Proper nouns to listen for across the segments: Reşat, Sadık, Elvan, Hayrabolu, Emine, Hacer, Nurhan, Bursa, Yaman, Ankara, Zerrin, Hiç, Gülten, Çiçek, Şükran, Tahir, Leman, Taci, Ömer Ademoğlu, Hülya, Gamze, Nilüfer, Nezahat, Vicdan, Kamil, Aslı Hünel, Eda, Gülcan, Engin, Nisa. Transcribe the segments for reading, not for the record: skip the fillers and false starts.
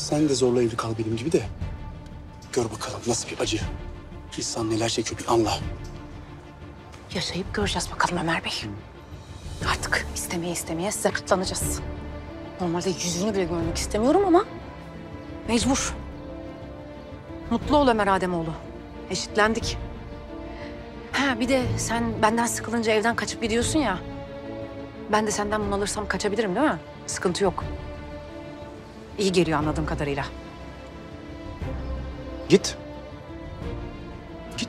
Sen de zorla evli kal benim gibi de. Gör bakalım nasıl bir acı. İnsan neler çekiyor bir anla. Yaşayıp göreceğiz bakalım Ömer Bey. Artık istemeye istemeye size katlanacağız. Normalde yüzünü bile görmek istemiyorum ama mecbur. Mutlu ol Ömer Ademoğlu. Eşitlendik. Ha bir de sen benden sıkılınca evden kaçıp gidiyorsun ya. Ben de senden bunu alırsam kaçabilirim değil mi? Sıkıntı yok. İyi geliyor anladığım kadarıyla. Git. Git.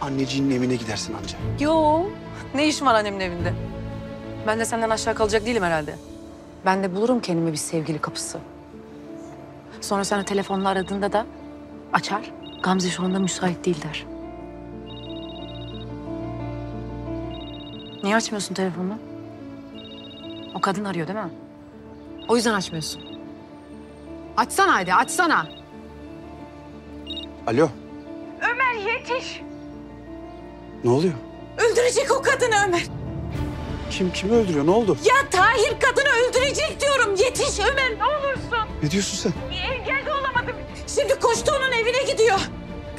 Anneciğinin evine gidersin anca. Yo. Ne işim var annemin evinde? Ben de senden aşağı kalacak değilim herhalde. Ben de bulurum kendime bir sevgili kapısı. Sonra sana telefonla aradığında da açar. Gamze şu anda müsait değil der. Niye açmıyorsun telefonunu? O kadın arıyor değil mi? O yüzden açmıyorsun. Açsana hadi, açsana. Alo. Ömer yetiş. Ne oluyor? Öldürecek o kadını Ömer. Kimi öldürüyor? Ne oldu? Ya Tahir kadını öldürecek diyorum. Yetiş Ömer ne olursun. Ne diyorsun sen? Engelde olamadım. Şimdi koştu onun evine gidiyor.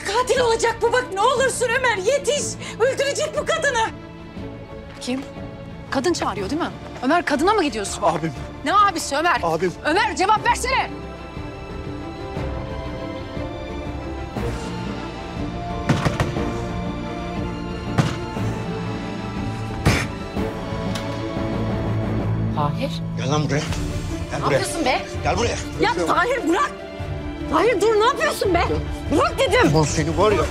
Katil olacak bu bak ne olursun Ömer yetiş. Öldürecek bu kadını. Kim? Kadın çağırıyor değil mi? Ömer kadına mı gidiyorsun? Abim. Ne abisi Ömer? Abim. Ömer cevap versene. Tahir. Gel lan buraya. Gel buraya. Ne yapıyorsun be? Gel buraya. Ya Tahir bırak. Tahir dur ne yapıyorsun be? Bırak dedim. Lan seni var ya.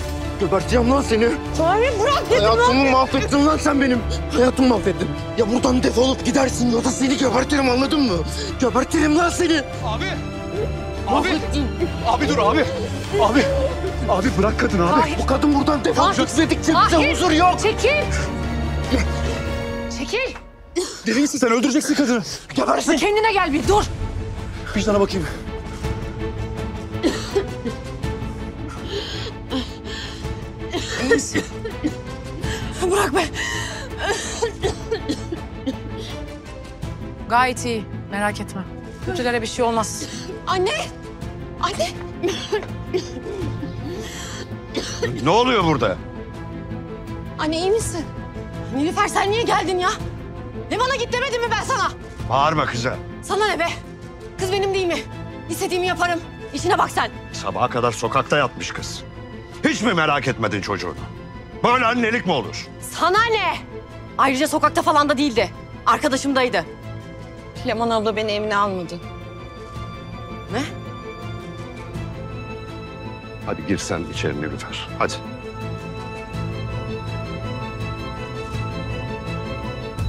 Geberteceğim lan seni. Tahir bırak dedim lan. Hayatımı mahvettin lan sen benim. Hayatımı mahvettin. Ya buradan defolup gidersin ya da seni gebertirim anladın mı? Gebertirim lan seni. Abi. Abi. Abi dur abi. Abi. Abi bırak kadın abi. Tahir. Bu kadın buradan defolacak dedikçe bize huzur yok. Çekil. Çekil. Deli misin sen? Öldüreceksin kadını. Gebersin. Kendine gel bir dur. Vicdana bakayım. İyi misin? Bırak be. Gayet iyi. Merak etme. Kötülere bir şey olmaz. Anne. Anne. Ne oluyor burada? Anne iyi misin? Nilüfer sen niye geldin ya? Leman'a git demedim mi ben sana? Bağırma kıza. Sana ne be? Kız benim değil mi? İstediğimi yaparım. İşine bak sen. Sabaha kadar sokakta yatmış kız. Hiç mi merak etmedin çocuğunu? Böyle annelik mi olur? Sana ne? Ayrıca sokakta falan da değildi. Arkadaşımdaydı. Leman abla beni Emine almadı. Ne? Hadi gir sen içeri Nilüfer. Hadi.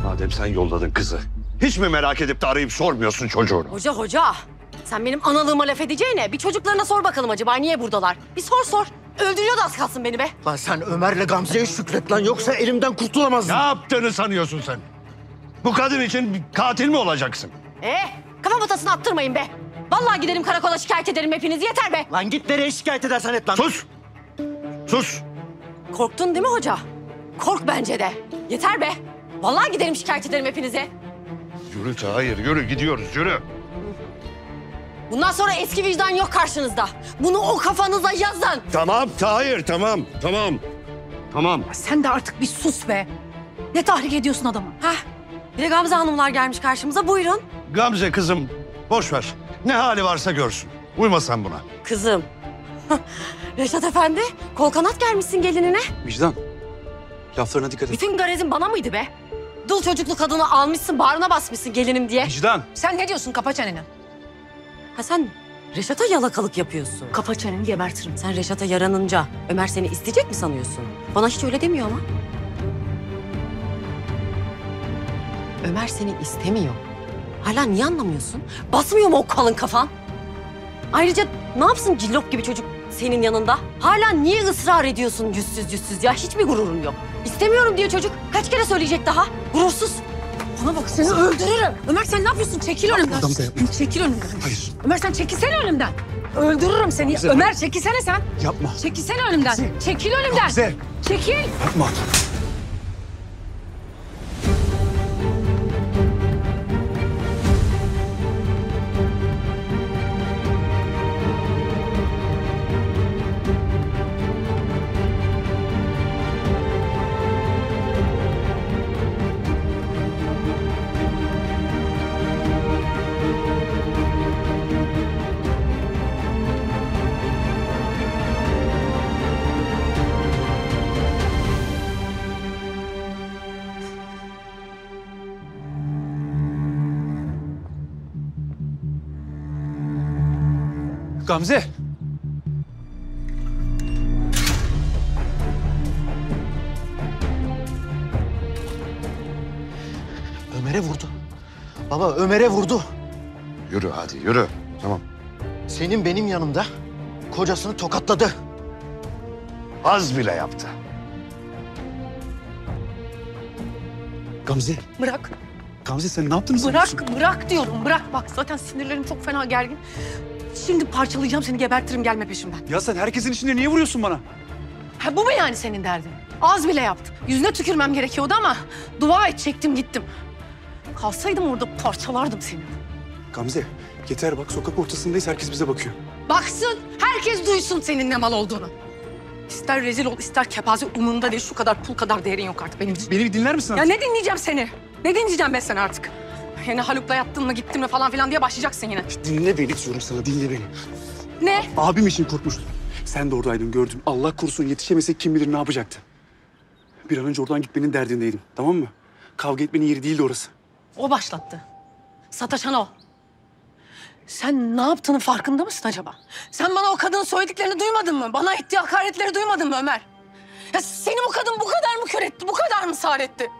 Madem sen yolladın kızı, hiç mi merak edip de arayıp sormuyorsun çocuğunu? Hoca, sen benim analığıma laf edeceğine bir çocuklarına sor bakalım acaba niye buradalar? Bir sor. Öldürüyordu az kalsın beni be. Lan sen Ömer'le Gamze'ye şükret lan yoksa elimden kurtulamazdın. Ne yaptığını sanıyorsun sen? Bu kadın için katil mi olacaksın? Kafa batasını attırmayın be. Vallahi giderim karakola şikayet ederim hepinizi yeter be. Lan git nereye şikayet edersen et lan. Sus. Korktun değil mi hoca? Kork bence de. Yeter be. Vallahi giderim şikayet ederim hepinize. Yürü Tahir, yürü gidiyoruz, yürü. Bundan sonra eski vicdan yok karşınızda. Bunu o kafanıza yazın. Tamam Tahir, tamam. Ya sen de artık bir sus be. Ne tahrik ediyorsun adamı? Bir de Gamze hanımlar gelmiş karşımıza, buyurun. Gamze kızım, boş ver. Ne hali varsa görsün. Uyma sen buna. Kızım. Reşat efendi, kol kanat gelmişsin gelinine. Vicdan, laflarına dikkat et. Bütün garezin bana mıydı be? Dul çocuklu kadını almışsın, bağrına basmışsın gelinim diye. Vicdan. Sen ne diyorsun? Kapa çeneni. Sen Reşat'a yalakalık yapıyorsun. Kapa çeneni gebertirim. Sen Reşat'a yaranınca Ömer seni isteyecek mi sanıyorsun? Bana hiç öyle demiyor ama. Ömer seni istemiyor. Hala niye anlamıyorsun? Basmıyor mu o kalın kafan? Ayrıca ne yapsın cillop gibi çocuk senin yanında? Hala niye ısrar ediyorsun yüzsüz ya? Hiç mi gururun yok? İstemiyorum diyor çocuk. Kaç kere söyleyecek daha? Gurursuz. Bana bak seni öldürürüm. Ömer sen ne yapıyorsun? Çekil önümden. Çekil önümden. Hayır. Ömer sen çekilsene önümden. Öldürürüm seni. Gamze. Ömer çekilsene sen. Yapma. Çekilsene önümden. Gamze. Çekil önümden. Gamze. Çekil. Yapma. Gamze. Ömer'e vurdu. Baba, Ömer'e vurdu. Yürü hadi, yürü. Tamam. Senin benim yanımda kocasını tokatladı. Az bile yaptı. Gamze. Bırak. Gamze sen ne yaptın? Bırak diyorum, bırak. Bak zaten sinirlerim çok fena gergin. Şimdi parçalayacağım seni, gebertirim, gelme peşimden. Ya sen herkesin içinde niye vuruyorsun bana? Ha bu mu yani senin derdin? Az bile yaptı. Yüzüne tükürmem gerekiyordu ama dua et, çektim gittim. Kalsaydım orada parçalardım seni. Gamze yeter, bak sokak ortasındayız, herkes bize bakıyor. Baksın, herkes duysun senin ne mal olduğunu. İster rezil ol, ister kepaze, umurumda değil. Şu kadar pul kadar değerin yok artık benim için. Beni bir dinler misin artık? Ya ne dinleyeceğim seni? Ne dinleyeceğim ben seni artık? Yani Haluk'la yattın mı, gittin mi falan filan diye başlayacaksın yine. Dinle beni diyorum sana, dinle beni. Ne? Abim için korkmuştum. Sen de oradaydın, gördüm. Allah korusun yetişemesek kim bilir ne yapacaktı. Bir an önce oradan gitmenin derdindeydim, tamam mı? Kavga etmenin yeri değildi orası. O başlattı. Sataşan o. Sen ne yaptığının farkında mısın acaba? Sen bana o kadının söylediklerini duymadın mı? Bana ettiği hakaretleri duymadın mı Ömer? Ya seni bu kadın bu kadar mı kör etti? Bu kadar mı sar etti?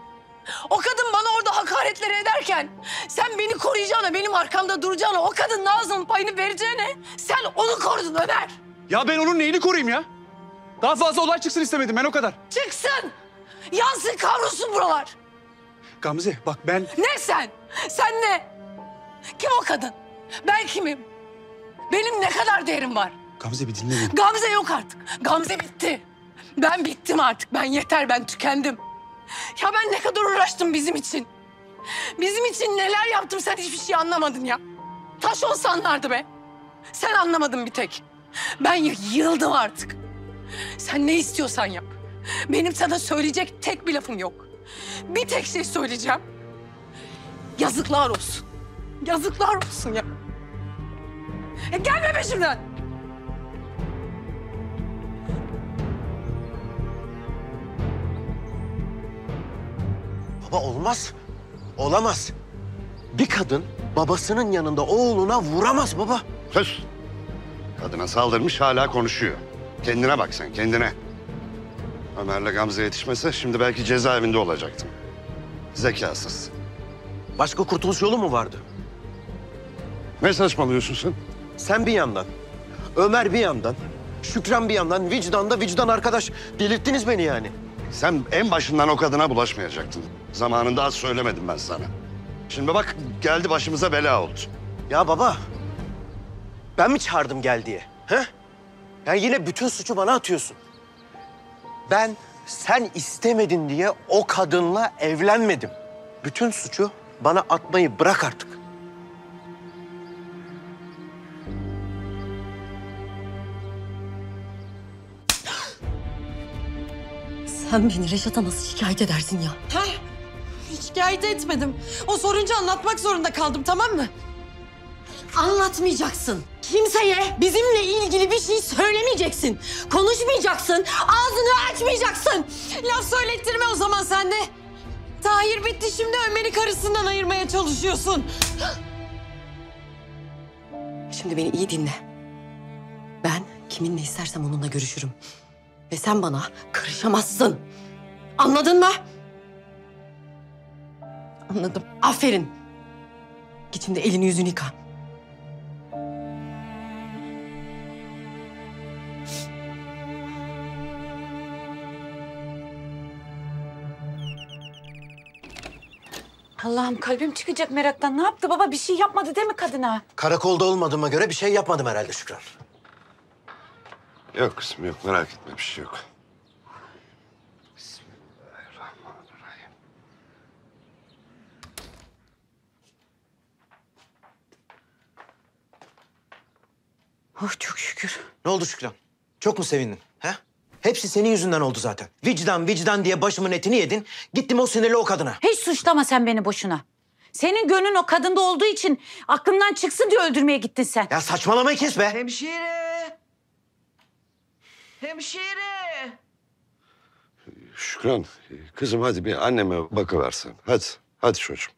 O kadın bana orada hakaretleri ederken sen beni koruyacağına, benim arkamda duracağına, o kadının ağzının payını vereceğine sen onu korudun Ömer. Ya ben onun neyini koruyayım ya? Daha fazla olay çıksın istemedim ben, o kadar. Çıksın! Yansın, kavrulsun buralar. Gamze bak ben... Ne sen? Sen ne? Kim o kadın? Ben kimim? Benim ne kadar değerim var? Gamze bir dinle beni. Gamze yok artık. Gamze bitti. Ben bittim artık. Ben yeter, ben tükendim. Ya ben ne kadar uğraştım bizim için. Bizim için neler yaptım, sen hiçbir şey anlamadın ya. Taş olsa anlardı be. Sen anlamadın bir tek. Ben yıldım artık. Sen ne istiyorsan yap. Benim sana söyleyecek tek bir lafım yok. Bir tek şey söyleyeceğim. Yazıklar olsun. Yazıklar olsun ya. Gelme peşimden. Baba olmaz. Olamaz. Bir kadın babasının yanında oğluna vuramaz baba. Sus. Kadına saldırmış, hala konuşuyor. Kendine bak sen, kendine. Ömer'le Gamze yetişmese şimdi belki cezaevinde olacaktım. Zekasız. Başka kurtuluş yolu mu vardı? Ne saçmalıyorsun sen? Sen bir yandan, Ömer bir yandan, Şükran bir yandan, vicdan arkadaş. Delirttiniz beni yani. Sen en başından o kadına bulaşmayacaktın. Zamanında az söylemedim ben sana. Şimdi bak geldi başımıza bela oldu. Ya baba, ben mi çağırdım gel diye? He? Yani yine bütün suçu bana atıyorsun. Ben sen istemedin diye o kadınla evlenmedim. Bütün suçu bana atmayı bırak artık. Sen beni Reşat'a nasıl şikayet edersin ya? Ha? Şikayet etmedim. O sorunca anlatmak zorunda kaldım, tamam mı? Anlatmayacaksın. Kimseye bizimle ilgili bir şey söylemeyeceksin. Konuşmayacaksın. Ağzını açmayacaksın. Laf söylettirme o zaman sen de. Tahir bitti, şimdi Ömer'i karısından ayırmaya çalışıyorsun. Şimdi beni iyi dinle. Ben kiminle istersem onunla görüşürüm. Ve sen bana karışamazsın. Anladın mı? Anladım. Aferin. Git şimdi elini yüzünü yıka. Allah'ım kalbim çıkacak meraktan. Ne yaptı baba? Bir şey yapmadı değil mi kadına? Karakolda olmadığıma göre bir şey yapmadım herhalde Şükran. Yok kızım yok, merak etme, bir şey yok. Bismillahirrahmanirrahim. Oh çok şükür. Ne oldu Şükran? Çok mu sevindin? He? Hepsi senin yüzünden oldu zaten. Vicdan diye başımın etini yedin. Gittim o sinirli o kadına. Hiç suçlama sen beni boşuna. Senin gönlün o kadında olduğu için aklımdan çıksın diye öldürmeye gittin sen. Ya saçmalamayı kes be. Hemşire! Şükran, kızım hadi bir anneme bakıversen. Hadi çocuğum.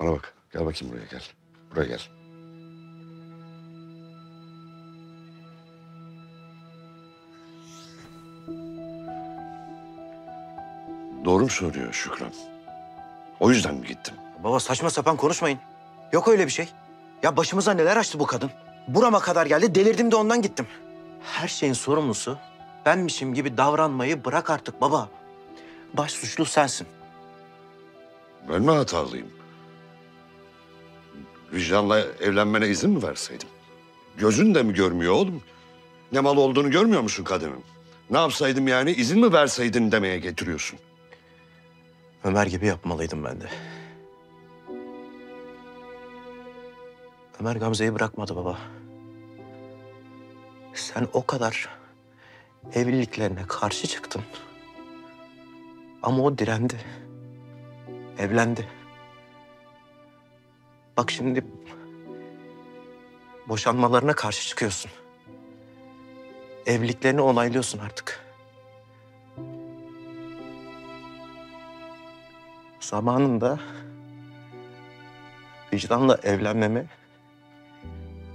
Bana bak, gel bakayım buraya gel. Doğru mu söylüyor Şükran? O yüzden mi gittim? Baba saçma sapan konuşmayın. Yok öyle bir şey. Ya başımıza neler açtı bu kadın. Burama kadar geldi, delirdim de ondan gittim. Her şeyin sorumlusu benmişim gibi davranmayı bırak artık baba. Baş suçlu sensin. Ben mi hatalıyım? Vicdanla evlenmene izin mi verseydim? Gözün de mi görmüyor oğlum? Ne mal olduğunu görmüyor musun kadının? Ne yapsaydım yani, izin mi verseydin demeye getiriyorsun. Ömer gibi yapmalıydım ben de. Ömer Gamze'yi bırakmadı baba. Sen o kadar evliliklerine karşı çıktın. Ama o direndi. Evlendi. Bak şimdi boşanmalarına karşı çıkıyorsun. Evliliklerini onaylıyorsun artık. Zamanında vicdanla evlenmeme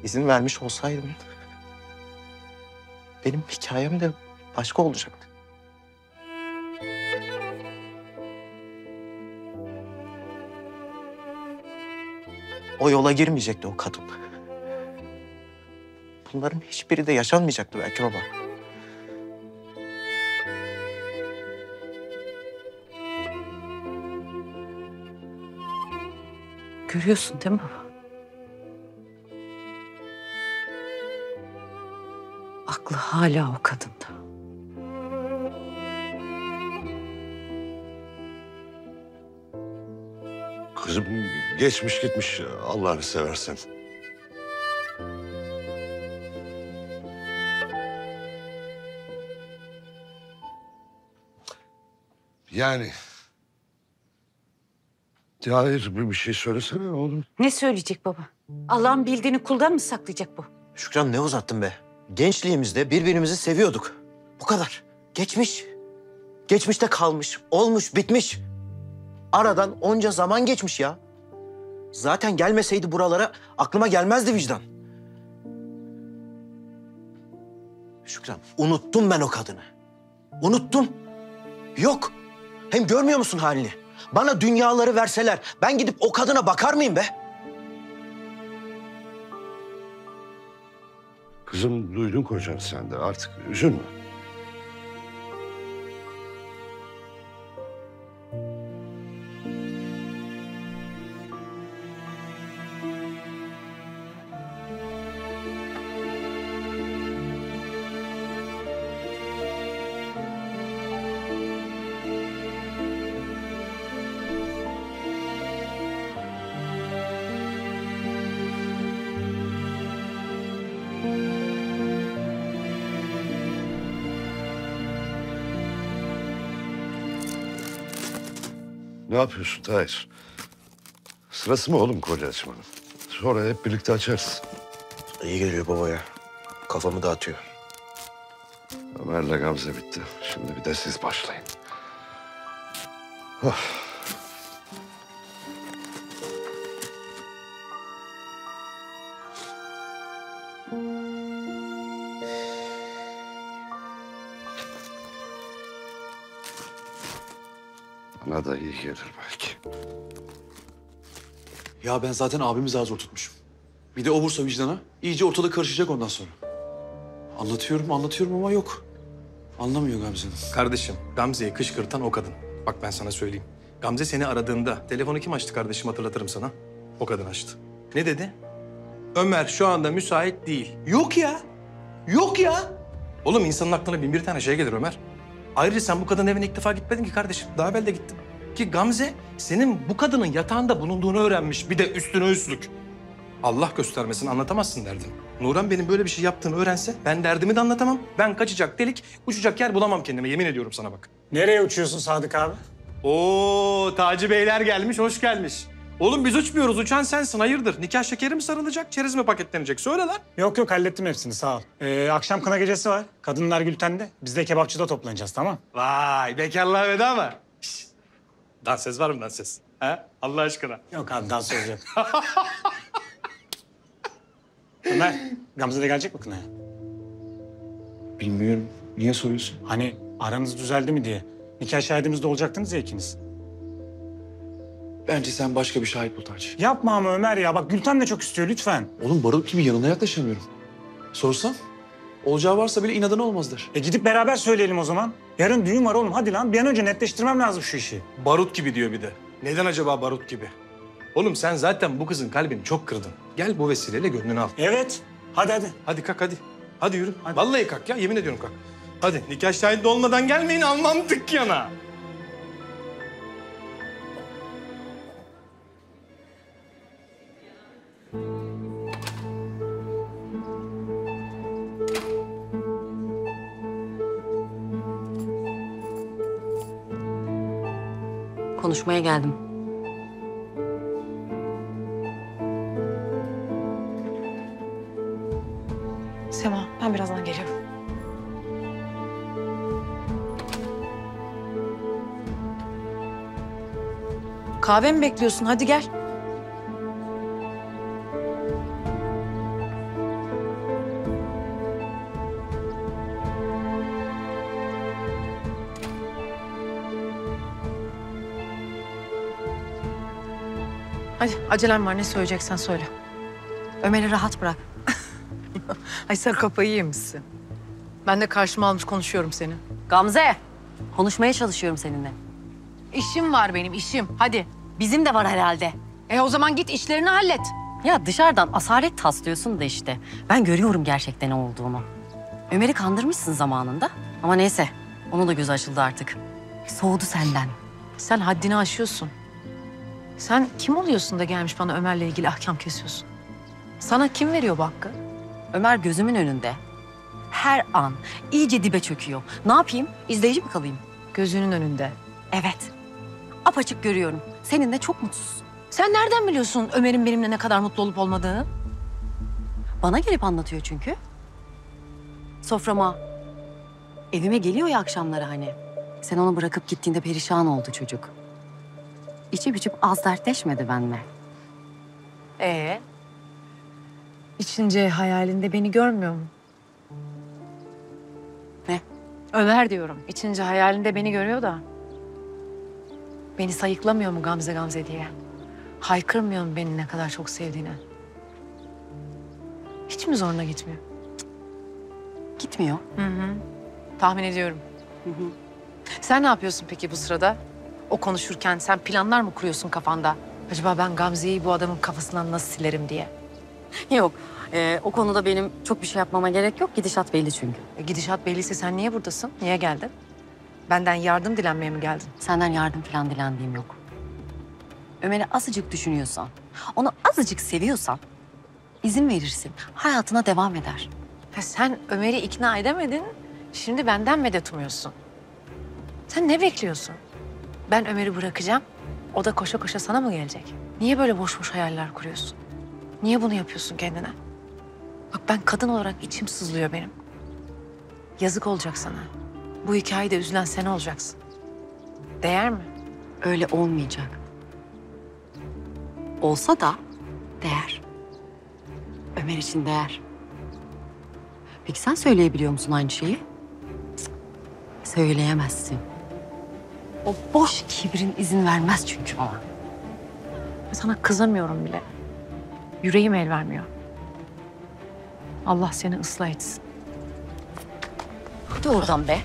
izin vermiş olsaydın benim hikayem de başka olacaktı. O yola girmeyecekti o kadın. Bunların hiçbiri de yaşanmayacaktı belki baba. Görüyorsun değil mi? Aklı hala o kadında. Kızım geçmiş gitmiş Allah'ını seversen. Yani... Tahir bir şey söylesene oğlum. Ne söyleyecek baba? Allah'ın bildiğini kuldan mı saklayacak bu? Şükran ne uzattın be? Gençliğimizde birbirimizi seviyorduk. Bu kadar. Geçmiş. Geçmişte kalmış, olmuş, bitmiş. Aradan onca zaman geçmiş ya. Zaten gelmeseydi buralara aklıma gelmezdi vicdan. Şükran, unuttum ben o kadını. Unuttum. Yok. Hem görmüyor musun halini? Bana dünyaları verseler ben gidip o kadına bakar mıyım be? Kızım duydun kocan sen de artık üzülme. Ne yapıyorsun Tahir? Sırası mı oğlum koca açmanın? Sonra hep birlikte açarız. İyi geliyor babaya. Kafamı dağıtıyor. Ömer'le Gamze bitti. Şimdi bir de siz başlayın. Of. Bana da iyi gelir belki. Ya ben zaten abimi daha zor tutmuşum. Bir de o vursa vicdana, iyice ortalık karışacak ondan sonra. Anlatıyorum ama yok. Anlamıyor Gamze'nin. Kardeşim, Gamze'yi kışkırtan o kadın. Bak ben sana söyleyeyim. Gamze seni aradığında, telefonu kim açtı kardeşim hatırlatırım sana. O kadın açtı. Ne dedi? Ömer şu anda müsait değil. Yok ya. Yok ya. Oğlum insanın aklına 1001 tane şey gelir Ömer. Ayrıca sen bu kadının evine ilk defa gitmedin ki kardeşim. Daha evvel de gittim. Ki Gamze senin bu kadının yatağında bulunduğunu öğrenmiş. Bir de üstüne üstlük. Allah göstermesin anlatamazsın derdim. Nurhan benim böyle bir şey yaptığımı öğrense ben derdimi de anlatamam. Ben kaçacak delik, uçacak yer bulamam kendime. Yemin ediyorum sana bak. Nereye uçuyorsun Sadık abi? Oo, Taci Beyler gelmiş, hoş gelmiş. Oğlum biz uçmuyoruz, uçan sensin hayırdır? Nikah şekeri mi sarılacak, çerez mi paketlenecek? Söyle lan. Yok hallettim hepsini sağ ol. Akşam kına gecesi var. Kadınlar Gülten'de. Biz de kebapçıda toplanacağız tamam. Vay bekarlığa veda mı? Şişt. Dans ses var mı dans ses? He? Allah aşkına. Yok abi dans olacak. Ömer, Gamze de gelecek mi kınaya? Bilmiyorum. Niye soruyorsun? Hani aranız düzeldi mi diye. Nikah şahidimiz de olacaktınız ya ikiniz. Bence sen başka bir şahit bul Taci. Yapma ama Ömer ya. Bak Gülten de çok istiyor lütfen. Oğlum barut gibi yanına yaklaşamıyorum. Sorsam olacağı varsa bile inadına olmazlar. E gidip beraber söyleyelim o zaman. Yarın düğün var oğlum hadi lan. Bir an önce netleştirmem lazım şu işi. Barut gibi diyor bir de. Neden acaba barut gibi? Oğlum sen zaten bu kızın kalbini çok kırdın. Gel bu vesileyle gönlünü al. Evet. Hadi hadi. Hadi kalk hadi. Hadi yürü. Hadi. Vallahi kalk ya. Yemin ediyorum kalk. Hadi nikah şahidi olmadan gelmeyin almam dükkana. Konuşmaya geldim. Sema, ben birazdan geliyorum. Kahve mi bekliyorsun? Hadi gel. Hadi acelem var. Ne söyleyeceksen söyle. Ömer'i rahat bırak. Ay sen kafayı yemişsin. Ben de karşıma almış konuşuyorum seni. Gamze! Konuşmaya çalışıyorum seninle. İşim var benim işim. Hadi. Bizim de var herhalde. E o zaman git işlerini hallet. Ya dışarıdan asalet taslıyorsun da işte. Ben görüyorum gerçekten ne olduğunu. Ömer'i kandırmışsın zamanında. Ama neyse. Onun da gözü açıldı artık. Soğudu senden. Sen haddini aşıyorsun. Sen kim oluyorsun da gelmiş bana Ömer'le ilgili ahkam kesiyorsun? Sana kim veriyor bu hakkı? Ömer gözümün önünde. Her an iyice dibe çöküyor. Ne yapayım? İzleyici mi kalayım? Gözünün önünde. Evet. Apaçık görüyorum. Seninle çok mutsuzsun. Sen nereden biliyorsun Ömer'in benimle ne kadar mutlu olup olmadığını? Bana gelip anlatıyor çünkü. Soframa, evime geliyor ya akşamları hani. Sen onu bırakıp gittiğinde perişan oldu çocuk. İçip içip az dertleşmedi benimle. İçince hayalinde beni görmüyor mu? Ne? Ömer diyorum. İçince hayalinde beni görüyor da... beni sayıklamıyor mu Gamze Gamze diye? Haykırmıyor mu beni ne kadar çok sevdiğini? Hiç mi zoruna gitmiyor? Gitmiyor. Hı hı. Tahmin ediyorum. Hı hı. Sen ne yapıyorsun peki bu sırada? O konuşurken sen planlar mı kuruyorsun kafanda? Acaba ben Gamze'yi bu adamın kafasından nasıl silerim diye? Yok. O konuda benim çok bir şey yapmama gerek yok. Gidişat belli çünkü. Gidişat belliyse sen niye buradasın? Niye geldin? Benden yardım dilenmeye mi geldin? Senden yardım falan dilendiğim yok. Ömer'i azıcık düşünüyorsan, onu azıcık seviyorsan izin verirsin. Hayatına devam eder. Ha, sen Ömer'i ikna edemedin. Şimdi benden medet umuyorsun. Sen ne bekliyorsun? Ben Ömer'i bırakacağım, o da koşa koşa sana mı gelecek? Niye böyle boş boş hayaller kuruyorsun? Niye bunu yapıyorsun kendine? Bak ben kadın olarak içim sızlıyor benim. Yazık olacak sana. Bu hikayede üzülen sen olacaksın. Değer mi? Öyle olmayacak. Olsa da değer. Ömer için değer. Peki sen söyleyebiliyor musun aynı şeyi? Cık, söyleyemezsin. O boş kibrin izin vermez çünkü bana. Sana kızamıyorum bile. Yüreğim el vermiyor. Allah seni ıslah etsin. Hadi oradan be.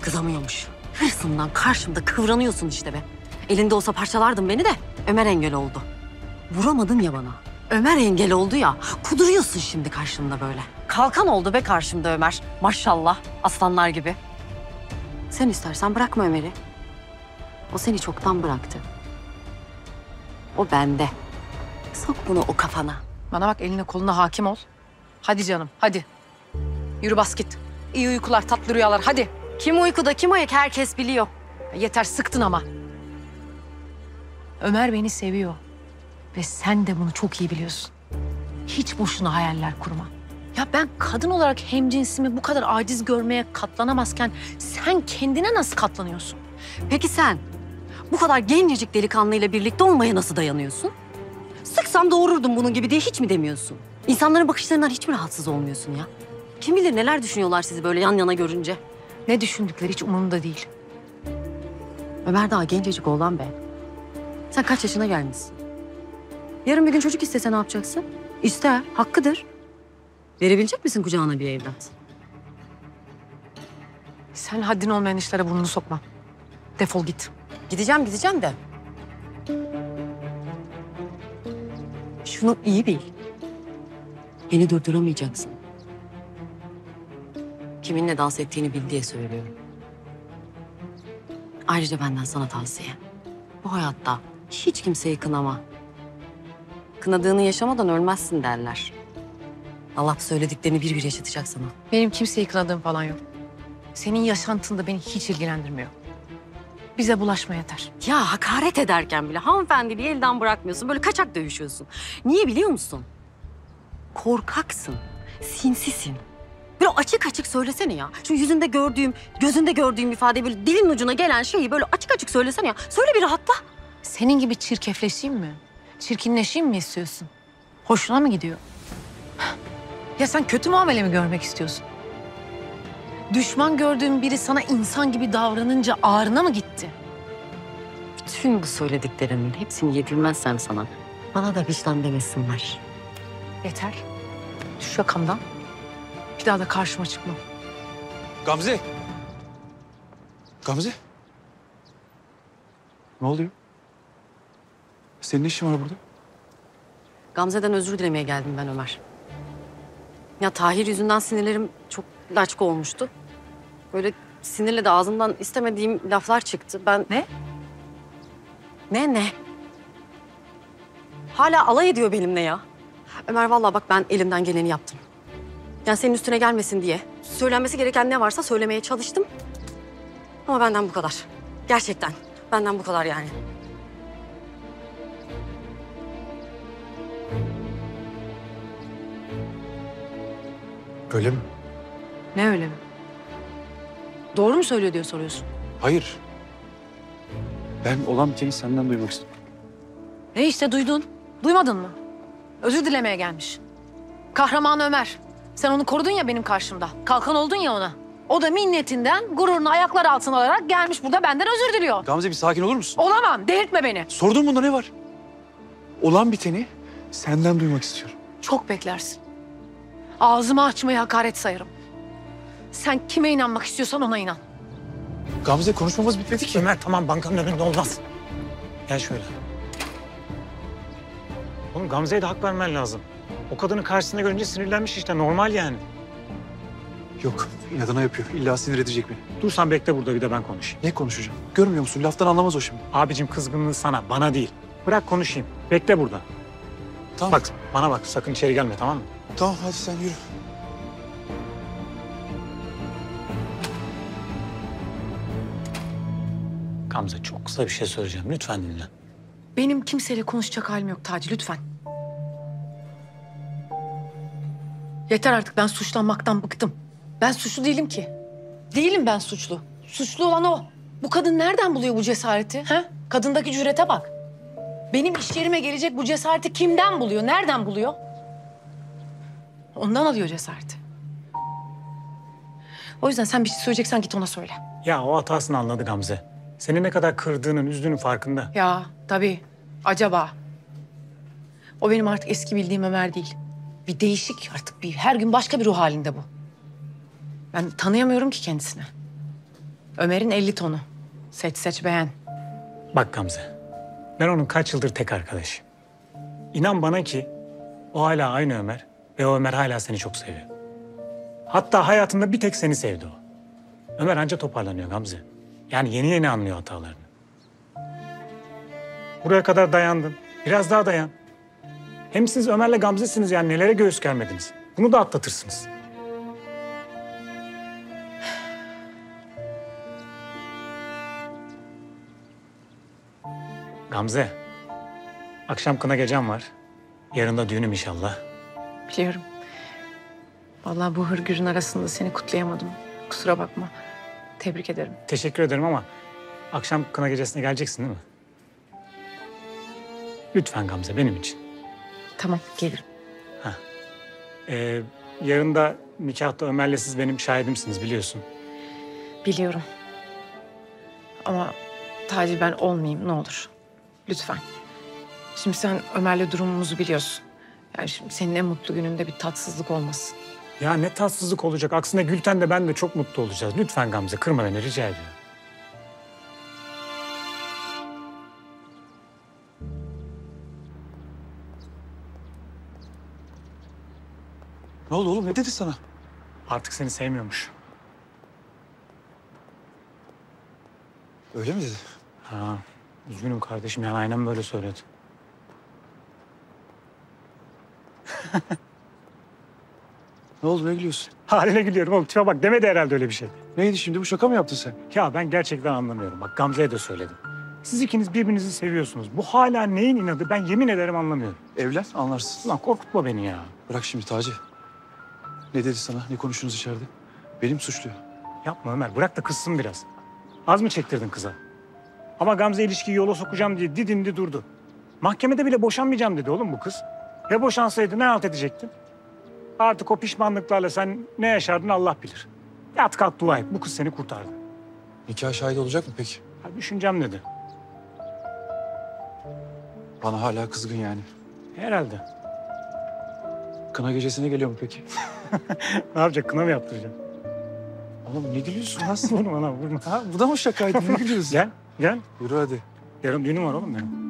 Kızamıyormuş. Hırsından karşımda kıvranıyorsun işte be. Elinde olsa parçalardın beni de Ömer engel oldu. Vuramadın ya bana. Ömer engel oldu ya. Kuduruyorsun şimdi karşımda böyle. Kalkan oldu be karşımda Ömer. Maşallah aslanlar gibi. Sen istersen bırakma Ömer'i. O seni çoktan bıraktı. O bende. Sok bunu o kafana. Bana bak eline koluna hakim ol. Hadi canım hadi. Yürü bas git. İyi uykular tatlı rüyalar hadi. Kim uykuda kim ayak herkes biliyor. Yeter sıktın ama. Ömer beni seviyor. Ve sen de bunu çok iyi biliyorsun. Hiç boşuna hayaller kurma. Ya ben kadın olarak hemcinsimi bu kadar aciz görmeye katlanamazken sen kendine nasıl katlanıyorsun? Peki sen bu kadar gencecik delikanlıyla birlikte olmaya nasıl dayanıyorsun? Sıksam doğururdum bunun gibi diye hiç mi demiyorsun? İnsanların bakışlarından hiç mi rahatsız olmuyorsun ya? Kim bilir neler düşünüyorlar sizi böyle yan yana görünce? Ne düşündükleri hiç umurumda değil. Ömer daha gencecik oğlan be. Sen kaç yaşına gelmişsin? Yarın bir gün çocuk istese ne yapacaksın? İster, hakkıdır. Verebilecek misin kucağına bir evlat? Sen haddin olmayan işlere burnunu sokma. Defol git. Gideceğim de. Şunu iyi bil. Beni durduramayacaksın. Kiminle dans ettiğini bil diye söylüyorum. Ayrıca benden sana tavsiye. Bu hayatta hiç kimseyi kınama. Kınadığını yaşamadan ölmezsin derler. Allah söylediklerini bir bir yaşatacak sana. Benim kimseyi kınadığım falan yok. Senin yaşantın da beni hiç ilgilendirmiyor. Bize bulaşma yeter. Ya hakaret ederken bile hanımefendiliği elden bırakmıyorsun. Böyle kaçak dövüşüyorsun. Niye biliyor musun? Korkaksın. Sinsisin. Böyle açık açık söylesene ya. Şu yüzünde gördüğüm, gözünde gördüğüm ifadeyi böyle dilin ucuna gelen şeyi böyle açık açık söylesene ya. Söyle bir rahatla. Senin gibi çirkefleşeyim mi? Çirkinleşeyim mi istiyorsun? Hoşuna mı gidiyor? Ya sen kötü muamele mi görmek istiyorsun? Düşman gördüğün biri sana insan gibi davranınca ağrına mı gitti? Bütün bu söylediklerimin hepsini yedirmezsen sana, bana da vicdan demesinler. Yeter. Düş yakamdan. Bir daha da karşıma çıkma. Gamze! Gamze! Ne oluyor? Senin ne işin var burada? Gamze'den özür dilemeye geldim ben Ömer. Ya Tahir yüzünden sinirlerim çok laçka olmuştu. Böyle sinirle de ağzımdan istemediğim laflar çıktı. Ben... Ne? Ne? Hala alay ediyor benimle ya. Ömer vallahi bak ben elimden geleni yaptım. Yani senin üstüne gelmesin diye. Söylenmesi gereken ne varsa söylemeye çalıştım. Ama benden bu kadar. Gerçekten benden bu kadar yani. Öyle mi? Ne öyle mi? Doğru mu söylüyor diye soruyorsun? Hayır. Ben olan bir şeyi senden duymak istedim. Ne işte duydun? Duymadın mı? Özür dilemeye gelmiş. Kahraman Ömer. Sen onu korudun ya benim karşımda. Kalkan oldun ya ona. O da minnetinden gururunu ayaklar altına alarak gelmiş burada benden özür diliyor. Gamze bir sakin olur musun? Olamam. Delirtme beni. Sorduğum bunda ne var? Olan biteni senden duymak istiyorum. Çok beklersin. Ağzımı açmayı hakaret sayarım. Sen kime inanmak istiyorsan ona inan. Gamze konuşmamız bitmedi ki. Ömer tamam bankanın önünde olmaz. Gel şöyle. Oğlum Gamze'ye de hak vermen lazım. O kadını karşısında görünce sinirlenmiş işte normal yani. Yok inadına yapıyor. İlla sinir edecek beni. Dur sen bekle burada bir de ben konuşayım. Ne konuşacağım? Görmüyor musun? Laftan anlamaz o şimdi. Abicim kızgınlığı sana bana değil. Bırak konuşayım. Bekle burada. Tamam. Bak bana bak sakın içeri gelme tamam mı? Tamam hadi sen yürü. Gamze çok kısa bir şey söyleyeceğim. Lütfen dinle. Benim kimseyle konuşacak halim yok Taci lütfen. Yeter artık ben suçlanmaktan bıktım. Ben suçlu değilim ki. Değilim ben suçlu. Suçlu olan o. Bu kadın nereden buluyor bu cesareti? He? Kadındaki cürete bak. Benim iş yerime gelecek bu cesareti kimden buluyor? Nereden buluyor? Ondan alıyor cesareti. O yüzden sen bir şey söyleyeceksen git ona söyle. Ya o hatasını anladı Gamze. Seni ne kadar kırdığının, üzdüğünün farkında. Ya tabii. Acaba. O benim artık eski bildiğim Ömer değil. Bir değişik artık bir her gün başka bir ruh halinde bu. Ben tanıyamıyorum ki kendisini. Ömer'in 50 tonu. Seç beğen. Bak Gamze. Ben onun kaç yıldır tek arkadaşı. İnan bana ki o hala aynı Ömer. Ve o Ömer hala seni çok seviyor. Hatta hayatında bir tek seni sevdi o. Ömer anca toparlanıyor Gamze. Yani yeni anlıyor hatalarını. Buraya kadar dayandın. Biraz daha dayan. Hem siz Ömer'le Gamze'siniz yani nelere göğüs germediniz. Bunu da atlatırsınız. Gamze, akşam kına gecem var. Yarın da düğünüm inşallah. Biliyorum. Vallahi bu hırgürün arasında seni kutlayamadım. Kusura bakma. Tebrik ederim. Teşekkür ederim ama akşam kına gecesine geleceksin değil mi? Lütfen Gamze benim için. Tamam gelirim. Ha. Yarın da nikahta Ömer'le siz benim şahidimsiniz biliyorsun. Biliyorum. Ama Taci ben olmayayım ne olur. Lütfen. Şimdi sen Ömer'le durumumuzu biliyorsun. Yani şimdi senin en mutlu gününde bir tatsızlık olmasın. Ya ne tatsızlık olacak? Aksine Gülten de ben de çok mutlu olacağız. Lütfen Gamze kırma beni rica ediyorum. Ne oldu oğlum? Ne dedi sana? Artık seni sevmiyormuş. Öyle mi dedi? Ha, üzgünüm kardeşim. Yani aynen böyle söyledi. Ne oldu? Ne gülüyorsun? Haline gülüyorum oğlum. Tipe bak demedi herhalde öyle bir şey. Neydi şimdi? Bu şaka mı yaptın sen? Ya ben gerçekten anlamıyorum. Bak Gamze'ye de söyledim. Siz ikiniz birbirinizi seviyorsunuz. Bu hala neyin inadı? Ben yemin ederim anlamıyorum. Evlen anlarsın. Lan korkutma beni ya. Bırak şimdi Taci. Ne dedi sana? Ne konuştunuz içeride? Benim suçlu. Yapma Ömer. Bırak da kızsın biraz. Az mı çektirdin kıza? Ama Gamze ilişkiyi yola sokacağım diye didindi durdu. Mahkemede bile boşanmayacağım dedi oğlum bu kız. Ya boşansaydı ne halt edecektin? Artık o pişmanlıklarla sen ne yaşardın Allah bilir. Yat kalk dua et. Bu kız seni kurtardı. Nikah şahidi olacak mı peki? Ha, düşüneceğim dedi. Bana hala kızgın yani. Herhalde. Kına gecesine geliyor mu peki? Ne yapacak? Kına mı yaptıracak? Oğlum ne gülüyorsun lan? Vurma lan vurma. Ha, bu da mı şakaydı? Ne gülüyorsun? Gel, gel. Yürü hadi. Yarın düğünüm var oğlum benim.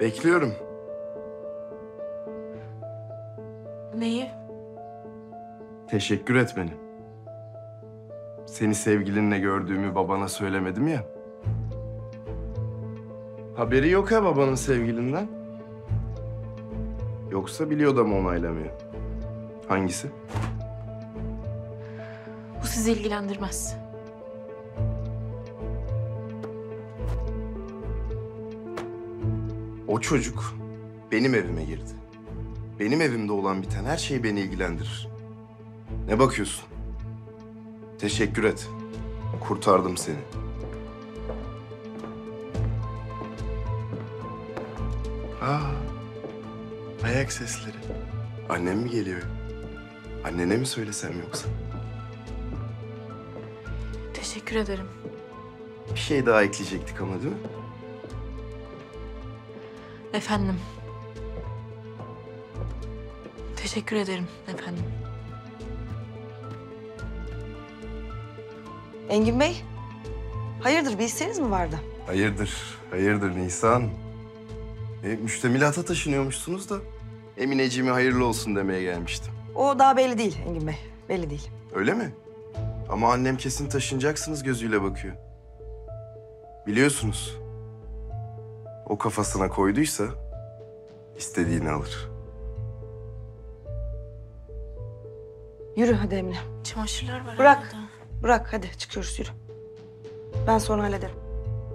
Bekliyorum. Neyi? Teşekkür etmeni. Seni sevgilinle gördüğümü babana söylemedim ya. Haberi yok ya babanın sevgilinden. Yoksa biliyor da mı onaylamıyor? Hangisi? Bu sizi ilgilendirmez. O çocuk benim evime girdi. Benim evimde olan biten her şey beni ilgilendirir. Ne bakıyorsun? Teşekkür et. Kurtardım seni. Aa, ayak sesleri. Annem mi geliyor? Annene mi söylesem yoksa? Teşekkür ederim. Bir şey daha ekleyecektik ama değil mi? Efendim. Teşekkür ederim efendim. Engin Bey, hayırdır bir isteğiniz mi vardı? Hayırdır, hayırdır Nisan. Müştemilata taşınıyormuşsunuz da Emineciğime hayırlı olsun demeye gelmiştim. O daha belli değil Engin Bey, belli değil. Öyle mi? Ama annem kesin taşınacaksınız gözüyle bakıyor. Biliyorsunuz. O kafasına koyduysa istediğini alır. Yürü hadi Emine. Çamaşırlar var. Bırak. Herhalde. Bırak hadi çıkıyoruz yürü. Ben sonra hallederim.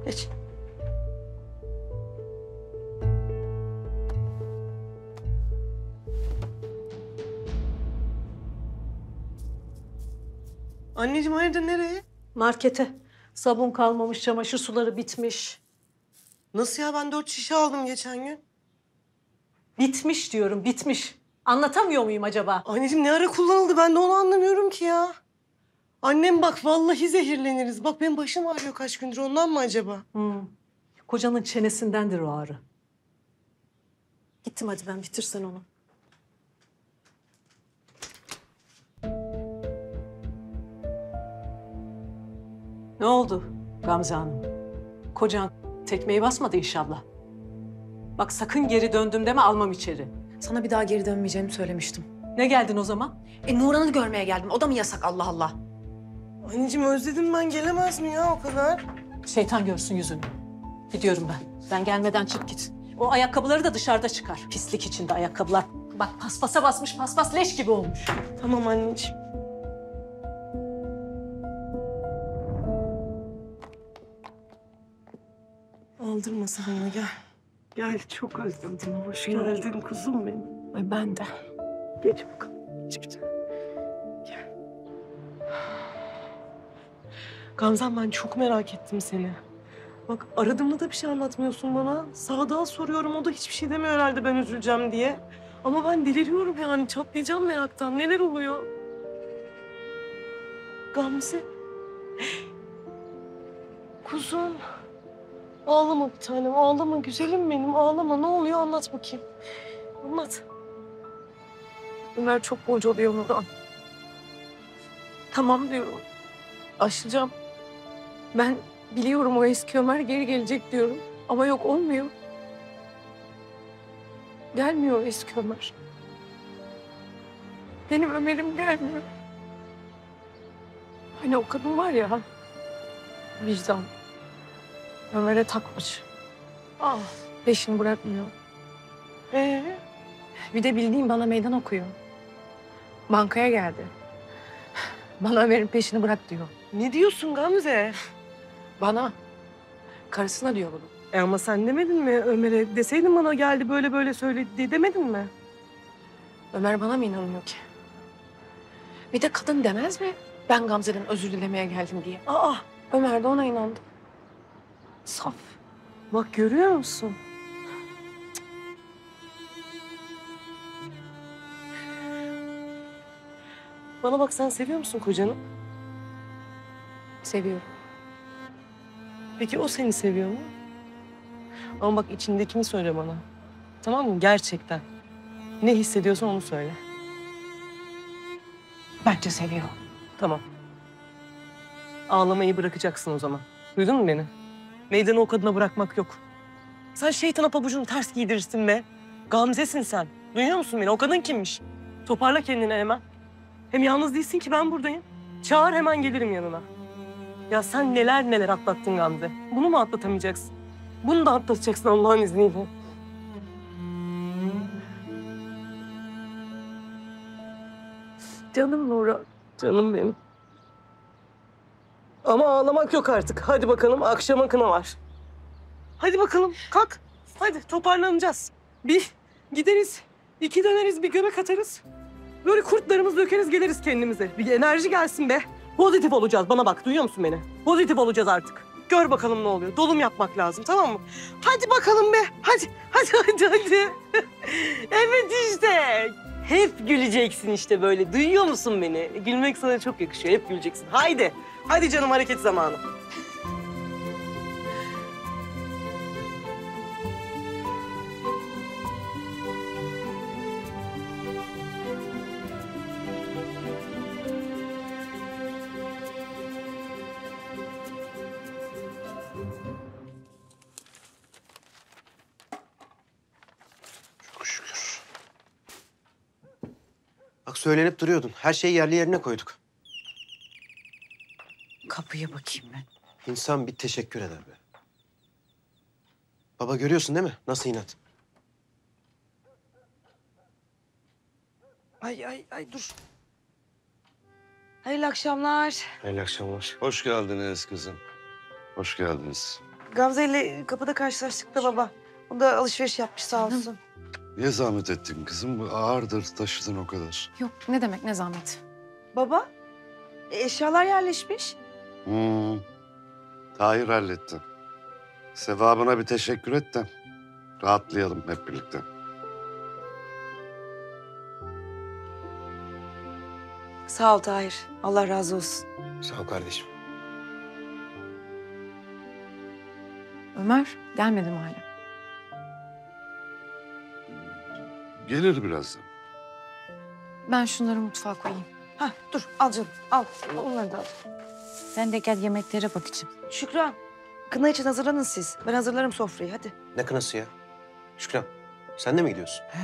Geç. Anneciğim hayırdır nereye? Markete. Sabun kalmamış, çamaşır suları bitmiş. Nasıl ya? Ben 4 şişe aldım geçen gün. Bitmiş diyorum, bitmiş. Anlatamıyor muyum acaba? Anneciğim ne ara kullanıldı? Ben de onu anlamıyorum ki ya. Annem bak vallahi zehirleniriz. Bak benim başım ağrıyor kaç gündür. Ondan mı acaba? Hmm. Kocanın çenesindendir o ağrı. Gittim hadi ben bitirsen onu. Ne oldu Gamze Hanım? Kocan tekmeyi basmadı inşallah. Bak sakın geri döndüm deme almam içeri. Sana bir daha geri dönmeyeceğimi söylemiştim. Ne geldin o zaman? Nurhan'ı görmeye geldim. O da mı yasak Allah Allah? Anneciğim özledim ben gelemez mi ya o kadar? Şeytan görsün yüzünü. Gidiyorum ben. Ben gelmeden çık git. O ayakkabıları da dışarıda çıkar. Pislik içinde ayakkabılar. Bak paspasa basmış paspas leş gibi olmuş. Tamam anneciğim. Aldırma sana gel. Gel çok özledim. Hoş geldin kuzum benim. Ay ben de. Geç bakalım. Geç. Gel. Gamze'm ben çok merak ettim seni. Bak aradığımda da bir şey anlatmıyorsun bana. Sadık'a soruyorum, o da hiçbir şey demiyor herhalde ben üzüleceğim diye. Ama ben deliriyorum yani, çatlayacağım meraktan. Neler oluyor? Gamze. Kuzum. Ağlama bir tanem, ağlama güzelim benim, ağlama. Ne oluyor anlat bakayım. Anlat. Ömer çok bocalıyor Nurhan. Tamam diyorum. Aşacağım. Ben biliyorum o eski Ömer geri gelecek diyorum. Ama yok olmuyor. Gelmiyor eski Ömer. Benim Ömer'im gelmiyor. Hani o kadın var ya, Vicdan. Ömer'e takmış. Ah, peşini bırakmıyor. Bir de bildiğin bana meydan okuyor. Bankaya geldi. Bana Ömer'in peşini bırak diyor. Ne diyorsun Gamze? Bana. Karısına diyor bunu. Ama sen demedin mi Ömer'e? Deseydin bana geldi böyle böyle söyledi diye demedin mi? Ömer bana mı inanmıyor ki? Bir de kadın demez mi? Ben Gamze'den özür dilemeye geldim diye. Aa! Ömer de ona inandı. Saf. Bak görüyor musun? Cık. Bana bak, sen seviyor musun kocanı? Seviyorum. Peki o seni seviyor mu? Ama bak içindekini söyle bana. Tamam mı? Gerçekten. Ne hissediyorsan onu söyle. Bence seviyor. Tamam. Ağlamayı bırakacaksın o zaman. Duydun mu beni? Meydanı o kadına bırakmak yok. Sen şeytana pabucunu ters giydirirsin be. Gamzesin sen. Duyuyor musun beni? O kadın kimmiş? Toparla kendini hemen. Hem yalnız değilsin ki, ben buradayım. Çağır, hemen gelirim yanına. Ya sen neler neler atlattın Gamze. Bunu mu atlatamayacaksın? Bunu da atlatacaksın Allah'ın izniyle. Canım Nurhan. Canım benim. Ama ağlamak yok artık. Hadi bakalım, akşama kına var. Hadi bakalım, kalk. Hadi toparlanacağız. Bir gideriz, iki döneriz, bir göbek atarız. Böyle kurtlarımızı dökeriz, geliriz kendimize. Bir enerji gelsin be. Pozitif olacağız, bana bak, duyuyor musun beni? Pozitif olacağız artık. Gör bakalım ne oluyor. Dolum yapmak lazım, tamam mı? Hadi bakalım be. Hadi. Evet işte. Hep güleceksin işte böyle. Duyuyor musun beni? Gülmek sana çok yakışıyor. Hep güleceksin. Haydi. Hadi canım, hareket zamanı. Çok şükür. Bak söylenip duruyordun. Her şeyi yerli yerine koyduk. Kapıya bakayım ben. İnsan bir teşekkür eder be. Baba görüyorsun değil mi? Nasıl inat? Ay dur. Hayırlı akşamlar. Hayırlı akşamlar. Hoş geldiniz kızım. Hoş geldiniz. Gamze ile kapıda karşılaştık da baba. O da alışveriş yapmış sağ olsun. Niye zahmet ettin kızım? Ağırdır, taşıdın o kadar. Yok ne demek ne zahmet. Baba eşyalar yerleşmiş. Tahir halletti. Sevabına bir teşekkür et de rahatlayalım hep birlikte. Sağ ol Tahir. Allah razı olsun. Sağ ol kardeşim. Ömer gelmedi mi hala? Gelir birazdan. Ben şunları mutfağa koyayım. Hah dur al canım al. Onları da al. Sen de gel yemeklere bakacağım. Şükran, kına için hazırlanın siz. Ben hazırlarım sofrayı, hadi. Ne kınası ya? Şükran, sen de mi gidiyorsun? He.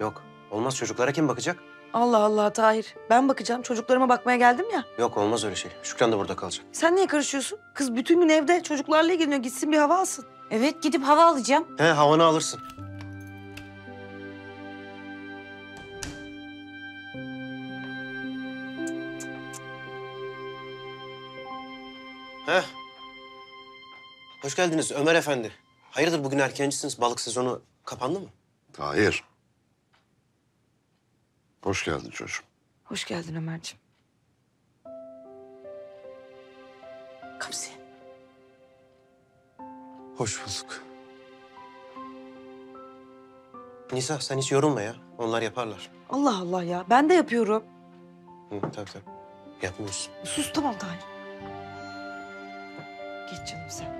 Yok, olmaz. Çocuklara kim bakacak? Allah Allah Tahir, ben bakacağım. Çocuklarıma bakmaya geldim ya. Yok, olmaz öyle şey. Şükran da burada kalacak. Sen niye karışıyorsun? Kız bütün gün evde çocuklarla ilgileniyor. Gitsin bir hava alsın. Evet, gidip hava alacağım. He, havanı alırsın. Heh. Hoş geldiniz Ömer Efendi. Hayırdır bugün erkencisiniz? Balık sezonu kapandı mı? Hayır. Hoş geldin çocuğum. Hoş geldin Ömerciğim. Gamze. Hoş bulduk. Nisa sen hiç yorulma ya. Onlar yaparlar. Allah Allah ya. Ben de yapıyorum. Hı, tabii. Yapmıyorsun. Sus tamam Tahir. Geç canım sen.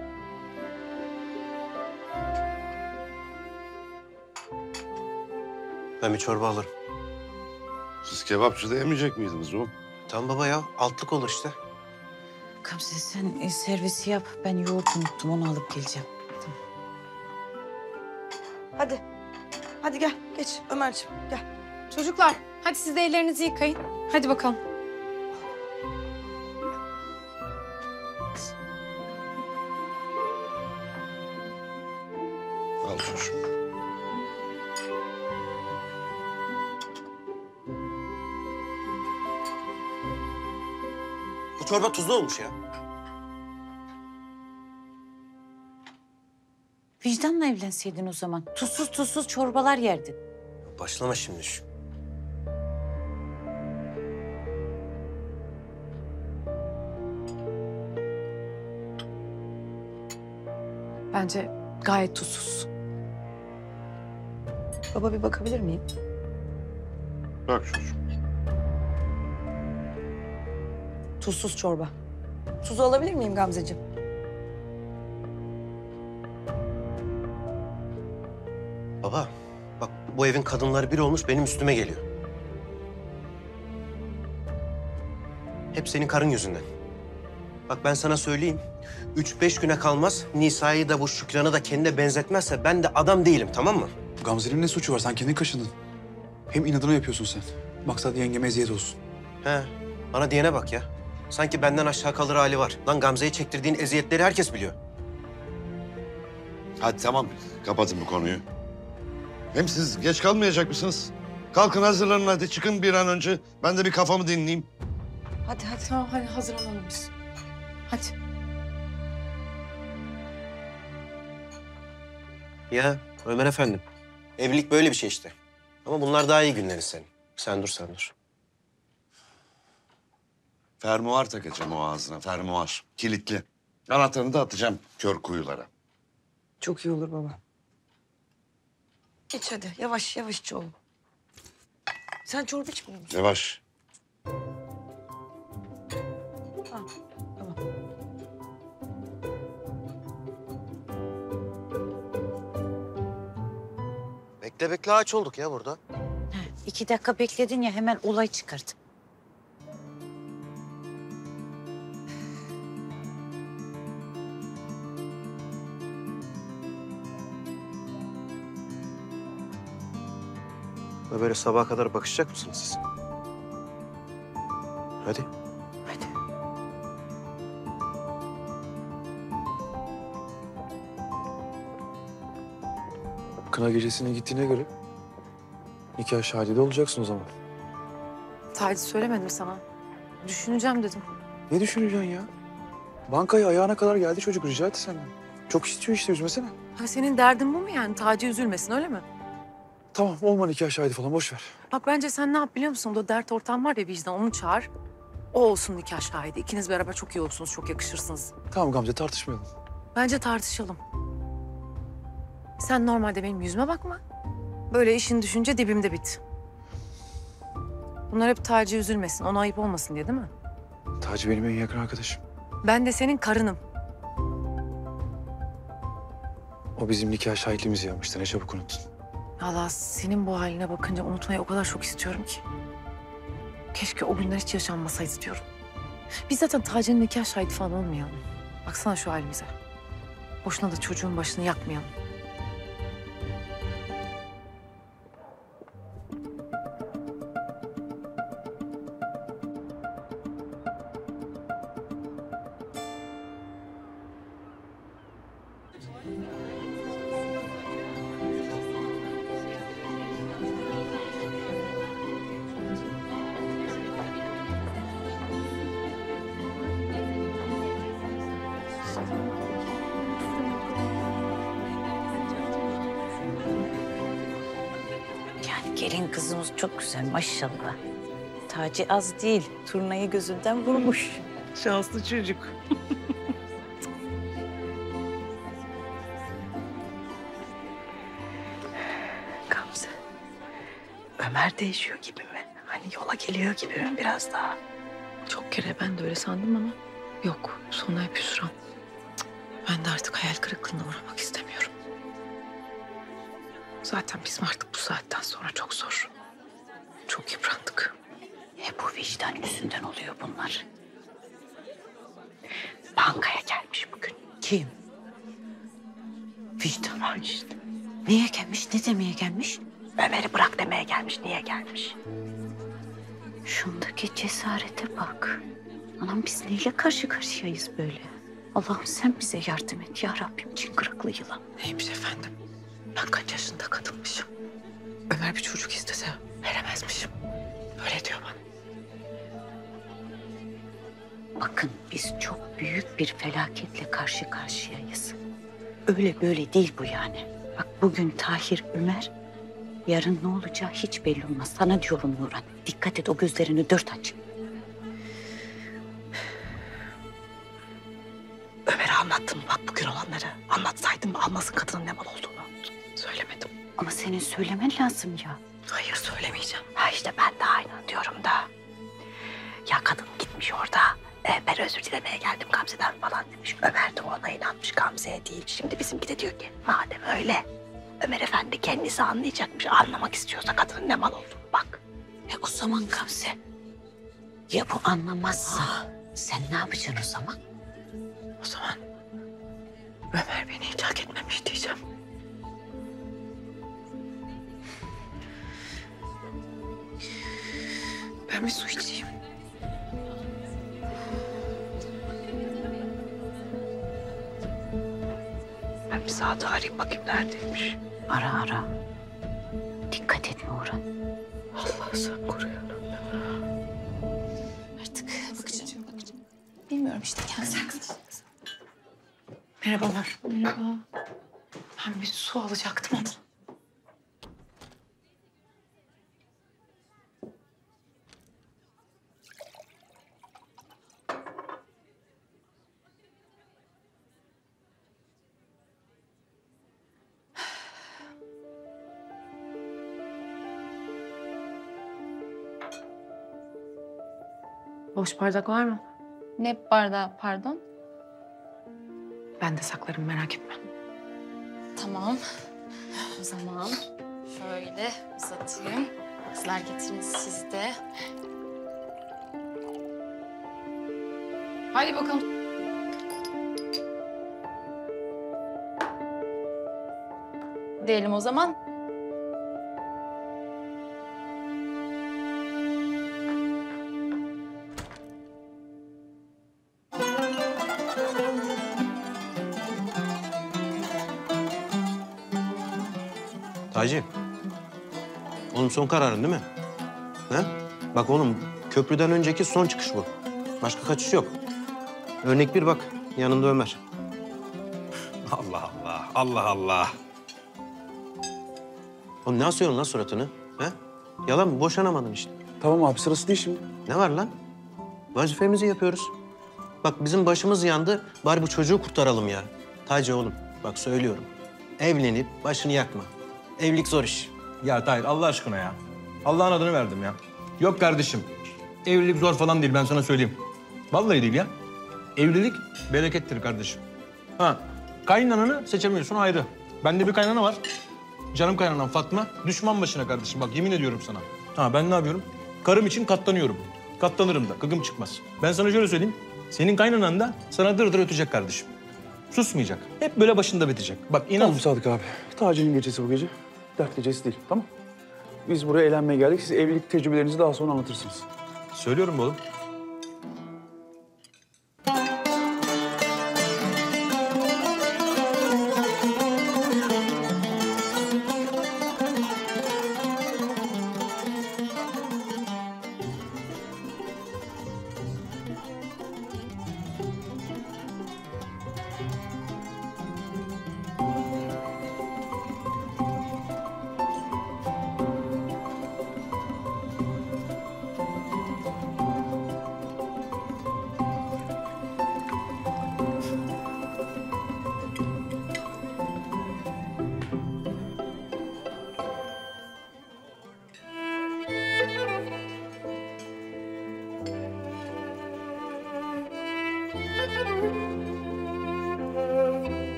Ben bir çorba alırım. Siz kebapçıda yemeyecek miydiniz oğlum? Tamam baba ya. Altlık olur işte. Gamze sen servisi yap. Ben yoğurt unuttum. Onu alıp geleceğim. Tamam. Hadi. Hadi gel. Geç Ömerciğim. Gel. Çocuklar hadi siz de ellerinizi yıkayın. Hadi bakalım. Al çocuğum. Bu çorba tuzlu olmuş ya. Vicdanla evlenseydin o zaman. Tuzsuz tuzsuz çorbalar yerdin. Başlama şimdi şu. Bence gayet tuzsuz. Baba bir bakabilir miyim? Bak çocuğum. Tuzsuz çorba. Tuzu alabilir miyim Gamzeciğim? Baba, bak bu evin kadınları bir olmuş benim üstüme geliyor. Hep senin karın yüzünden. Bak ben sana söyleyeyim, 3-5 güne kalmaz Nisa'yı da bu Şükran'ı da kendine benzetmezse ben de adam değilim, tamam mı? Gamze'nin ne suçu var? Sen kendin kaşındın. Hem inadına yapıyorsun sen. Maksat yengeme eziyet olsun. He, bana diyene bak ya. Sanki benden aşağı kalır hali var. Lan Gamze'yi çektirdiğin eziyetleri herkes biliyor. Hadi tamam, kapatın bu konuyu. Hem siz geç kalmayacak mısınız? Kalkın hazırlanın hadi, çıkın bir an önce. Ben de bir kafamı dinleyeyim. Hadi hadi, tamam, hadi hazırlanalım biz. Hadi. Ya Ömer efendim, evlilik böyle bir şey işte. Ama bunlar daha iyi günlerin senin. Sen dur. Fermuar takacağım o ağzına, fermuar. Kilitli. Anahtarını da atacağım kör kuyulara. Çok iyi olur baba. İç hadi. Yavaş yavaş iç oğlum. Sen çorba içmiyor musun? Yavaş. Ha, tamam. Bekle aç olduk ya burada. Ha, 2 dakika bekledin ya hemen olay çıkardın. Böyle sabaha kadar bakışacak mısınız siz? Hadi. Hadi. Kına gecesine gittiğine göre nikah şahidi de olacaksın o zaman. Taci söylemedim sana. Düşüneceğim dedim. Ne düşüneceksin ya? Bankaya ayağına kadar geldi çocuk, rica etti senden. Çok istiyor işte, üzmesene. Ha, senin derdin bu mu yani? Taci üzülmesin öyle mi? Tamam, olma nikah şahidi falan, boş ver. Bak bence sen ne yap biliyor musun? Burada dert ortam var ya, vicdan, onu çağır. O olsun nikah şahidi. İkiniz beraber çok iyi olursunuz, çok yakışırsınız. Tamam Gamze, tartışmayalım. Bence tartışalım. Sen normalde benim yüzüme bakma. Böyle işin düşünce dibimde bit. Bunlar hep Taci üzülmesin, ona ayıp olmasın diye değil mi? Taci benim en yakın arkadaşım. Ben de senin karınım. O bizim nikah şahitliğimizi yapmıştı, ne çabuk unuttun. Vallahi senin bu haline bakınca unutmayı o kadar çok istiyorum ki. Keşke o günler hiç yaşanmasaydı diyorum. Biz zaten Taci'nin nikah şahidi falan olmayalım. Baksana şu halimize. Boşuna da çocuğun başını yakmayalım. Gelin kızımız çok güzel maşallah. Taci az değil, turnayı gözünden vurmuş. Şanslı çocuk. Ömer değişiyor gibi mi? Hani yola geliyor gibi mi biraz daha? Çok kere ben de öyle sandım ama yok. Sonra hep hüsran. Ben de artık hayal kırıklığına uğramak istemiyorum. Zaten bizim artık bu saatten sonra çok zor. Çok yıprandık. Hep bu vicdan yüzünden oluyor bunlar. Bankaya gelmiş bugün. Kim? Vicdan var işte. Niye gelmiş? Ne demeye gelmiş? Ömer'i bırak demeye gelmiş. Niye gelmiş? Şundaki cesarete bak. Anam biz neyle karşı karşıyayız böyle? Allah'ım sen bize yardım et ya Rabbim. Cin kırıklı yılan. Neymiş efendim? Ben kaç yaşında kadınmışım. Ömer bir çocuk istese veremezmişim. Öyle diyor bana. Bakın biz çok büyük bir felaketle karşı karşıyayız. Öyle böyle değil bu yani. Bak bugün Tahir, Ömer, yarın ne olacağı hiç belli olmaz. Sana diyorum Nurhan, dikkat et o gözlerini dört aç. Ömer'e anlattın mı bak bugün olanları? Anlatsaydın mı anlasın kadının ne mal olduğunu? Söylemedim. Ama senin söylemen lazım ya. Hayır söylemeyeceğim. Ha işte ben de aynı diyorum da. Ya kadın gitmiş orada. Ben özür dilemeye geldim Gamze'den falan demiş. Ömer de ona inanmış, Gamze'ye değil. Şimdi bizimki de diyor ki madem öyle Ömer Efendi kendisi anlayacakmış. Anlamak istiyorsa kadının ne mal olduğunu bak. O zaman Gamze ya bu anlamazsa sen ne yapacaksın o zaman? O zaman Ömer beni hiç hak etmemiş diyeceğim. Ben bir su içeyim. Ben bir Sadık'ı arayayım bakayım neredeymiş. Ara ara. Dikkat etme Orhan. Allah sen koru ya. Artık bakacağım. Bilmiyorum işte kendine. Merhabalar. Merhaba. Ben bir su alacaktım ama. Boş bardak var mı? Ne bardağı pardon? Ben de saklarım merak etme. Tamam. O zaman şöyle uzatayım. Kızlar getirin siz de. Hadi bakalım. Diyelim o zaman. Taci, oğlum son kararın değil mi? He? Bak oğlum, köprüden önceki son çıkış bu. Başka kaçış yok. Örnek bir bak, yanında Ömer. Allah Allah, Allah Allah. Oğlum ne asıyorsun lan suratını? He? Yalan mı? Boşanamadın işte. Tamam abi, sırası değil şimdi. Ne var lan? Vazifemizi yapıyoruz. Bak bizim başımız yandı, bari bu çocuğu kurtaralım ya. Taci oğlum, bak söylüyorum. Evlenip başını yakma. Evlilik zor iş. Ya Tahir Allah aşkına ya. Allah'ın adını verdim ya. Yok kardeşim. Evlilik zor falan değil ben sana söyleyeyim. Vallahi değil ya. Evlilik berekettir kardeşim. Ha. Kaynananı seçemiyorsun ayrı. Bende bir kaynana var. Canım kaynanan Fatma. Düşman başına kardeşim bak yemin ediyorum sana. Ha ben ne yapıyorum? Karım için katlanıyorum. Katlanırım da gıgım çıkmaz. Ben sana şöyle söyleyeyim. Senin kaynanan da sana dır dır ötecek kardeşim. Susmayacak. Hep böyle başında bitecek. Bak inan. Tamam Sadık abi. Taci'nin gecesi bu gece. Dert gecesi değil, tamam? Biz buraya eğlenmeye geldik. Siz evlilik tecrübelerinizi daha sonra anlatırsınız. Söylüyorum oğlum.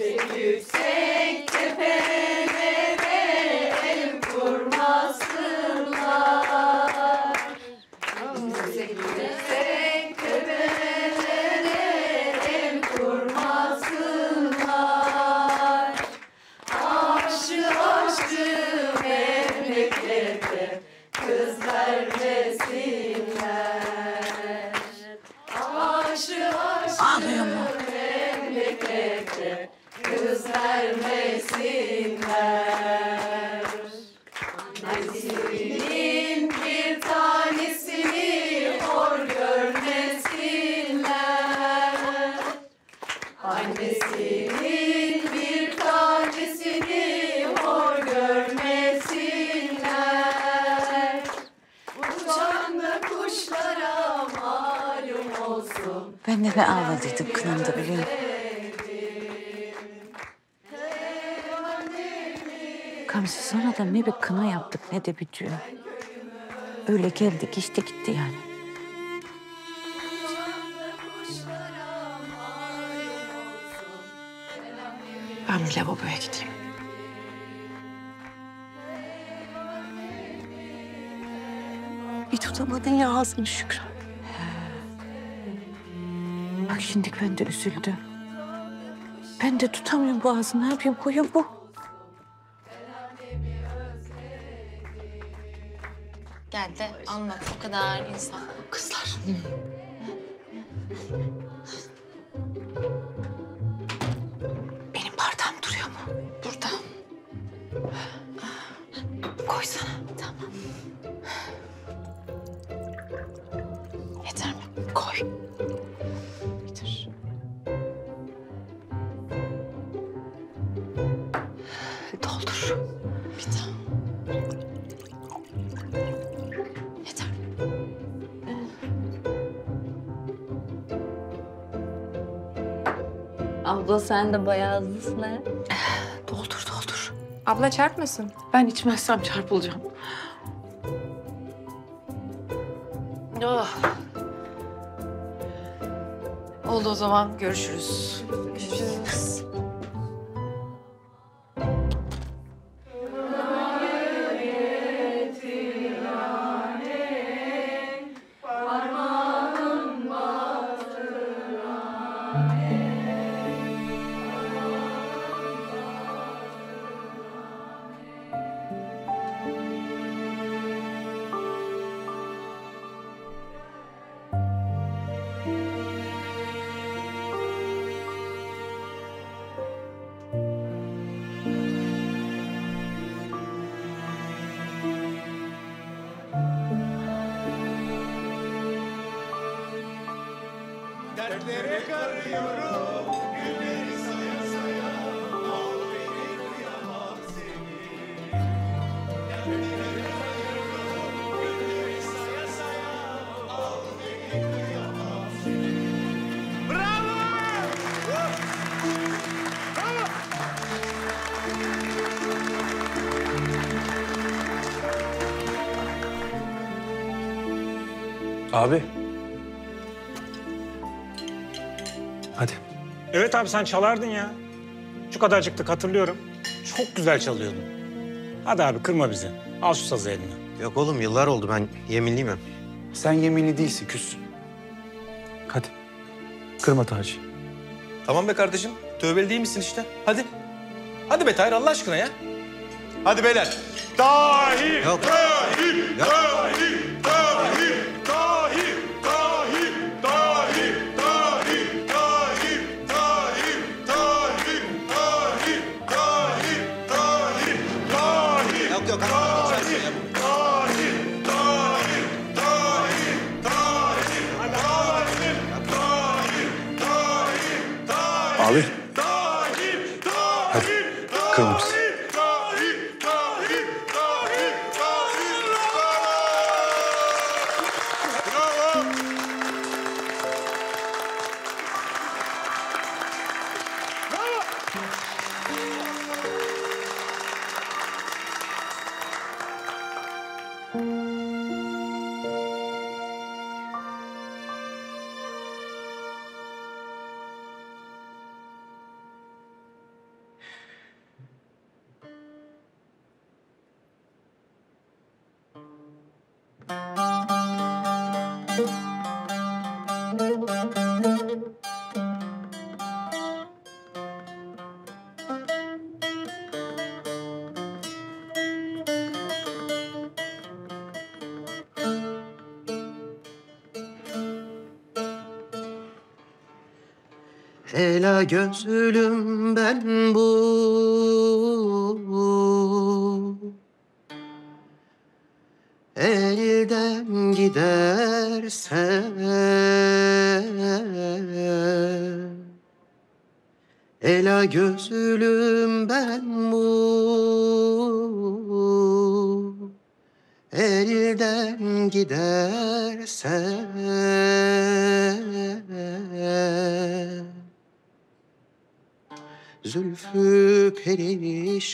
Yüksek yüksek tepelere el vurmasınlar. Yüksek yüksek tepelere el vurmasınlar. Aşçı aşçı memlekete kız vermesinler. Aşçı aşçı kız vermesinler. Nasibinin bir tanesini hor görmesinler. Annesinin bir tanesini hor görmesinler. Uçan da kuşlara malum olsun. Ben de be ağladıydım kınamda biliyorum. Gamze sana da ne bir kına yaptık ne de bir düğün. Öyle geldik işte gitti yani. Ben bir lavaboya gideyim. Bir tutamadın ya ağzını Şükran. Bak şimdi ben de üzüldüm. Ben de tutamıyorum bu ağzını. Ne yapayım koyayım bu. Gel de anlat o kadar insan kızlar. Benim bardağım duruyor mu? Burada. Koysana. Tamam. Yeter mi? Koy. Bitir. Doldur. Bir daha. Abla sen de bayağı hızlısın he. Doldur, doldur. Abla çarpmasın. Ben içmezsem çarpılacağım. Oh. Oldu o zaman. Görüşürüz. Görüşürüz. Abi. Hadi. Evet abi sen çalardın ya. Şu kadarcıktık hatırlıyorum. Çok güzel çalıyordun. Hadi abi kırma bizi. Al şu sazı eline. Yok oğlum yıllar oldu ben yeminliyim ya. Sen yeminli değilsin küs. Hadi. Kırma Taci. Tamam be kardeşim. Tövbeli değil misin işte? Hadi. Hadi be Tahir Allah aşkına ya. Hadi beyler. Tahir! Yok. Tahir! Yok. Tahir! Abi. Hadi. Kırmızı. Ela gözlüm ben bu. Elden gidersen ela gözlüm ben bu. Elden gidersen zülfü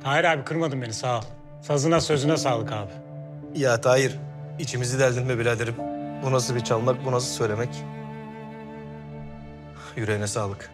Tahir abi, kırmadın beni, sağ ol. Sazına sözüne sağlık abi. Ya Tahir, içimizi deldin be biraderim. Bu nasıl bir çalmak, bu nasıl söylemek? Yüreğine sağlık.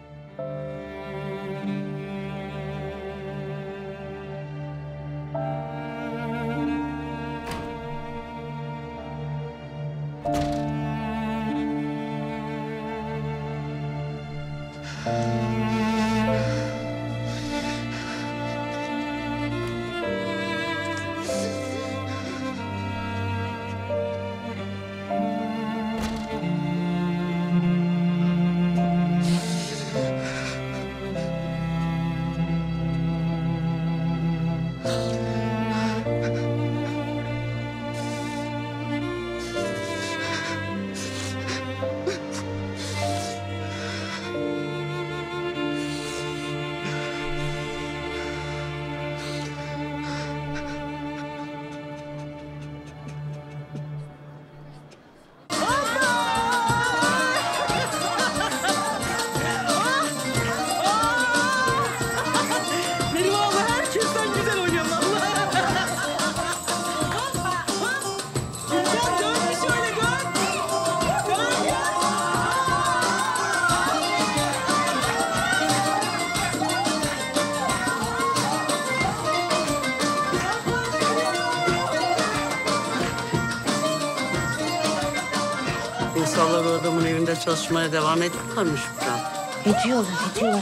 Çalışmaya devam ediyorlar mı Şükran? Ediyorlar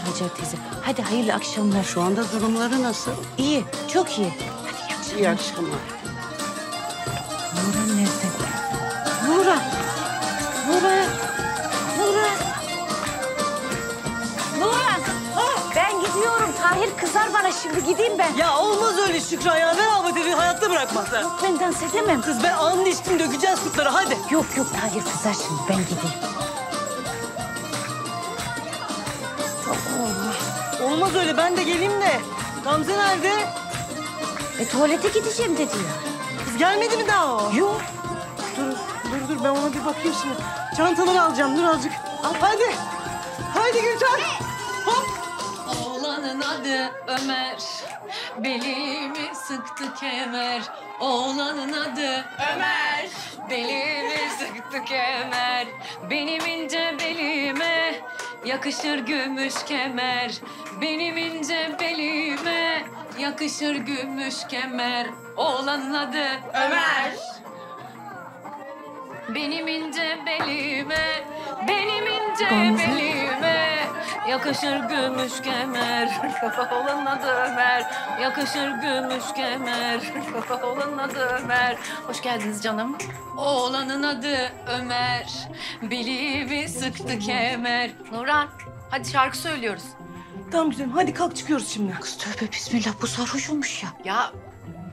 Hacer teyze. Hadi hayırlı akşamlar. Şu anda durumları nasıl? İyi, çok iyi. Hadi yavaş. İyi akşamlar. Nurhan nerede? Nurhan! Nurhan! Nurhan! Nurhan! Ben gidiyorum. Tahir kızar bana şimdi. Gideyim ben. Ya olmaz öyle Şükran ya. Ben Ahmet'i hayatta bırakmazlar. Yok ben dans edemem. Kız ben anın içtim. Dökeceğiz sütleri. Hadi. Yok yok Tahir kızar şimdi. Ben gideyim. Olmaz öyle. Ben de geleyim de. Gamze nerede? Tuvalete gideceğim dedi ya. Kız gelmedi mi daha o? Yok. Dur ben ona bir bakayım şimdi. Çantaları alacağım. Dur azıcık. Al, hadi. Hadi Gülcan. Hop. Oğlanın adı Ömer. Belimi sıktı kemer. Oğlanın adı Ömer. Belimi sıktı kemer. Benim ince belime yakışır gümüş kemer. Benim ince belime yakışır gümüş kemer. Oğlanın adı Ömer. Benim ince belime, benim ince belime yakışır gümüş kemer. Oğlanın adı Ömer. Yakışır gümüş kemer. Oğlanın adı Ömer. Hoş geldiniz canım. Oğlanın adı Ömer. Belimi sıktı kemer. Nurhan, hadi şarkı söylüyoruz. Tamam güzelim, hadi kalk çıkıyoruz şimdi. Kız tövbe bismillah, bu sarhoş olmuş ya.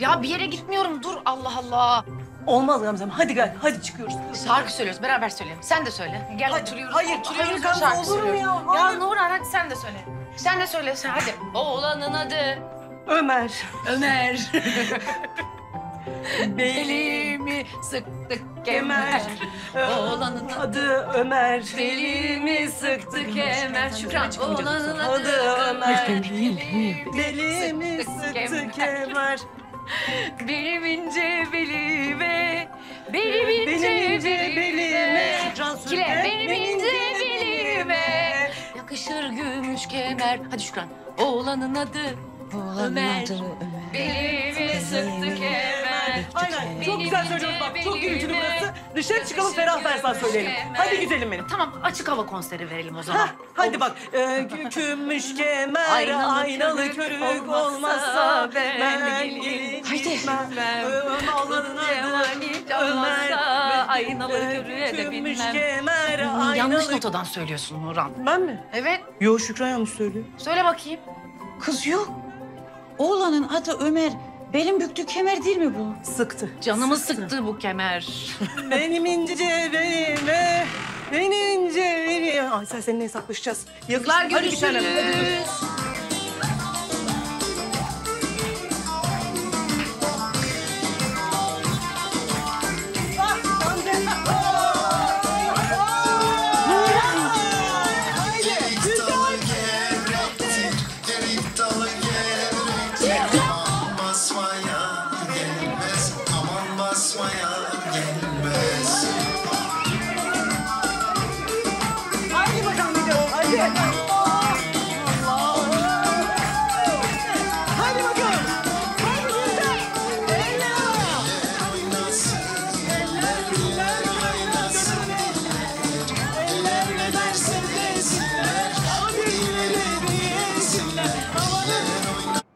Ya bir yere gitmiyorum, dur Allah Allah. Olmaz Gamze'm, hadi gel, hadi çıkıyoruz. Şarkı söylüyoruz, beraber söyleyelim. Sen de söyle. Gel, oturuyoruz. Hayır Gamze, olur mu ya? Ya Nurhan, hadi sen de söyle. Sen de söyle, sen hadi. Oğlanın adı... Ömer. Ömer. Belimi sıktık kemer. Oğlanın adı Ömer. Belimi sıktık kemer. Şükran, oğlanın adı Ömer. Belimi sıktık kemer. Benim ince belime. Benim ince belime. Kile, benim ince belime. Yakışır gümüş kemer. Hadi Şükran. Oğlanın adı Ömer. Belimi sıktı kemer. Aynen. Çok güzel söylüyoruz bak. Çok gürültülü burası. Dışarı çıkalım, ferah versen söyleyelim. Hadi gidelim benim. Tamam, açık hava konseri verelim o zaman. Hadi bak. Gümüş kemer, aynalı körük olmazsa ben gelip gitmem. Oğlanın adı Ömer. Aynalı körüğe de binmem. Yanlış notadan söylüyorsun Nurhan. Ben mi? Evet. Yo, Şükran yanlış söylüyor. Söyle bakayım. Kız yok. Oğlanın adı Ömer. Belim büktü kemer değil mi bu? Sıktı. Canımı sıktı bu kemer. Benim ince belime, benim ince belime. Ay sen seninle hesaplaşacağız. Yıllar görüşürüz.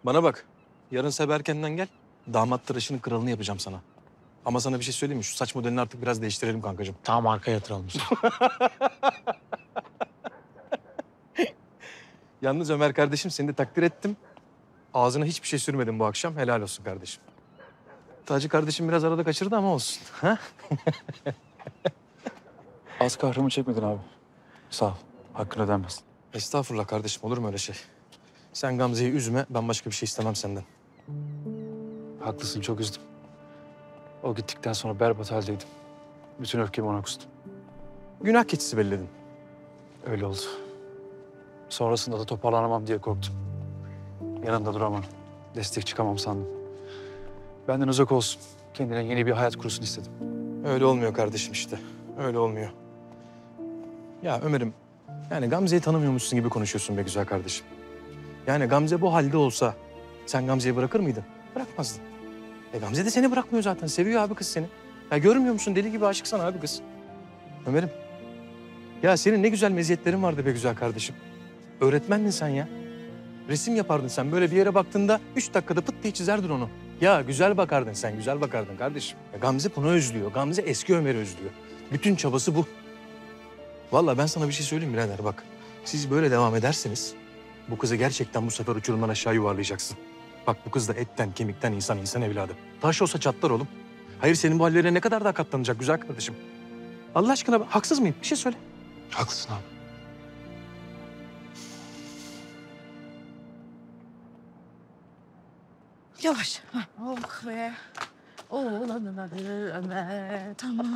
Bana bak, yarın sabah erkenden gel, damat tıraşının kralını yapacağım sana. Ama sana bir şey söyleyeyim mi? Şu saç modelini artık biraz değiştirelim kankacığım. Tamam, arkaya yatıralım. Yalnız Ömer kardeşim, seni de takdir ettim. Ağzına hiçbir şey sürmedim bu akşam, helal olsun kardeşim. Taci kardeşim biraz arada kaçırdı ama olsun. Az kahrımı çekmedin abi. Sağ ol, hakkını ödenmez. Estağfurullah kardeşim, olur mu öyle şey? Sen Gamze'yi üzme, ben başka bir şey istemem senden. Haklısın, çok üzdüm. O gittikten sonra berbat haldeydim. Bütün öfkemi ona kustum. Günah keçisi belledin. Öyle oldu. Sonrasında da toparlanamam diye korktum. Yanında duramam, destek çıkamam sandım. Benden uzak olsun, kendine yeni bir hayat kursun istedim. Öyle olmuyor kardeşim işte, öyle olmuyor. Ya Ömer'im, yani Gamze'yi tanımıyormuşsun gibi konuşuyorsun be güzel kardeşim. Yani Gamze bu halde olsa sen Gamze'yi bırakır mıydın? Bırakmazdın. Gamze de seni bırakmıyor zaten. Seviyor abi kız seni. Ya görmüyor musun? Deli gibi aşıksan abi kız. Ömer'im. Ya senin ne güzel meziyetlerin vardı be güzel kardeşim. Öğretmendin sen ya. Resim yapardın sen. Böyle bir yere baktığında 3 dakikada pıt diye çizerdin onu. Ya güzel bakardın sen, güzel bakardın kardeşim. Ya Gamze bunu özlüyor. Gamze eski Ömer'i özlüyor. Bütün çabası bu. Vallahi ben sana bir şey söyleyeyim birader bak. Siz böyle devam ederseniz bu kızı gerçekten bu sefer uçurumdan aşağı yuvarlayacaksın. Bak bu kız da etten, kemikten insan evladı. Taş olsa çatlar oğlum. Hayır senin bu hallerine ne kadar daha katlanacak güzel kardeşim. Allah aşkına haksız mıyım? Bir şey söyle. Haklısın abi. Yavaş. Ha. Oh be. Oğlanın adı Ömer. Tamam.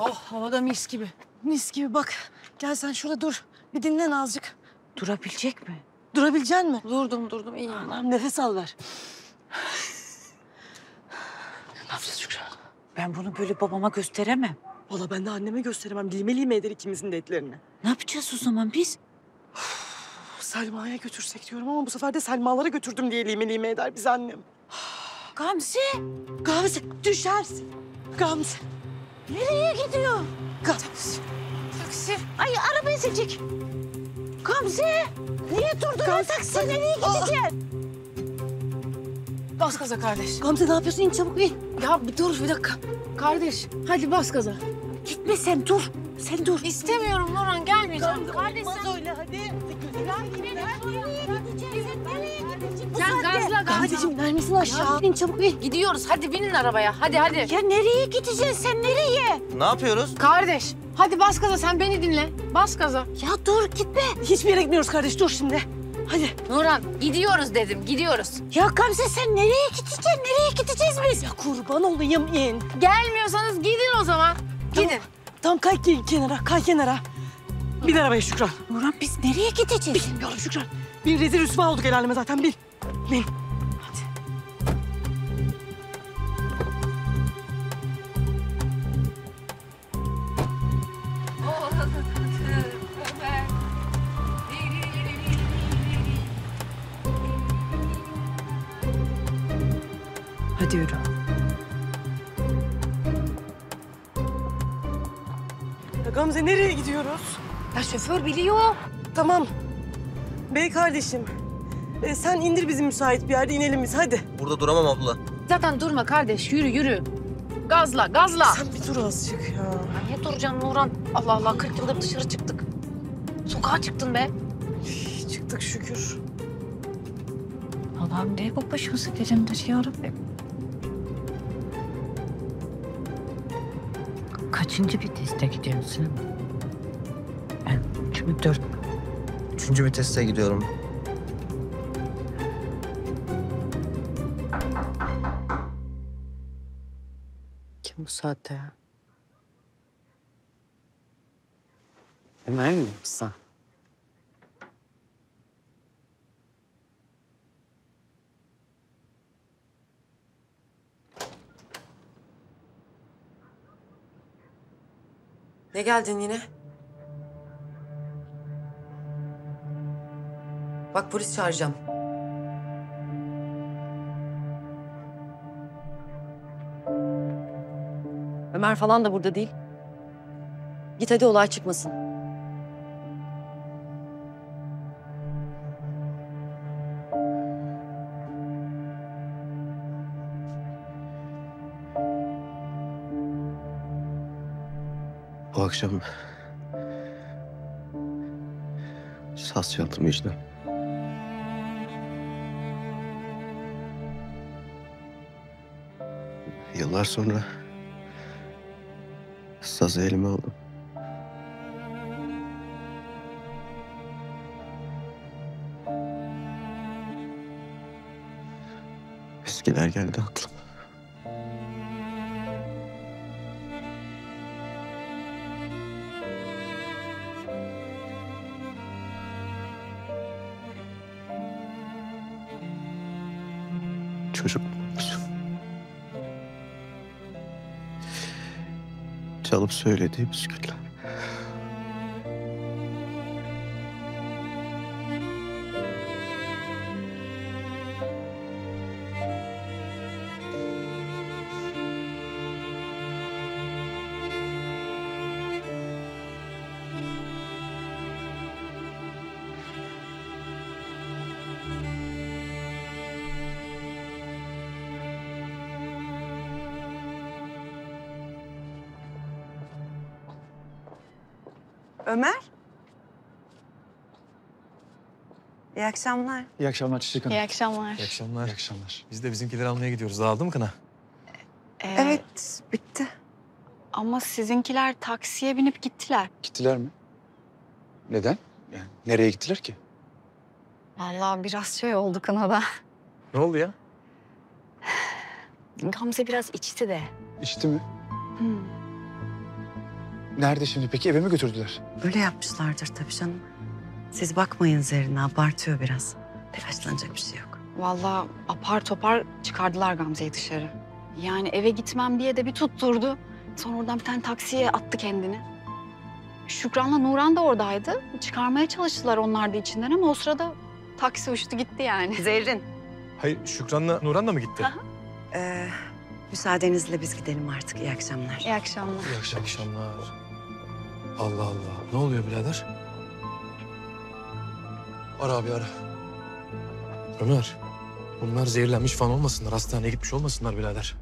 Oh havada mis gibi. Mis gibi bak. Gel sen şurada dur. Bir dinlen azıcık. Durabilecek mi? Durabilecek mi? Durdum iyiyim. Allah'ım nefes al ver. Ne yapacağız Şükran? Ben bunu böyle babama gösteremem. Vallahi ben de anneme gösteremem. Lime lime eder ikimizin de etlerini. Ne yapacağız o zaman biz? Selma'ya götürsek diyorum ama bu sefer de Selma'lara götürdüm diye lime lime eder bizi annem. Gamze düşersin. Gamze. Nereye gidiyor? Gamze. Taksi. Ay araba ezecek. Gamze. Niye durdun o taksiye? Nereye gideceksin? Bas gaza kardeş. Gamze ne yapıyorsun? İn çabuk in. Ya bir dur bir dakika. Kardeş hadi bas gaza. Gitme sen dur. Sen dur. İstemiyorum Nurhan gelmeyeceğim. Kardeş sen. Öyle hadi. Sen gazla gazla. Kardeşim vermesin aşağı. İn çabuk in. Gidiyoruz hadi binin arabaya. Hadi. Ya nereye gideceksin sen nereye? Ne yapıyoruz? Kardeş hadi bas gaza sen beni dinle. Bas gaza. Ya dur gitme. Hiçbir yere gitmiyoruz kardeş dur şimdi. Hadi. Nurhan gidiyoruz dedim gidiyoruz. Ya Gamze sen nereye gideceksin? Nereye gideceğiz biz? Ya kurban olayım in. Gelmiyorsanız gidin o zaman. Tamam. Gidin. Tamam kay kenara. Bin arabaya Şükran. Nurhan biz nereye gideceğiz? Bilmiyorum Şükran. Bir rezil rüsva olduk el aleme zaten bil. Hadi yürü. Ya Gamze nereye gidiyoruz? Ya şoför biliyor. Tamam. Bey kardeşim, sen indir bizi müsait bir yerde inelim biz hadi. Burada duramam abla. Zaten durma kardeş, yürü. Gazla. Sen bir dur azıcık ya. Ya niye duracaksın Nurhan? Allah 40 yıldır dışarı çıktık. Sokağa çıktın be. Çıktık şükür. Allah'ım ne bu başımızı elimdir yarabbim. Kaçıncı viteste gidiyorsun? Yani 3 mü 4 mü? 3. viteste gidiyorum. Kim bu saatte ya? Ömer mi sen? Ne geldin yine? Bak polis çağıracağım. Ömer falan da burada değil. Git hadi olay çıkmasın. Bu akşam saz çaldım Vicdan. Yıllar sonra sazı elime aldım. Eskiler geldi aklıma. Çalıp söylediği bisküviler. Ömer? İyi akşamlar. İyi akşamlar Çiçek Hanım. İyi akşamlar. İyi akşamlar. İyi akşamlar. Biz de bizimkileri almaya gidiyoruz. Dağıldı mı kına? Evet, bitti. Ama sizinkiler taksiye binip gittiler. Gittiler mi? Neden? Yani nereye gittiler ki? Vallahi biraz şey oldu kınada. Ne oldu ya? Gamze biraz içti de. İçti mi? Hmm. Nerede şimdi peki? Eve mi götürdüler? Öyle yapmışlardır tabii canım. Siz bakmayın Zerrin'e, abartıyor biraz. Telaşlanacak bir şey yok. Vallahi apar topar çıkardılar Gamze'yi dışarı. Yani eve gitmem diye de bir tutturdu. Sonra oradan bir tane taksiye attı kendini. Şükran'la Nurhan da oradaydı. Çıkarmaya çalıştılar onlar da içinden ama o sırada taksi uçtu gitti yani. Zerrin. Hayır, Şükran'la Nurhan da mı gitti? Müsaadenizle biz gidelim artık. İyi akşamlar. İyi akşamlar. İyi akşamlar. Allah Allah. Ne oluyor birader? Ara abi ara. Ömer, bunlar zehirlenmiş falan olmasınlar. Hastaneye gitmiş olmasınlar birader.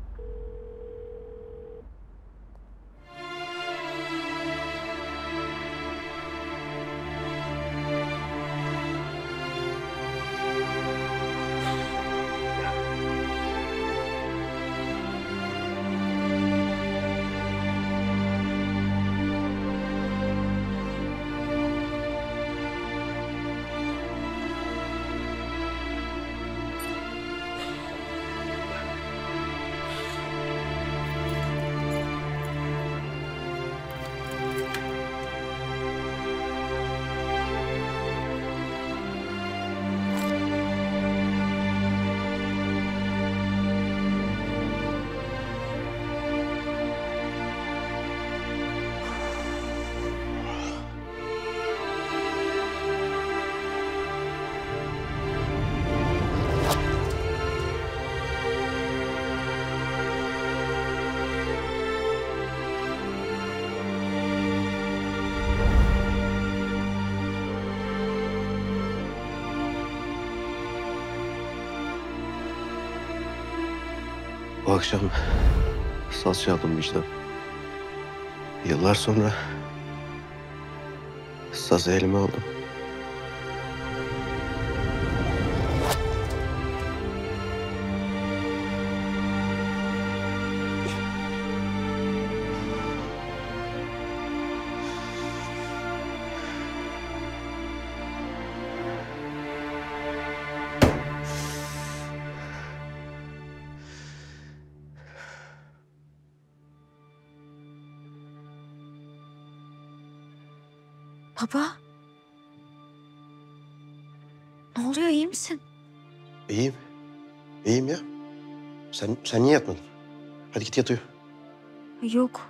Bu akşam saz çaldım Vicdan. Yıllar sonra sazı elime aldım. Baba. Ne oluyor, iyi misin? İyiyim. İyiyim ya. Sen niye yatmadın? Hadi git yat uyu. Yok.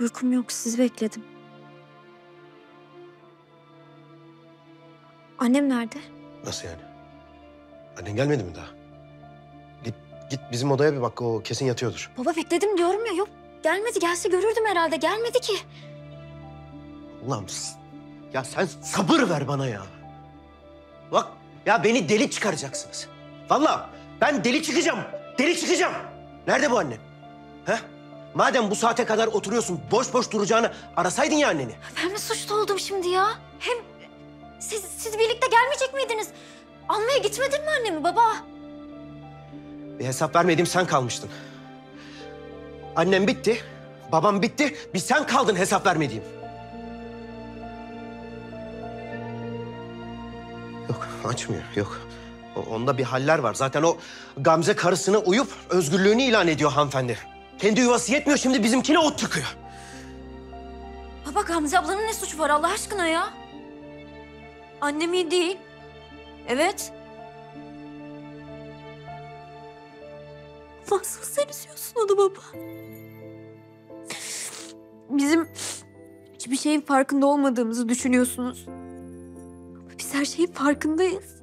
Uykum yok, sizi bekledim. Annem nerede? Nasıl yani? Annen gelmedi mi daha? Git bizim odaya bir bak, o kesin yatıyordur. Baba bekledim diyorum ya, yok. Gelmedi, gelse görürdüm herhalde. Gelmedi ki. Ulan ya sen sabır ver bana ya. Bak ya beni deli çıkaracaksınız. Vallahi ben deli çıkacağım. Deli çıkacağım. Nerede bu annem? He? Madem bu saate kadar oturuyorsun, boş boş duracağını arasaydın ya anneni. Ben mi suçlu oldum şimdi ya? Hem siz birlikte gelmeyecek miydiniz? Almaya gitmedin mi annemi baba? Bir hesap vermediğim sen kalmıştın. Annem bitti, babam bitti. Bir sen kaldın hesap vermediğim. Yok, açmıyor, yok. Onda bir haller var. Zaten o Gamze karısına uyup özgürlüğünü ilan ediyor hanımefendi. Kendi yuvası yetmiyor, şimdi bizimkine ot tıkıyor. Baba, Gamze ablanın ne suçu var Allah aşkına ya? Annem iyi değil. Evet. Nasıl sen üzüyorsun onu baba? Bizim hiçbir şeyin farkında olmadığımızı düşünüyorsunuz. Biz her şeyin farkındayız.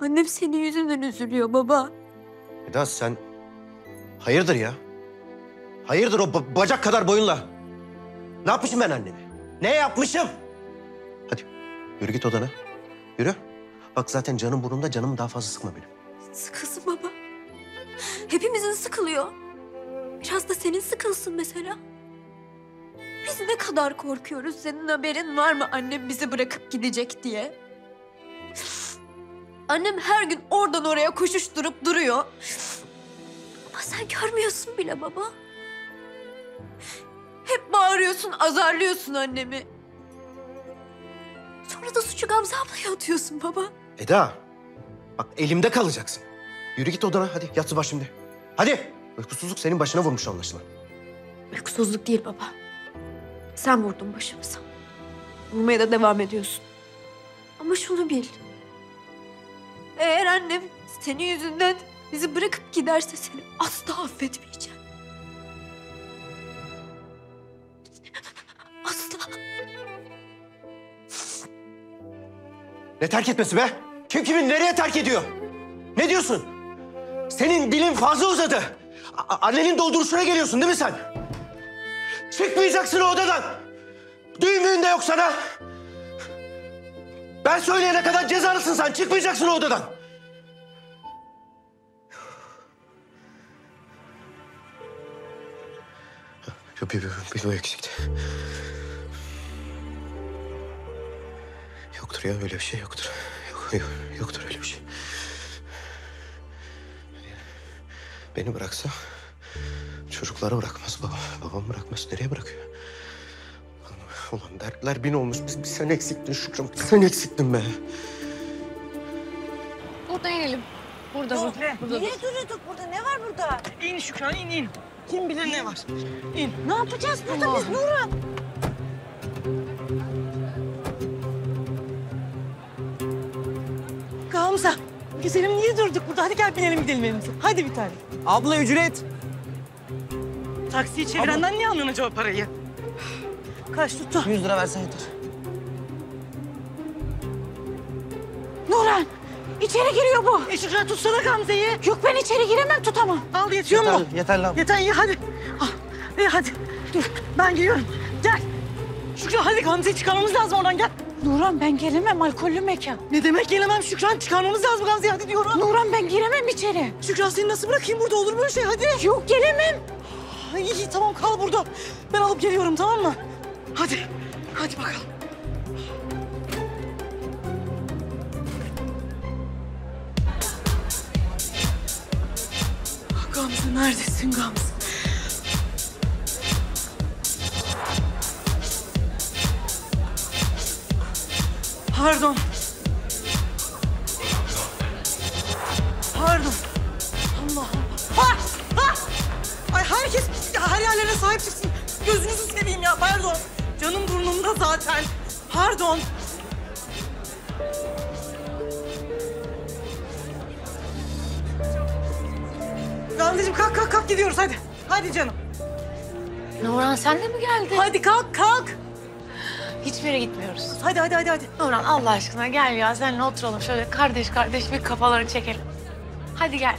Annem senin yüzünden üzülüyor baba. Eda sen... Hayırdır ya? Hayırdır o bacak kadar boyunla? Ne yapmışım ben annemi? Ne yapmışım? Hadi yürü git odana. Yürü. Bak zaten canım burnumda, canımı daha fazla sıkma benim. Sıkılsın baba. Hepimizin sıkılıyor. Biraz da senin sıkılsın mesela. Biz ne kadar korkuyoruz. Senin haberin var mı annem bizi bırakıp gidecek diye? Annem her gün oradan oraya koşuşturup duruyor. Ama sen görmüyorsun bile baba. Hep bağırıyorsun, azarlıyorsun annemi. Sonra da suçu Gamze ablaya atıyorsun baba. Eda, bak elimde kalacaksın. Yürü git odana, hadi yatsı var şimdi. Hadi! Uykusuzluk senin başına vurmuş anlaşılan. Uykusuzluk değil baba. Sen vurdun başımıza. Vurmaya da devam ediyorsun. Ama şunu bil. Eğer annem senin yüzünden bizi bırakıp giderse seni asla affetmeyeceğim. Asla. Ne terk etmesi be? Kim kimin nereye terk ediyor? Ne diyorsun? Senin dilin fazla uzadı. Annenin dolduruşuna geliyorsun değil mi sen? Çıkmayacaksın o odadan. Düğümün de yok sana. Ben söyleyene kadar cezalısın sen. Çıkmayacaksın o odadan. Bir o eksikti. Yoktur ya, öyle bir şey yoktur. Yoktur öyle bir şey. Beni bıraksa çocukları bırakmaz babam. Babam bırakmaz. Nereye bırakıyor? Ulan dertler bin olmuş. Bir sen eksiktin Şükran. Bir sen eksiktin be. Burada inelim. Burada. Niye duruyorduk burada? Ne var burada? İn Şükran, in. Kim bilir ne var? İn. Ne yapacağız burada biz Nurhan? Gamze, güzelim niye durduk burada? Hadi gel binelim gidelim elimize. Hadi bir tane. Abla ücret. Taksiyi çevirenden niye alıyorsun acaba parayı? Kaç tuttu? 100 lira versen yeter. Nurhan, içeri giriyor bu. Şükran tutsana Gamze'yi. Yok ben içeri giremem, tutamam. Al yetiyor mu? Yeter lan. Yeter iyi hadi. Al, hadi. Dur ben geliyorum. Gel. Şükran hadi Gamze'yi çıkarmamız lazım oradan gel. Nurhan ben gelemem, alkollü mekan. Ne demek gelemem Şükran? Çıkarmamız lazım Gamze'yi hadi diyorum. Nurhan ben giremem içeri. Şükran seni nasıl bırakayım burada, olur mu öyle şey hadi? Yok gelemem. İyi tamam kal burada. Ben alıp geliyorum tamam mı? Hadi bakalım. Gamze neredesin Gamze? Pardon. Allah Allah. Ay herkes her yerlere sahip çıksın. Gözünüzü seveyim ya pardon. Canım burnumda zaten. Pardon. Gamzeciğim kalk gidiyoruz hadi. Hadi canım. Nurhan sen de mi geldin? Hadi kalk. Hiçbir yere gitmiyoruz. Hadi. Nurhan Allah aşkına gel ya seninle oturalım şöyle kardeş bir kafalarını çekelim. Hadi gel.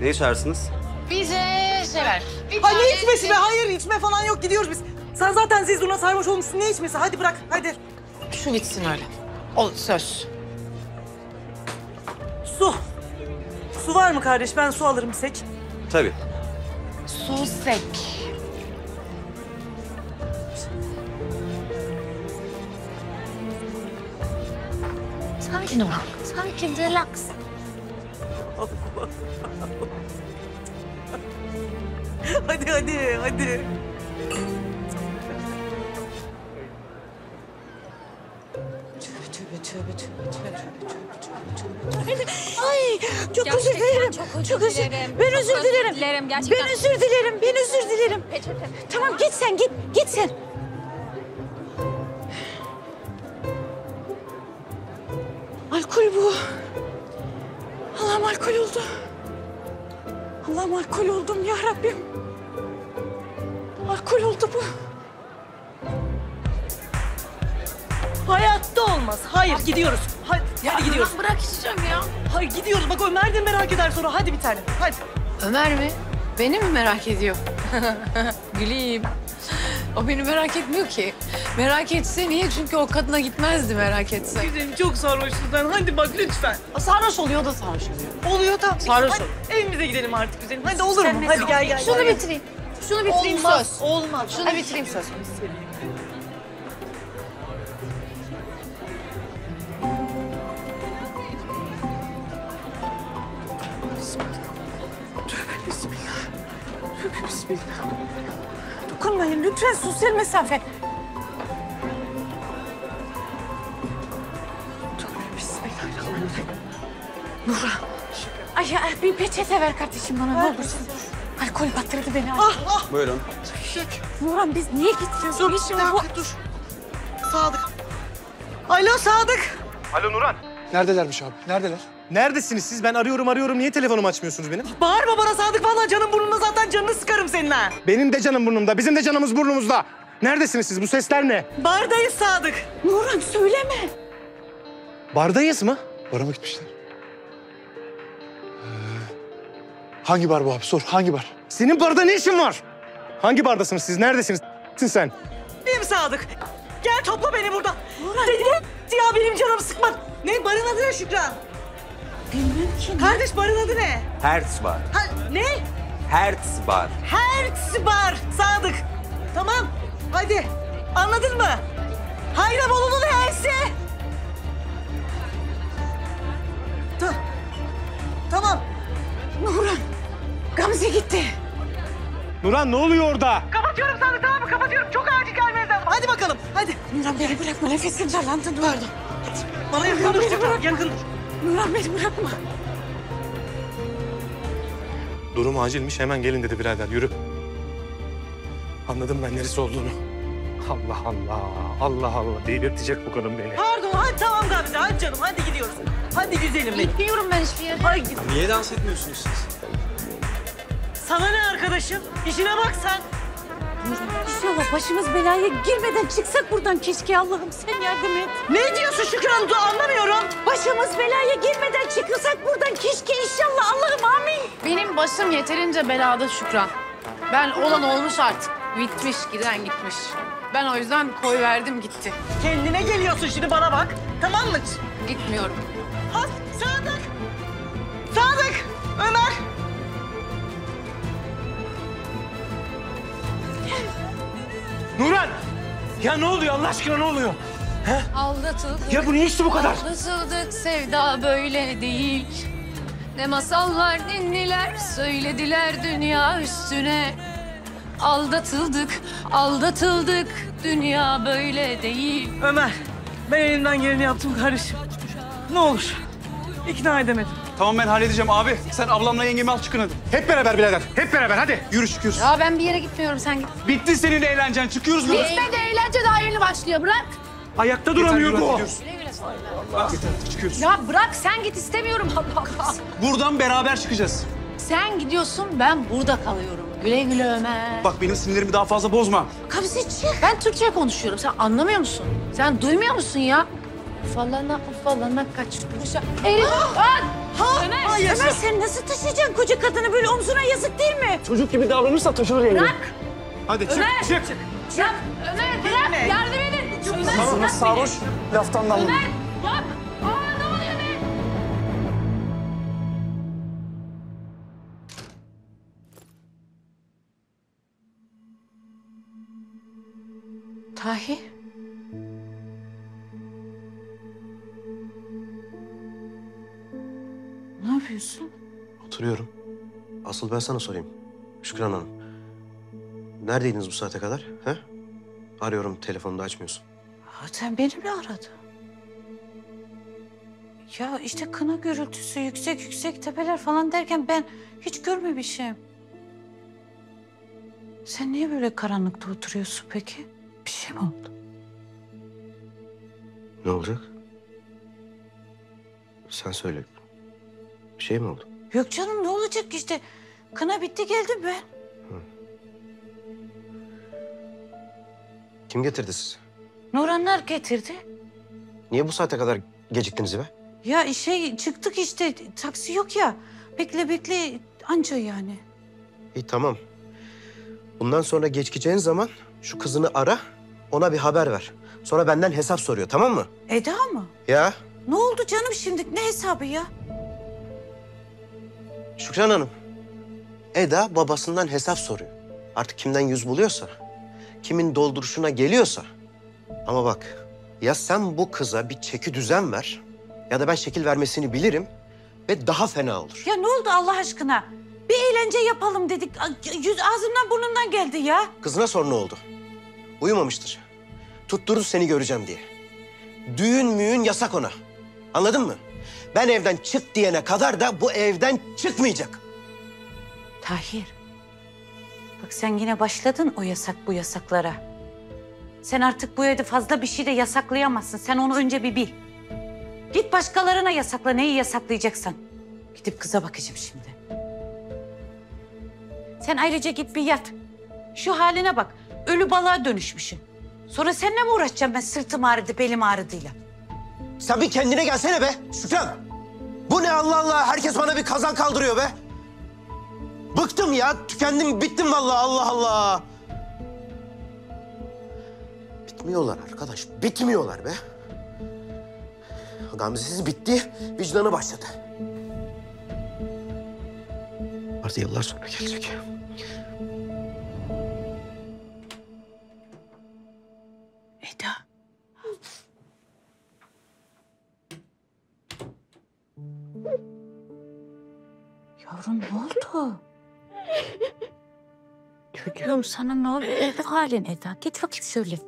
Ne içersiniz? Bize sever. Hayır ne içmesi be? Hayır içme falan yok gidiyoruz biz. Sen zaten Zizur'una sarhoş olmuşsun ne içmesi? Hadi bırak hadi. Şu gitsin öyle. Ol söz. Su var mı kardeş? Ben su alırım sek. Tabii. Su sek. Sakin ol. Sakin, relax. Allah Hadi. Tövbe. Ay çok gerçekten özür dilerim. Çok özür dilerim. Ben özür dilerim. Tamam git sen. Alkol bu. Allah'ım alkol oldum ya Rabbim. Alkol oldu bu. Hayatta olmaz. Hayır gidiyoruz. Hadi gidiyoruz. Bırak içeceğim ya. Hayır gidiyoruz. Bak Ömer de merak eder sonra. Hadi bir tane. Hadi. Ömer mi? Beni mi merak ediyor? Güleyim. O beni merak etmiyor ki. Merak etse niye? Çünkü o kadına gitmezdi merak etse. Güzelim çok sarhoşsun sen. Hadi bak lütfen. Sarhoş oluyor da sarhoş oluyor. Oluyor da. Sarhoş ol. Evimize gidelim artık güzelim. Hadi olur mu? Hadi gel. Şunu bitireyim. Söz. Olmaz. Şunu bitireyim söz. Bismillah. Dokunmayın lütfen, sosyal mesafe. Dur, bismillahirrahmanirrahim. Nurhan. Ay ya, bir peçete ver kardeşim bana, ne olursun. Alkol batırdı beni. Ah, ah. Buyurun. Nurhan biz niye gidiyoruz? Dur, bir dakika, dur. Sadık. Alo Sadık. Alo Nurhan. Neredelermiş abi? Neredeler? Neredesiniz siz? Ben arıyorum. Niye telefonumu açmıyorsunuz benim? Bağırma bana Sadık. Vallahi canım burnumda, zaten canını sıkarım senin ha. Benim de canım burnumda. Bizim de canımız burnumuzda. Neredesiniz siz? Bu sesler ne? Bardayız Sadık. Nurhan söyleme. Bardayız mı? Bara mı gitmişler? Hangi bar bu abi? Sor. Hangi bar? Senin barda ne işin var? Hangi bardasınız siz? Neredesiniz? Neredesin sen? Benim Sadık. Gel topla beni buradan. Nurhan. Dedi ya benim canımı sıkma. Ne? Barın adı ne Şükran? Bilmiyorum ki. Kardeş barın adı ne? Hertz Bar. Ha, ne? Hertz Bar. Hertz Bar Sadık. Tamam. Hadi. Anladın mı? Hayrabolu'nun Hertz'i. Tamam. Nurhan. Gamze gitti. Nurhan ne oluyor orada? Kapatıyorum Sadık, tamam mı? Kapatıyorum. Çok acil gelmeniz lazım. Hadi bakalım. Hadi. Nurhan beni bırakma. Nefesim darlandı. Pardon. Bana yakın dur. Yakın dur. Nurhan beni bırakma. Durum acilmiş, hemen gelin dedi birader, yürü. Anladım ben neresi olduğunu. Allah Allah, Allah Allah, delirtecek bu kadın beni. Pardon, hadi tamam Gamze, hadi canım, hadi gidiyoruz. Hadi güzelim benim. Gitmiyorum ben hiçbir yere. Ay, niye dans etmiyorsunuz siz? Sana ne arkadaşım? İşine bak sen. İnşallah başımız belaya girmeden çıksak buradan keşke. Allah'ım sen yardım et. Ne diyorsun Şükran? Anlamıyorum. Başımız belaya girmeden çıksak buradan keşke inşallah. Allah'ım amin. Benim başım yeterince belada Şükran. Ben olan olmuş artık. Bitmiş, giden gitmiş. Ben o yüzden koyverdim gitti. Kendine geliyorsun şimdi, bana bak. Tamam mı? Gitmiyorum. Has, Sadık. Sadık. Ömer. Nurhan! Ya ne oluyor Allah aşkına, ne oluyor? He? Aldatıldık. Ya bu ne işti bu kadar? Aldatıldık, sevda böyle değil. Ne masallar dinliler, söylediler dünya üstüne. Aldatıldık, aldatıldık, dünya böyle değil. Ömer, ben elimden geleni yaptım kardeşim. Ne olur, ikna edemedim. Tamam ben halledeceğim abi. Sen ablamla yengemi al çıkın hadi. Hep beraber birader. Hep beraber hadi. Yürü çıkıyoruz. Ya ben bir yere gitmiyorum, sen git. Bitti senin eğlencen. Çıkıyoruz burada. Bitmedi eğlence, daha yeni başlıyor. Bırak. Ayakta duramıyor bu. Bak çıkıyoruz. Ya bırak sen git, istemiyorum. Allah Allah. Buradan beraber çıkacağız. Sen gidiyorsun, ben burada kalıyorum. Güle güle Ömer. Bak benim sinirlerimi daha fazla bozma. Gamze çık. Ben Türkçe konuşuyorum. Sen anlamıyor musun? Sen duymuyor musun ya? Falana falana kaç kuşa. Erim. Ömer, ay, Ömer sen nasıl taşıyacaksın koca kadını böyle omzuna, yazık değil mi? Çocuk gibi davranırsa taşır yani. Bırak. Hadi çık, Ömer, çık. Çık. Ömer bırak, Ömer. Yardım edin. Ömer sarhoş laftan damladı. Ömer yap. Aa ne oluyor be? Tahir. Oturuyorum. Asıl ben sana sorayım. Şükran Hanım. Neredeydiniz bu saate kadar? He? Arıyorum, telefonunu da açmıyorsun. Aa, sen beni mi aradın? Ya işte kına gürültüsü, yüksek tepeler falan derken ben hiç görmemişim. Sen niye böyle karanlıkta oturuyorsun peki? Bir şey mi oldu? Ne olacak? Sen söyle. Bir şey mi oldu? Yok canım, ne olacak işte. Kına bitti, geldim ben. Hı. Kim getirdi sizi? Nurhanlar getirdi. Niye bu saate kadar geciktiniz be? Ya şey, çıktık işte, taksi yok ya. Bekle anca yani. İyi tamam. Bundan sonra gecikeceğin zaman şu kızını ara, ona bir haber ver. Sonra benden hesap soruyor, tamam mı? Eda mı? Ya. Ne oldu canım şimdi, ne hesabı ya? Şükran Hanım, Eda babasından hesap soruyor. Artık kimden yüz buluyorsa, kimin dolduruşuna geliyorsa. Ama bak, ya sen bu kıza bir çeki düzen ver ya da ben şekil vermesini bilirim ve daha fena olur. Ya ne oldu Allah aşkına? Bir eğlence yapalım dedik. Yüz ağzından burnundan geldi ya. Kızına sorun oldu. Uyumamıştır. Tutturdu seni göreceğim diye. Düğün müğün yasak ona. Anladın mı? Ben evden çık diyene kadar da bu evden çıkmayacak. Tahir. Bak sen yine başladın o yasak bu yasaklara. Sen artık bu evde fazla bir şey de yasaklayamazsın. Sen onu önce bir bil. Git başkalarına yasakla neyi yasaklayacaksan. Gidip kıza bakacağım şimdi. Sen ayrıca git bir yat. Şu haline bak. Ölü balığa dönüşmüşsün. Sonra seninle mi uğraşacağım ben sırtım ağrıdı, belim ağrıdıyla? Sen bir kendine gelsene be Şükran. Bu ne Allah Allah? Herkes bana bir kazan kaldırıyor be. Bıktım ya, tükendim, bittim vallahi Allah Allah. Bitmiyorlar arkadaş, bitmiyorlar be. Gamzesiz bitti, vicdanı başladı. Artık yıllar sonra gelecek. Eda. Yavrum ne oldu? Çocuğum sana ne oldu? Ev halin Eda. Git bakayım söyle.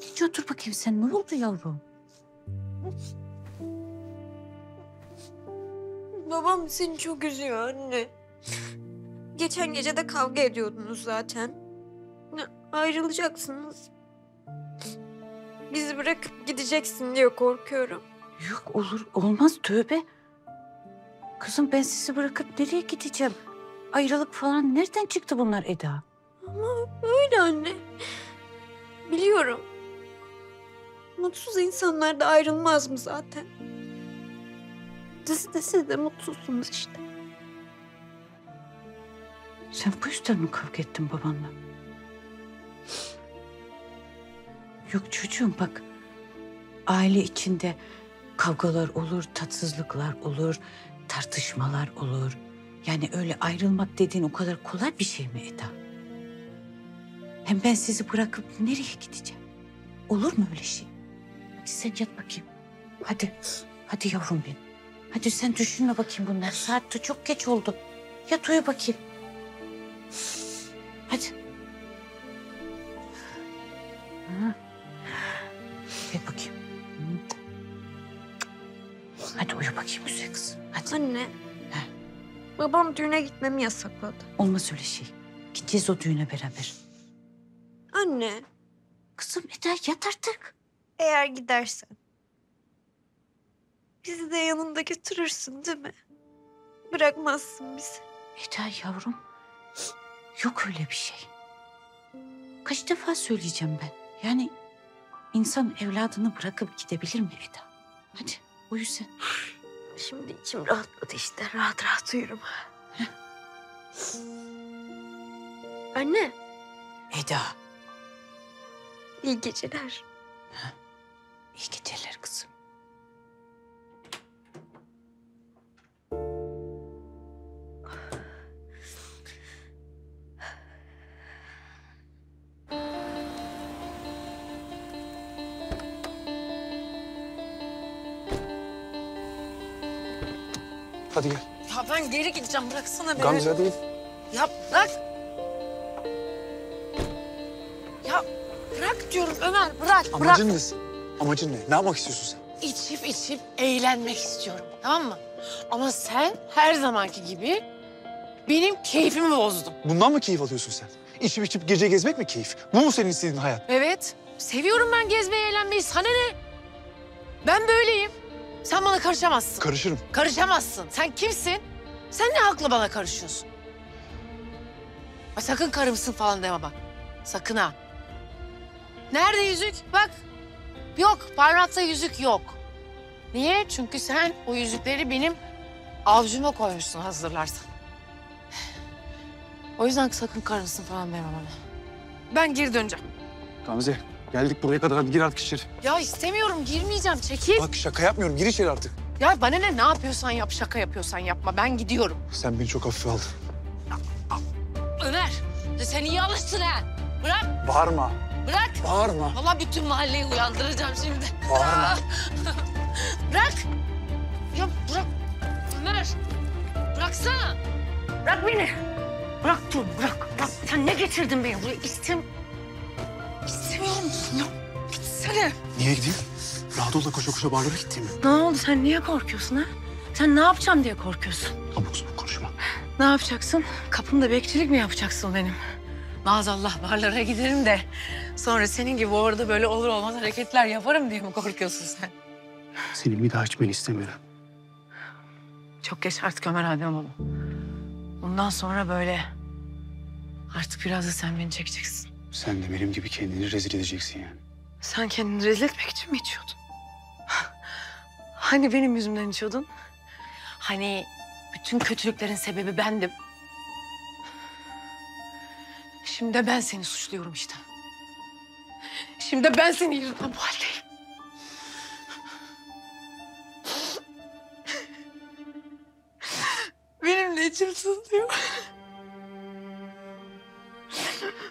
Git otur bakayım sen. Ne oldu yavrum? Babam seni çok üzüyor anne. Geçen gece de kavga ediyordunuz zaten. Ayrılacaksınız. Bizi bırakıp gideceksin diye korkuyorum. Yok olur olmaz tövbe. Kızım ben sizi bırakıp nereye gideceğim? Ayrılık falan nereden çıktı bunlar Eda? Ama öyle anne. Biliyorum. Mutsuz insanlar da ayrılmaz mı zaten? Siz de mutsuzsunuz işte. Sen bu yüzden mi kavga ettin babanla? Yok çocuğum bak. Aile içinde kavgalar olur, tatsızlıklar olur, tartışmalar olur. Yani öyle ayrılmak dediğin o kadar kolay bir şey mi Eda? Hem ben sizi bırakıp nereye gideceğim? Olur mu öyle şey? Hadi sen yat bakayım. Hadi. Hadi yavrum benim. Hadi sen düşünme bakayım bunlar. Saat de çok geç oldu. Yat uyu bakayım. Hadi. Yat bakayım. Hadi uyu bakayım güzel kızım. Hadi. Anne. Babam düğüne gitmemi yasakladı. Olmaz öyle şey. Gideceğiz o düğüne beraber. Anne. Kızım Eda yat artık. Eğer gidersen. Bizi de yanında götürürsün değil mi? Bırakmazsın bizi. Eda yavrum. Yok öyle bir şey. Kaç defa söyleyeceğim ben. Yani insan evladını bırakıp gidebilir mi Eda? Hadi uyu sen. Şimdi içim rahatladı işte. Rahat rahat uyurum. Anne. Eda. İyi geceler. Ha. İyi geceler kızım. Hadi gel. Ya ben geri gideceğim. Bıraksana beni. Gamze değil. Ya bırak. Ya bırak diyorum Ömer. Bırak. Amacın ne? Amacın ne? Ne yapmak istiyorsun sen? İçip içip eğlenmek istiyorum. Tamam mı? Ama sen her zamanki gibi benim keyfimi bozdun. Bundan mı keyif alıyorsun sen? İçip içip gece gezmek mi keyif? Bu mu senin istediğin hayat? Evet. Seviyorum ben gezmeyi, eğlenmeyi. Sana ne? Ben böyleyim. Sen bana karışamazsın. Karışırım. Karışamazsın. Sen kimsin? Sen ne hakla bana karışıyorsun? Ay sakın karımsın falan deme bak. Sakın ha. Nerede yüzük? Bak. Yok. Parmakta yüzük yok. Niye? Çünkü sen o yüzükleri benim avcuma koymuşsun hazırlarsan. O yüzden sakın karımsın falan deme bana. Ben geri döneceğim. Gamze. Geldik buraya kadar, hadi gir artık içeri. Ya istemiyorum, girmeyeceğim. Çekil. Bak şaka yapmıyorum, gir içeri artık. Ya bana ne, ne yapıyorsan yap, şaka yapıyorsan yapma. Ben gidiyorum. Sen beni çok hafife aldın. Ömer, sen iyi alıştın ha. Bırak. Bağırma. Bırak. Bağırma. Vallahi bütün mahalleyi uyandıracağım şimdi. Bağırma. Bırak. Ya bırak. Ömer, bıraksana. Bırak beni. Bırak dur, bırak. Bırak. Sen ne getirdin beni buraya? İstemiyorum. Ya gitsene. Niye gideyim? Rahat ol da koşa koşa bağırlara gittiğim mi? Ne oldu? Sen niye korkuyorsun ha? Sen ne yapacağım diye korkuyorsun? Abuk sabuk konuşma. Ne yapacaksın? Kapımda bekçilik mi yapacaksın benim? Maazallah barlara giderim de sonra senin gibi orada böyle olur olmaz hareketler yaparım diye mi korkuyorsun sen? Senin bir daha içmeni istemiyorum. Çok geç artık Ömer Ademoğlu. Bundan sonra böyle artık biraz da sen beni çekeceksin. Sen de benim gibi kendini rezil edeceksin yani. Sen kendini rezil etmek için mi içiyordun? Hani benim yüzümden içiyordun? Hani bütün kötülüklerin sebebi bendim? Şimdi de ben seni suçluyorum işte. Şimdi de ben seni yüzünden bu haldeyim. Benimle içim sızlıyor.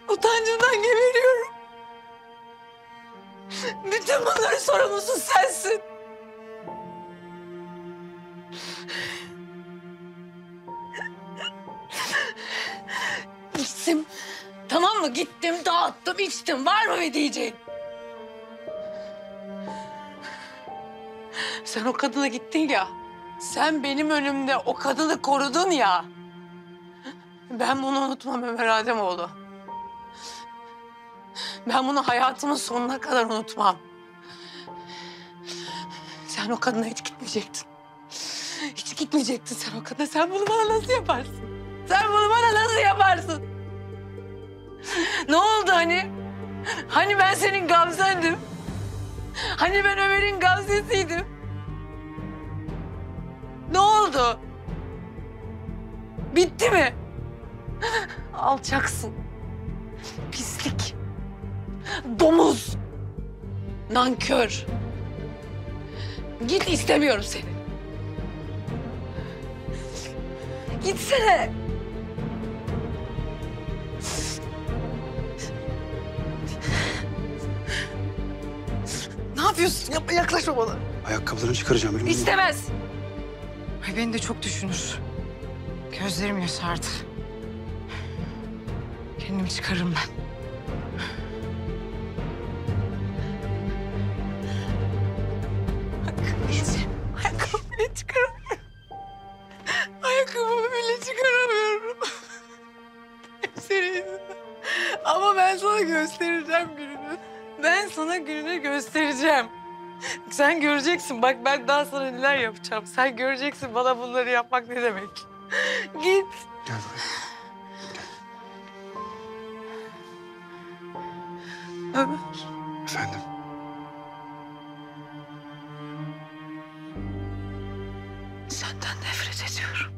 Utancımdan geberiyorum. Bütün bunların sorumlusu sensin. Gittim. Tamam mı? Gittim, dağıttım, içtim. Var mı bir diyeceğin? Sen o kadına gittin ya. Sen benim önümde o kadını korudun ya. Ben bunu unutmam Ömer Ademoğlu. Ben bunu hayatımın sonuna kadar unutmam. Sen o kadına hiç gitmeyecektin. Hiç gitmeyecektin sen o kadına. Sen bunu bana nasıl yaparsın? Sen bunu bana nasıl yaparsın? Ne oldu hani? Hani ben senin Gamzendim? Hani ben Ömer'in Gamzesiydim? Ne oldu? Bitti mi? Alçaksın. Pislik. Domuz. Nankör. Git, istemiyorum seni. Gitsene. Ne yapıyorsun? Yapma, yaklaşma bana. Ayakkabılarını çıkaracağım. Benim İstemez. Ay beni de çok düşünür. Gözlerim yaşardı. Kendimi çıkarırım ben. Ayakkabımı bile çıkaramıyorum. Ayakkabımı bile çıkaramıyorum. Hepsini. Ama ben sana göstereceğim gününü. Ben sana gününü göstereceğim. Sen göreceksin. Bak ben daha sonra neler yapacağım. Sen göreceksin bana bunları yapmak ne demek. Git. Gel buraya. Ömer. Efendim? Senden nefret ediyorum.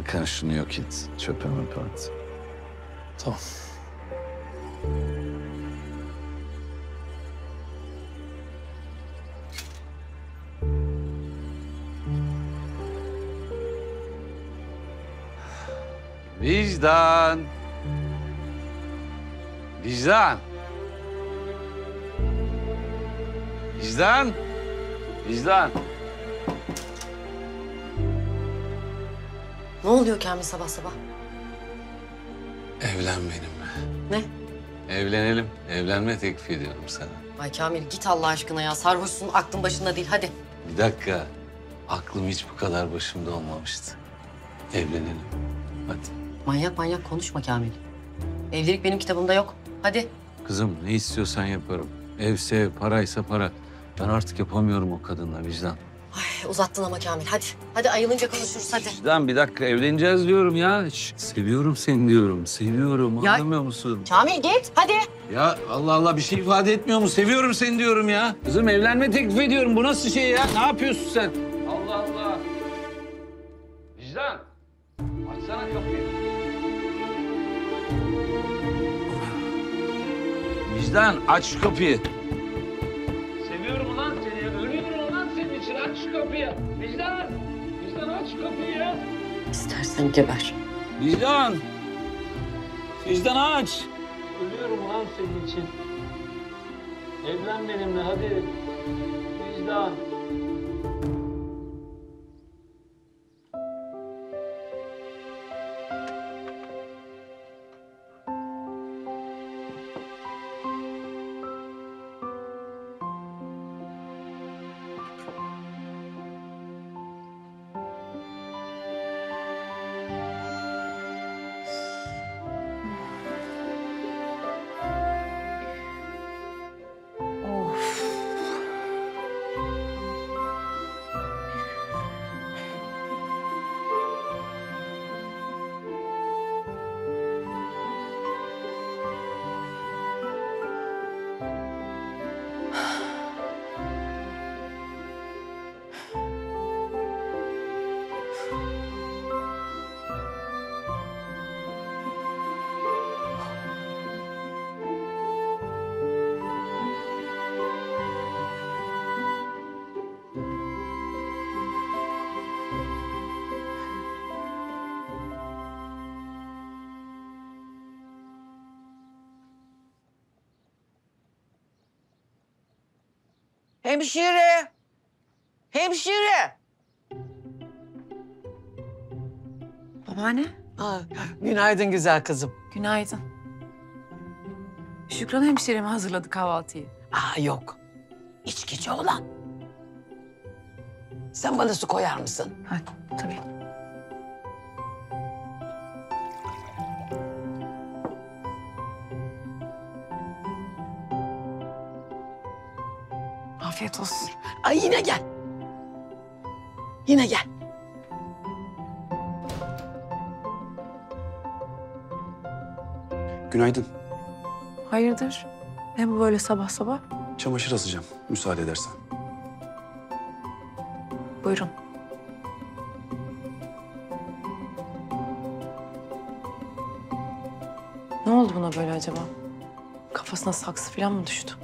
Hakan şunu yok et. Çöpe möpe at. Tamam. Vicdan. Vicdan. Vicdan. Vicdan. Ne oluyor Kamil sabah sabah? Evlen benimle. Ne? Evlenelim. Evlenme teklif ediyorum sana. Ay Kamil git Allah aşkına ya. Sarhoşsun, aklın başında değil. Hadi. Bir dakika. Aklım hiç bu kadar başımda olmamıştı. Evlenelim. Hadi. Manyak manyak konuşma Kamil. Evlilik benim kitabımda yok. Hadi. Kızım ne istiyorsan yaparım. Evse ev, paraysa para. Ben artık yapamıyorum o kadınla Vicdan. Ay uzattın ama Kamil hadi. Hadi ayılınca konuşuruz hadi. Vicdan bir dakika evleneceğiz diyorum ya. Seviyorum seni diyorum. Seviyorum ya, anlamıyor musun? Kamil git hadi. Ya Allah Allah bir şey ifade etmiyor mu? Seviyorum seni diyorum ya. Kızım evlenme teklif ediyorum. Bu nasıl şey ya? Ne yapıyorsun sen? Allah Allah. Vicdan. Açsana kapıyı. Vicdan aç şu kapıyı. Seviyorum ulan seni. Ölüyorum ulan senin için. Aç şu kapıyı. Vicdan. Vicdan aç şu kapıyı ya. İstersen geber. Vicdan. Vicdan aç. Ölüyorum ulan senin için. Evlen benimle hadi. Vicdan. Hemşire! Hemşire! Babaanne. Aa, günaydın güzel kızım. Günaydın. Şükran hemşiremi hazırladı kahvaltıyı. Aa yok. İçkici olan. Sen bana su koyar mısın? Ha, tabii. Afiyet olsun. Ay yine gel. Yine gel. Günaydın. Hayırdır? Ne bu böyle sabah sabah? Çamaşır asacağım. Müsaade edersen. Buyurun. Ne oldu buna böyle acaba? Kafasına saksı falan mı düştü?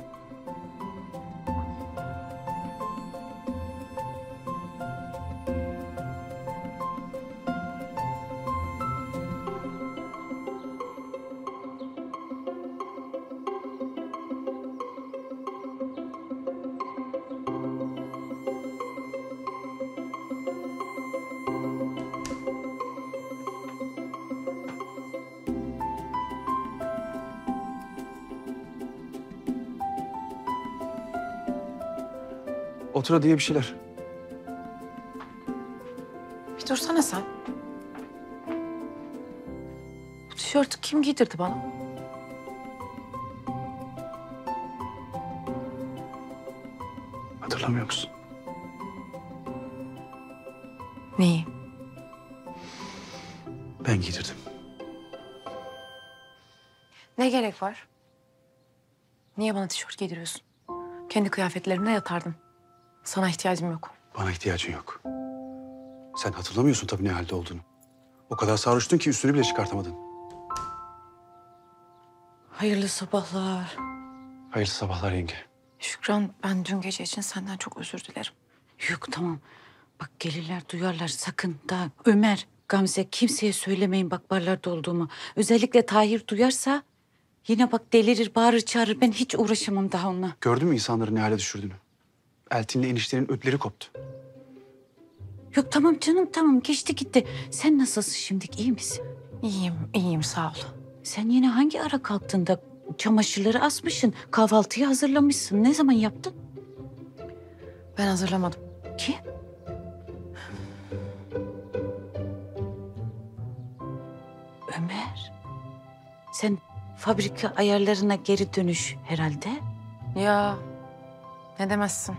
Otura diye bir şeyler. Bir dursana sen. Bu tişörtü kim giydirdi bana? Hatırlamıyor musun? Neyi? Ben giydirdim. Ne gerek var? Niye bana tişört giydiriyorsun? Kendi kıyafetlerimle yatardın. Sana ihtiyacım yok. Bana ihtiyacın yok. Sen hatırlamıyorsun tabii ne halde olduğunu. O kadar sarhoştun ki üstünü bile çıkartamadın. Hayırlı sabahlar. Hayırlı sabahlar yenge. Şükran, ben dün gece için senden çok özür dilerim. Yok tamam. Bak gelirler, duyarlar sakın. Daha Ömer, Gamze kimseye söylemeyin bak barlarda olduğumu. Özellikle Tahir duyarsa yine bak delirir, bağırır, çağırır. Ben hiç uğraşamam daha onunla. Gördün mü insanları ne hale düşürdüğünü? Eltin'le eniştenin ötleri koptu. Yok tamam canım tamam geçti gitti. Sen nasılsın şimdi, iyi misin? İyiyim, iyiyim sağ ol. Sen yine hangi ara kalktın da çamaşırları asmışsın, kahvaltıyı hazırlamışsın. Ne zaman yaptın? Ben hazırlamadım. Kim? Ömer. Sen fabrika ayarlarına geri dönüş herhalde. Ya ne demezsin.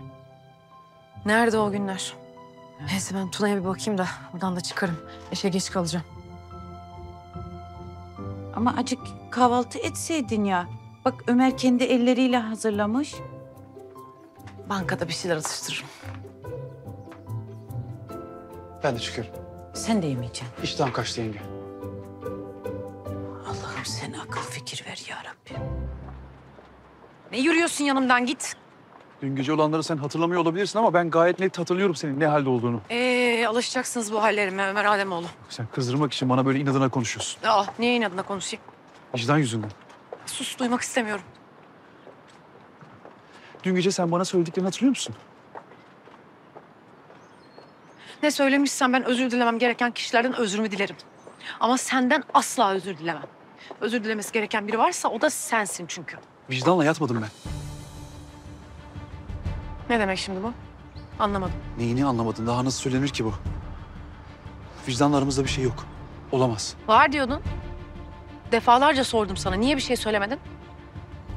Nerede o günler? Ha. Neyse ben Tuna'ya bir bakayım da buradan da çıkarım. İşe geç kalacağım. Ama acık kahvaltı etseydin ya. Bak Ömer kendi elleriyle hazırlamış. Bankada bir şeyler atıştırırım. Ben de çıkıyorum. Sen de yemeyeceksin. İştahım kaçtı yenge. Allah'ım sen akıl fikir ver ya Rabbi. Ne yürüyorsun yanımdan git. Dün gece olanları sen hatırlamıyor olabilirsin ama ben gayet net hatırlıyorum senin ne halde olduğunu. Alışacaksınız bu hallerime Ömer Ademoğlu. Sen kızdırmak için bana böyle inadına konuşuyorsun. Aa, niye inadına konuşayım? Vicdan yüzünden. Sus, duymak istemiyorum. Dün gece sen bana söylediklerini hatırlıyor musun? Ne söylemişsen ben özür dilemem gereken kişilerden özrümü dilerim. Ama senden asla özür dilemem. Özür dilemesi gereken biri varsa o da sensin çünkü. Vicdanla yatmadım ben. Ne demek şimdi bu? Anlamadım. Neyini anlamadın? Daha nasıl söylenir ki bu? Vicdanlarımızda bir şey yok. Olamaz. Var diyordun. Defalarca sordum sana. Niye bir şey söylemedin?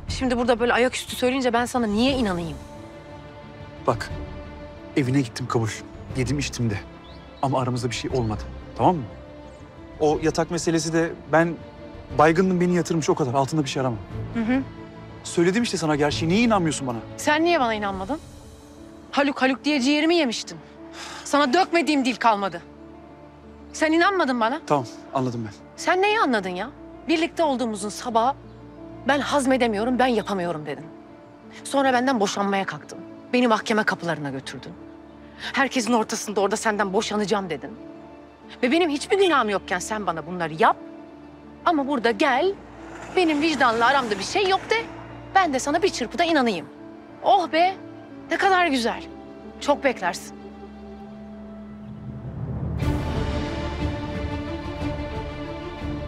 Şimdi burada böyle ayaküstü söyleyince ben sana niye inanayım? Bak, evine gittim kabul. Yedim içtim de. Ama aramızda bir şey olmadı. Tamam mı? O yatak meselesi de ben baygındım, beni yatırmış o kadar. Altında bir şey aramam. Hı hı. Söyledim işte sana gerçeği. Niye inanmıyorsun bana? Sen niye bana inanmadın? Haluk diye ciğerimi yemiştin. Sana dökmediğim dil kalmadı. Sen inanmadın bana. Tamam, anladım ben. Sen neyi anladın ya? Birlikte olduğumuzun sabahı ben hazmedemiyorum, ben yapamıyorum dedin. Sonra benden boşanmaya kalktın. Beni mahkeme kapılarına götürdün. Herkesin ortasında orada senden boşanacağım dedin. Ve benim hiçbir günahım yokken sen bana bunları yap. Ama burada gel, benim vicdanla aramda bir şey yok de. Ben de sana bir çırpıda inanayım. Oh be! Ne kadar güzel. Çok beklersin.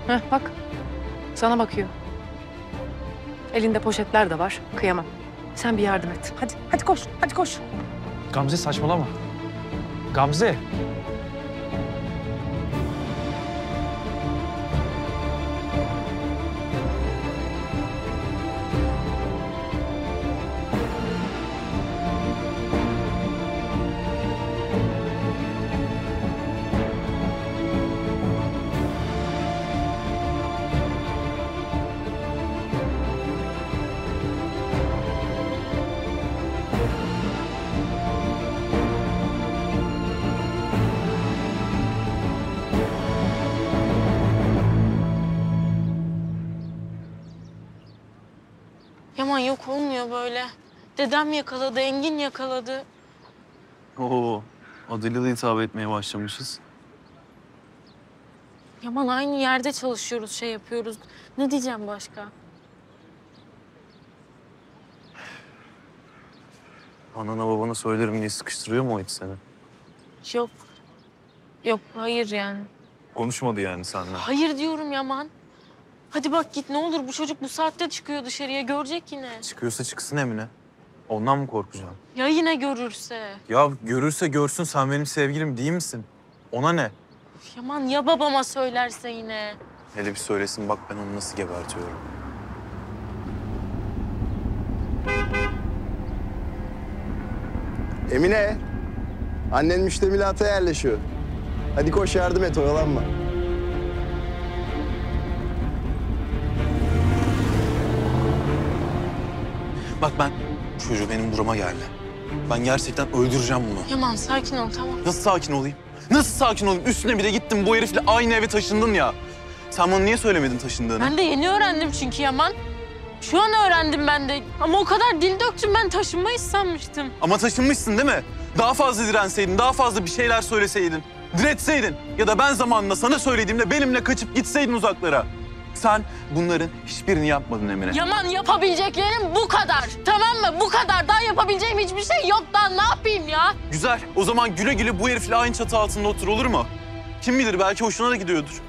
Heh, bak. Sana bakıyor. Elinde poşetler de var. Kıyamam. Sen bir yardım et. Hadi, hadi koş. Hadi koş. Gamze saçmalama. Gamze. Yok olmuyor böyle. Dedem yakaladı, Engin yakaladı. Oo, adıyla da hitap etmeye başlamışız. Yaman aynı yerde çalışıyoruz, şey yapıyoruz. Ne diyeceğim başka? Anana babana söylerim diye sıkıştırıyor mu o hiç seni? Yok. Yok, hayır yani. Konuşmadı yani seninle. Hayır diyorum Yaman. Hadi bak git ne olur, bu çocuk bu saatte çıkıyor dışarıya, görecek yine. Çıkıyorsa çıksın Emine. Ondan mı korkacağım? Ya yine görürse? Ya görürse görsün, sen benim sevgilim değil misin? Ona ne? Yaman ya babama söylerse yine? Hele bir söylesin, bak ben onu nasıl gebertiyorum. Emine, annen müştemilata yerleşiyor. Hadi koş yardım et, oyalanma. Bak ben, çocuğu benim duruma geldi. Ben gerçekten öldüreceğim bunu. Yaman sakin ol, tamam. Nasıl sakin olayım? Nasıl sakin olayım? Üstüne bir de gittim bu herifle aynı eve taşındın ya. Sen bana niye söylemedin taşındığını? Ben de yeni öğrendim çünkü Yaman. Şu an öğrendim ben de. Ama o kadar dil döktüm, ben taşınmayı sanmıştım. Ama taşınmışsın değil mi? Daha fazla direnseydin, daha fazla bir şeyler söyleseydin, diretseydin ya da ben zamanında sana söylediğimde benimle kaçıp gitseydin uzaklara. Sen bunların hiçbirini yapmadın Emine. Yaman, yapabileceklerim bu kadar. Tamam mı? Bu kadar. Daha yapabileceğim hiçbir şey yok. Daha ne yapayım ya? Güzel. O zaman güle güle bu herifle aynı çatı altında otur, olur mu? Kim bilir, belki hoşuna da gidiyordur.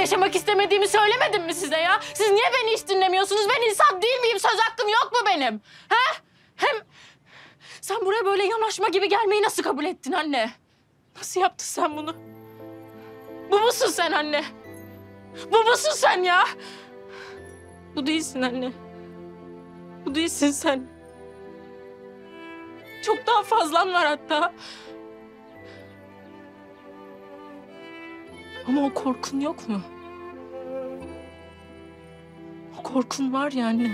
Yaşamak istemediğimi söylemedim mi size ya? Siz niye beni hiç dinlemiyorsunuz? Ben insan değil miyim? Söz hakkım yok mu benim? He? Hem sen buraya böyle yanaşma gibi gelmeyi nasıl kabul ettin anne? Nasıl yaptın sen bunu? Bu musun sen anne? Bu musun sen ya? Bu değilsin anne. Bu değilsin sen. Çok daha fazlan var hatta. Ama o korkun yok mu? O korkun var ya anne.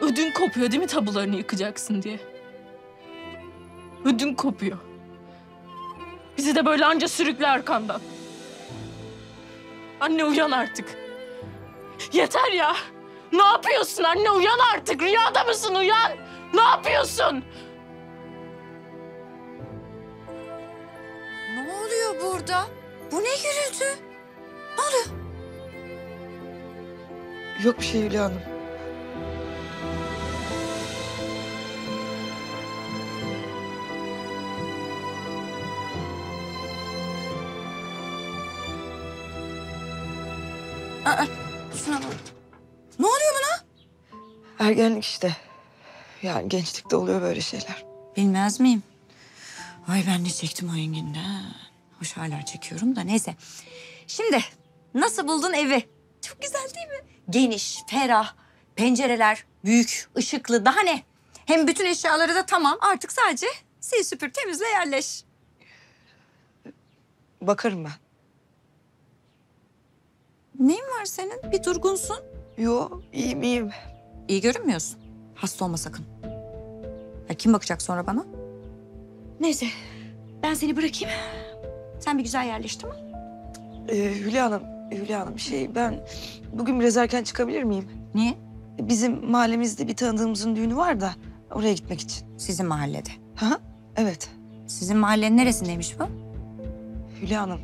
Ödün kopuyor değil mi tabularını yıkacaksın diye? Ödün kopuyor. Bizi de böyle anca sürükle arkandan. Anne uyan artık. Yeter ya. Ne yapıyorsun anne, uyan artık. Rüyada mısın, uyan? Ne yapıyorsun? Burada. Bu ne gürültü? Ne oluyor? Yok bir şey Hülya Hanım. Aa, şuna bak. Ne oluyor buna? Ergenlik işte. Yani gençlikte oluyor böyle şeyler. Bilmez miyim? Ay ben ne çektim o Engin'den. Hoş hala çekiyorum da neyse. Şimdi nasıl buldun evi? Çok güzel değil mi? Geniş, ferah, pencereler büyük, ışıklı, daha ne? Hem bütün eşyaları da tamam, artık sadece sil süpür temizle yerleş. Bakarım ben. Neyin var senin? Bir durgunsun. Yo, iyiyim iyiyim. İyi görünmüyorsun. Hasta olma sakın. Ya kim bakacak sonra bana? Neyse ben seni bırakayım. Sen bir güzel yerleştin mi? Hülya Hanım ben bugün biraz erken çıkabilir miyim? Niye? Bizim mahallemizde bir tanıdığımızın düğünü var da oraya gitmek için. Sizin mahallede? Ha, evet. Sizin mahallenin neresindeymiş bu? Hülya Hanım,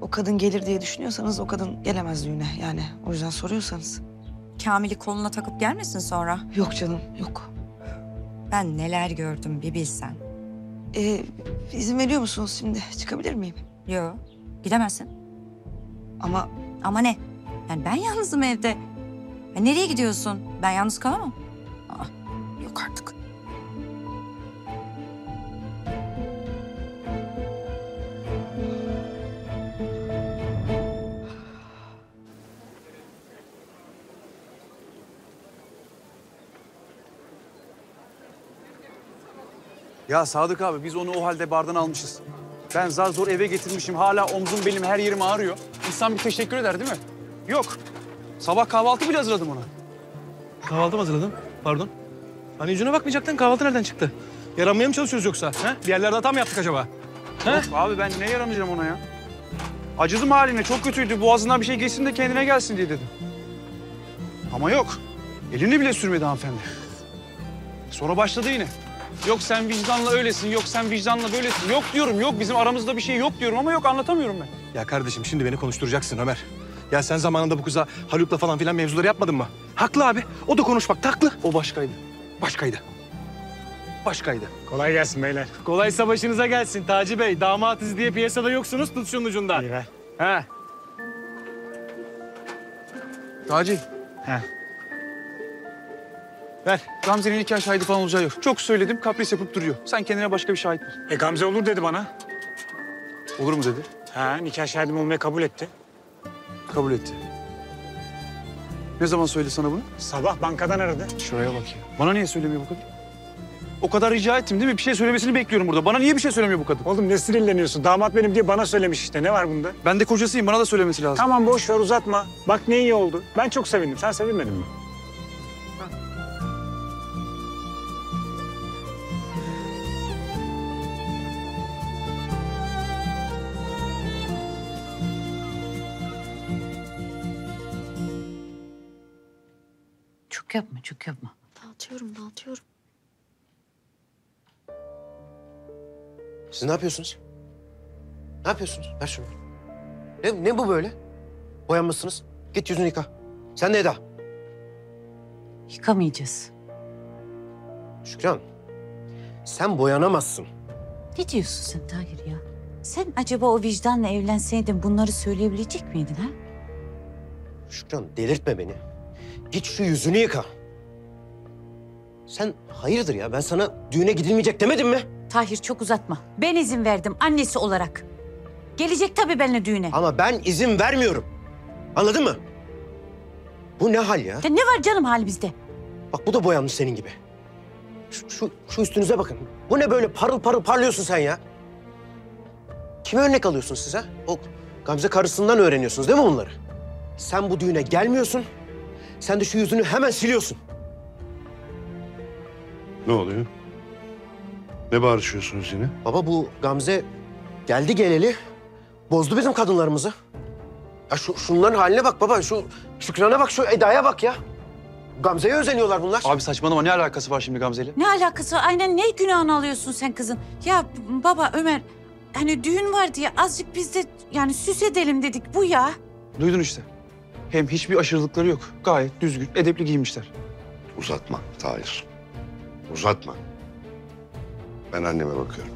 o kadın gelir diye düşünüyorsanız o kadın gelemez düğüne yani. O yüzden soruyorsanız. Kamil'i koluna takıp gelmesin sonra. Yok canım, yok. Ben neler gördüm bir bilsen. İzin veriyor musunuz şimdi? Çıkabilir miyim? Yok. Gidemezsin. Ama... Ama ne? Yani ben yalnızım evde. Ya nereye gidiyorsun? Ben yalnız kalamam. Aa, yok artık. Ya Sadık abi, biz onu o halde bardan almışız. Ben zar zor eve getirmişim, hala omzum benim, her yerim ağrıyor. İnsan bir teşekkür eder değil mi? Yok. Sabah kahvaltı bile hazırladım ona. Kahvaltı mı hazırladın? Pardon. Hani yüzüne bakmayacaktın, kahvaltı nereden çıktı? Yaranmaya mı çalışıyoruz yoksa? He? Bir yerlerde hata mı yaptık acaba? He? Abi ben ne yaramayacağım ona ya? Acıdım haline, çok kötüydü. Boğazından bir şey geçsin de kendine gelsin diye dedim. Ama yok. Elini bile sürmedi hanımefendi. Sonra başladı yine. Yok sen vicdanla öylesin, yok sen vicdanla böylesin. Yok diyorum, yok bizim aramızda bir şey yok diyorum ama yok, anlatamıyorum ben. Ya kardeşim şimdi beni konuşturacaksın Ömer. Ya sen zamanında bu kıza Haluk'la falan filan mevzuları yapmadın mı? Haklı abi, o da konuşmak haklı. O başkaydı, başkaydı, başkaydı. Kolay gelsin beyler. Kolaysa başınıza gelsin Taci Bey. Damatız diye piyasada yoksunuz, tut şunun ucundan. İyi ver. He. Taci. He. Ver. Gamze'nin nikah şahidi falan olacağı yok. Çok söyledim, kapris yapıp duruyor. Sen kendine başka bir şahit bul. Gamze olur dedi bana. Olur mu dedi? Ha, nikah şahidim olmaya kabul etti. Kabul etti. Ne zaman söyledi sana bunu? Sabah bankadan aradı. Şuraya bak ya. Bana niye söylemiyor bu kadın? O kadar rica ettim değil mi? Bir şey söylemesini bekliyorum burada. Bana niye bir şey söylemiyor bu kadın? Oğlum ne sinirleniyorsun? Damat benim diye bana söylemiş işte. Ne var bunda? Ben de kocasıyım. Bana da söylemesi lazım. Tamam boş ver uzatma. Bak ne iyi oldu. Ben çok sevindim. Sen sevinmedin mi? Çok yapma, çok yapma. Dağıtıyorum. Siz ne yapıyorsunuz? Ver şunu. Ne bu böyle? Boyanmışsınız. Git yüzünü yıka. Sen de Eda. Yıkamayacağız. Şükran, sen boyanamazsın. Ne diyorsun sen Tahir ya? Sen acaba o vicdanla evlenseydin bunları söyleyebilecek miydin ha? Şükran, delirtme beni. Git şu yüzünü yıka. Sen hayırdır ya? Ben sana düğüne gidilmeyecek demedim mi? Tahir çok uzatma. Ben izin verdim annesi olarak. Gelecek tabii benimle düğüne. Ama ben izin vermiyorum. Anladın mı? Bu ne hal ya? Ya ne var canım halimizde? Bak bu da boyanmış senin gibi. Şu üstünüze bakın. Bu ne böyle parıl parıl parlıyorsun sen ya? Kime örnek alıyorsun siz ha? O Gamze karısından öğreniyorsunuz değil mi bunları? Sen bu düğüne gelmiyorsun. Sen de şu yüzünü hemen siliyorsun. Ne oluyor? Ne bağırışıyorsunuz yine? Baba bu Gamze geldi geleli bozdu bizim kadınlarımızı. Ya şunların haline bak baba. Şu Şükran'a bak, şu Eda'ya bak ya. Gamze'ye özeniyorlar bunlar. Abi saçmalama, ne alakası var şimdi Gamze'yle? Ne alakası var? Aynen, ne günahını alıyorsun sen kızın? Ya baba Ömer, hani düğün var diye azıcık biz de yani süs edelim dedik bu ya. Duydun işte. Hem hiçbir aşırılıkları yok. Gayet düzgün, edepli giyinmişler. Uzatma Tahir. Uzatma. Ben anneme bakıyorum.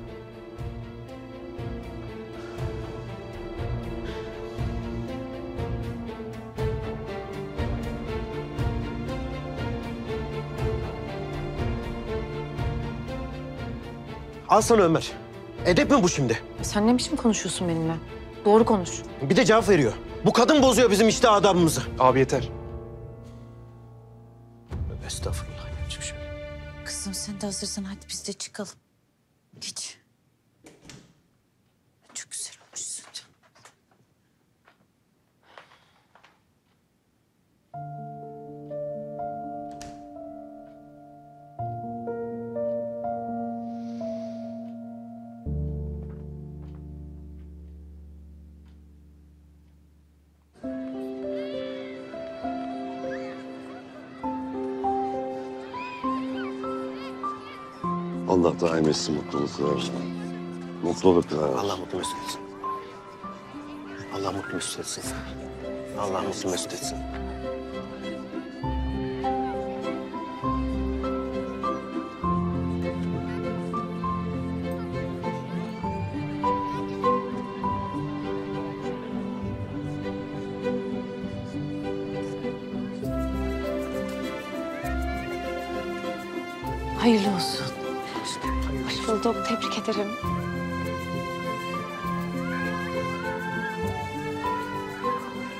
Al sana Ömer. Edep mi bu şimdi? Sen ne biçim konuşuyorsun benimle? Doğru konuş. Bir de cevap veriyor. Bu kadın bozuyor bizim işte adamımızı. Abi yeter. Estağfurullah. Kızım sen de hazırsan hadi biz de çıkalım. Hiç. Çok güzel olmuşsun canım. Allah daim etsin mutluluklar. Mutluluklar. Allah mutlu mesut etsin. Hayırlı olsun. Hoş bulduk. Tebrik ederim.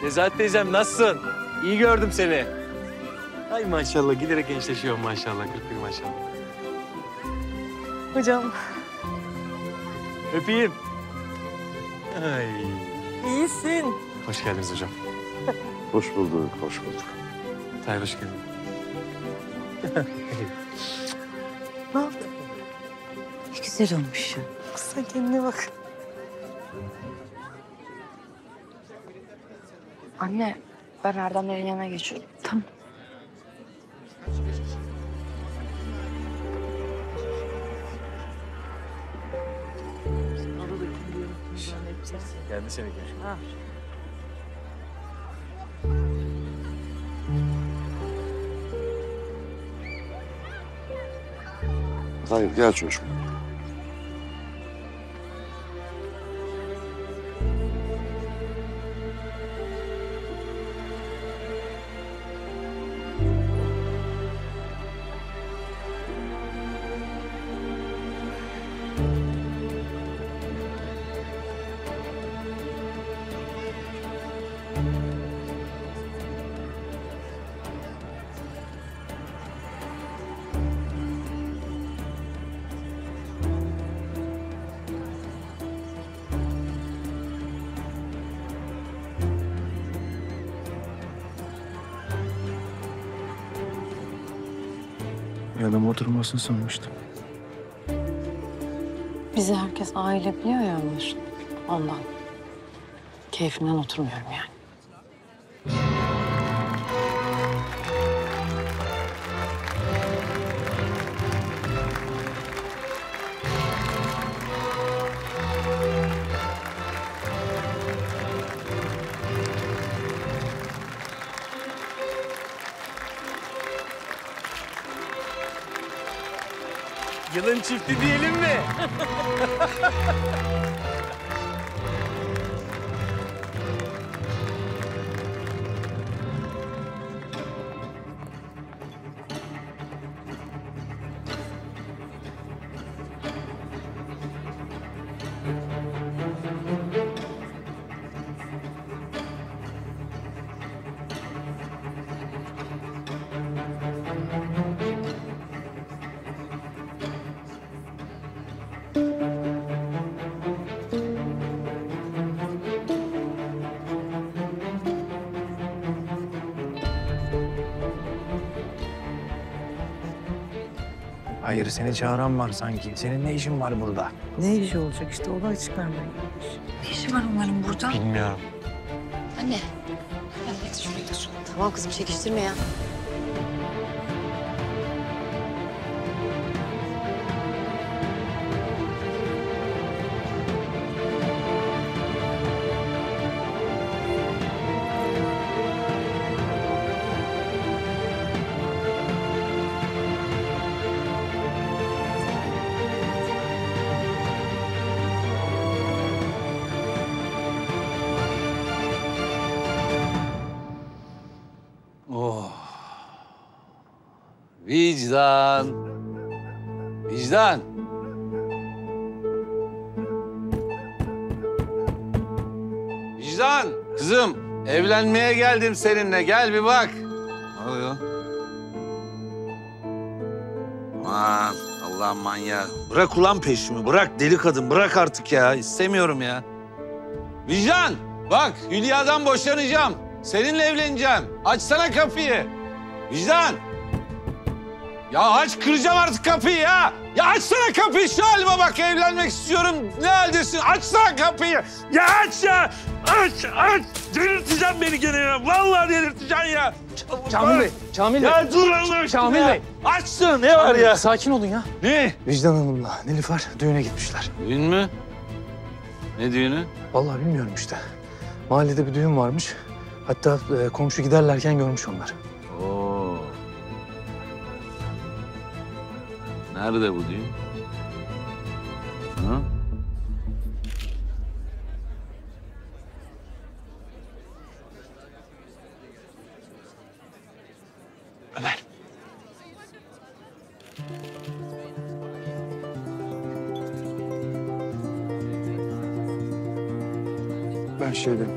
Nezahat teyzem nasılsın? İyi gördüm seni. Ay maşallah giderek gençleşiyorum maşallah. 41 maşallah. Hocam. Öpeyim. Ay. İyisin. Hoş geldiniz hocam. Hoş bulduk. Tahir hoş geldin. Ne yaptın? Ne güzel olmuş ya. Sen kendine bak. Anne, ben Erdem'lerin yanına geçiyorum. Tamam. Geldi seni görüşürüz. Ha. Hayır, gel çocuğum. Yanıma oturmasını sanmıştım. Bizi herkes aile biliyor ya Ömer. Ondan. Keyfimden oturmuyorum yani. Yılın çifti diyelim mi? Hayır, seni çağıran var sanki. Senin ne işin var burada? Ne işi olacak işte, olay çıkarmaya gelmiş. Ne işi var umarım burada? Bilmiyorum. Anne, evet şuraya dur. Tamam kızım, çekiştirme ya. Vicdan. Vicdan. Vicdan. Kızım, evlenmeye geldim seninle. Gel bir bak. Ne oluyor? Aman Allah'ım manyağı. Bırak ulan peşimi. Bırak deli kadın. Bırak artık ya. İstemiyorum ya. Vicdan. Bak Hülya'dan boşanacağım. Seninle evleneceğim. Açsana kapıyı. Vicdan. Ya aç, kıracağım artık kapıyı ya! Ya açsana kapıyı, şu halime bak, evlenmek istiyorum. Ne haldesin? Açsana kapıyı! Ya aç ya! Aç, aç! Delirteceksin beni gene ya! Vallahi delirteceksin ya! Kamil Bey, Kamil Bey! Ya dur Allah aşkına! Kamil Bey! Açsın, ne var ya? Sakin olun ya. Ne? Vicdan Hanım'la Nilüfer düğüne gitmişler. Düğün mü? Ne düğünü? Vallahi bilmiyorum işte. Mahallede bir düğün varmış. Hatta komşu giderlerken görmüş onlar. Nerede bu düğün? Ha? Ömer. Ben şey dedim.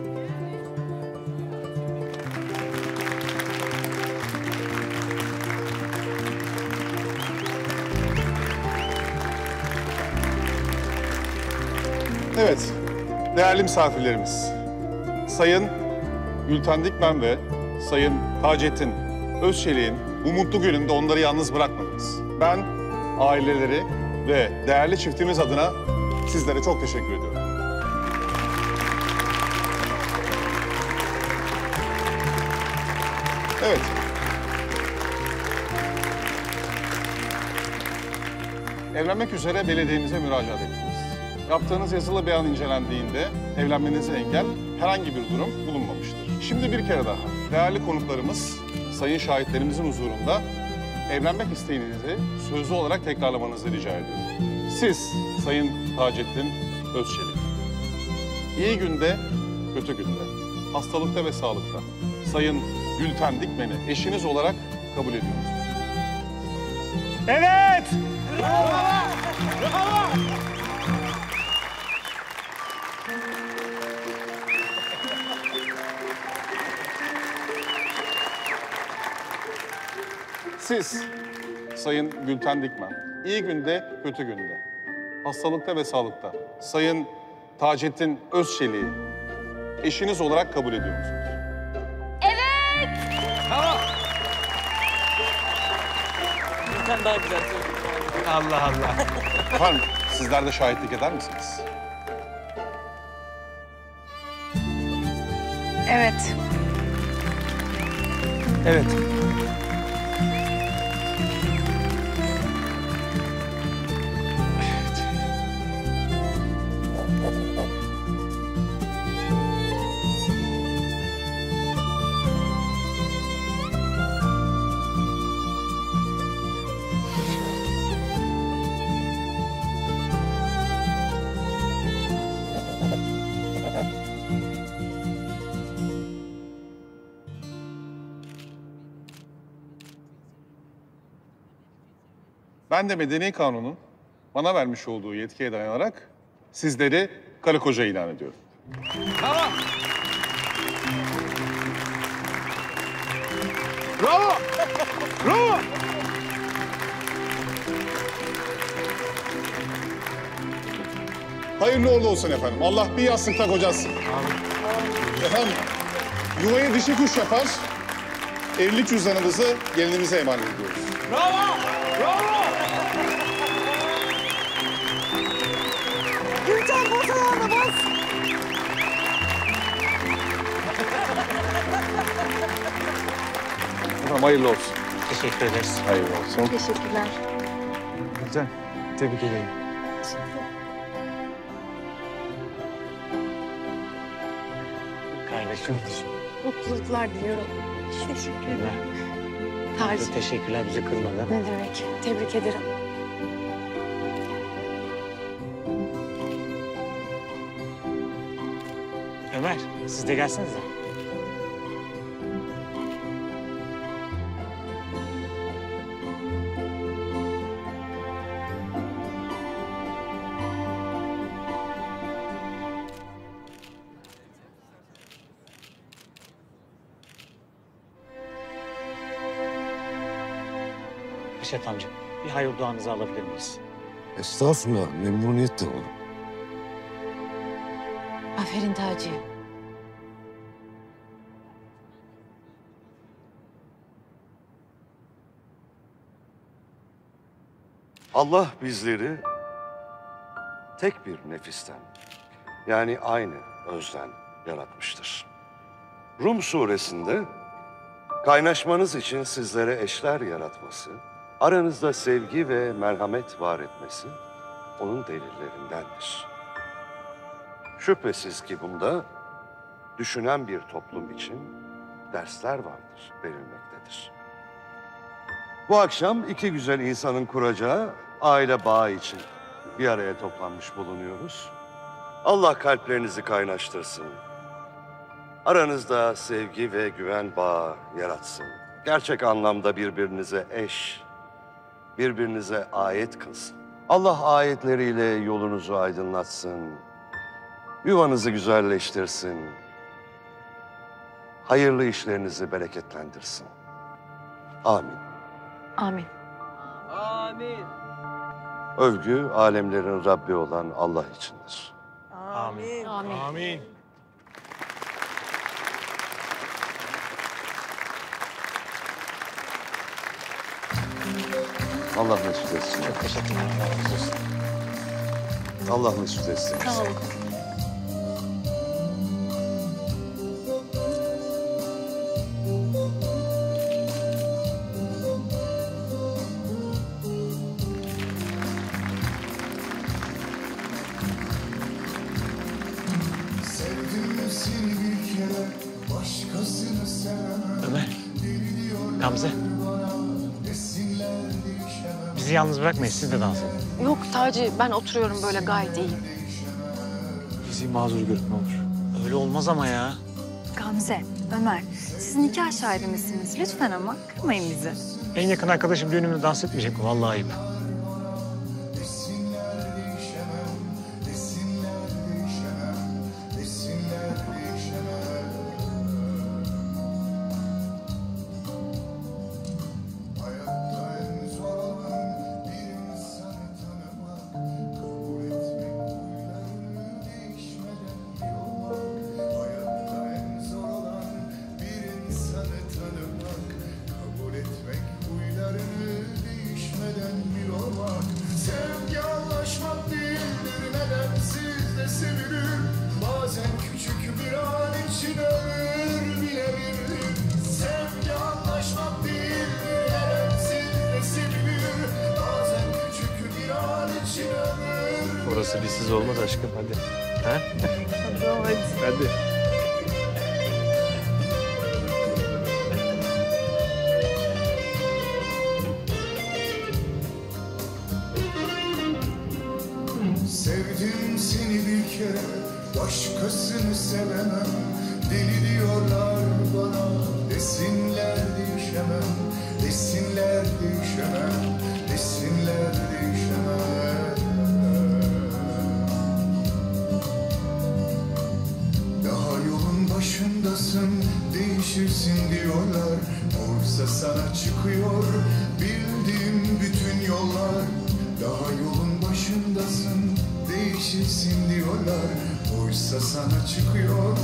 Evet, değerli misafirlerimiz, Sayın Gülten Dikmen ve Sayın Tacettin Özçelik'in bu mutlu gününde onları yalnız bırakmadınız. Ben aileleri ve değerli çiftimiz adına sizlere çok teşekkür ediyorum. Evet. Evlenmek üzere belediyemize müracaat ettiniz. Yaptığınız yazılı beyan incelendiğinde evlenmenize engel herhangi bir durum bulunmamıştır. Şimdi bir kere daha değerli konuklarımız, sayın şahitlerimizin huzurunda evlenmek isteğinizi sözlü olarak tekrarlamanızı rica ediyorum. Siz Sayın Tacettin Özçelik, iyi günde, kötü günde, hastalıkta ve sağlıkta Sayın Gülten Dikmen'i eşiniz olarak kabul ediyoruz. Evet! Bravo! Bravo! Siz, Sayın Gülten Dikmen, iyi günde, kötü günde, hastalıkta ve sağlıkta Sayın Tacettin Özçelik'i eşiniz olarak kabul ediyor musunuz? Evet! Tamam. sen daha güzel söylüyorsun. Allah Allah. Efendim, sizler de şahitlik eder misiniz? Evet. Evet. Ben de Medeni Kanun'un bana vermiş olduğu yetkiye dayanarak sizleri karı koca ilan ediyorum. Bravo! Bravo! Bravo! Hayırlı uğurlu olsun efendim. Allah bir yazsın tak hocasın. Efendim, yuvayı dişi kuş yapar, evlilik cüzdanımızı gelinimize emanet ediyoruz. Bravo! Bravo! Gülten, bas ayağına, bas! Tamam, hayırlı olsun. Teşekkür ederiz. Hayırlı olsun. Teşekkürler. Gülten, tebrik ederim. Kardeşim. Mutluluklar diliyorum. Teşekkürler. Taci. Teşekkürler, bizi kırmadın. Ne demek? Tebrik ederim. Ömer, siz de gelsenize. Reşat amca, bir hayır duanızı alabilir miyiz? Estağfurullah, memnuniyetle oğlum. Aferin Taci. Allah bizleri tek bir nefisten, yani aynı özden yaratmıştır. Rum suresinde kaynaşmanız için sizlere eşler yaratması, aranızda sevgi ve merhamet var etmesi onun delillerindendir. Şüphesiz ki bunda düşünen bir toplum için dersler vardır, verilmektedir. Bu akşam iki güzel insanın kuracağı aile bağı için bir araya toplanmış bulunuyoruz. Allah kalplerinizi kaynaştırsın. Aranızda sevgi ve güven bağı yaratsın. Gerçek anlamda birbirinize eş, birbirinize ayet kılsın. Allah ayetleriyle yolunuzu aydınlatsın. Yuvanızı güzelleştirsin. Hayırlı işlerinizi bereketlendirsin. Amin. Amin. Amin. Övgü alemlerin Rabbi olan Allah içindir. Amin. Amin. Amin. Allah mesut etsin. Çok teşekkürler. Allah mesut etsin. Sağ olun. Gamze, bizi yalnız bırakmayın, siz de dans edin. Yok Taci, ben oturuyorum böyle gayet iyiyim. Bizi mazur görüp ne olur? Öyle olmaz ama ya. Gamze, Ömer, siz nikah şahidimizsiniz. Lütfen ama kırmayın bizi. En yakın arkadaşım düğünümde dans etmeyecek o, vallahi ayıp. burası bizsiz olmaz aşkım, hadi. Ha? Hadi. Hadi. Sevdim seni bir kere, başkasını sevemem. Deli diyorlar bana, desinler değişemem. Desinler değişemem, desinler değişemem. Daha yolun başındasın, değişirsin diyorlar. Oysa sana çıkıyor bildiğim bütün yollar. Daha yolun başındasın, değişirsin diyorlar. Oysa sana çıkıyor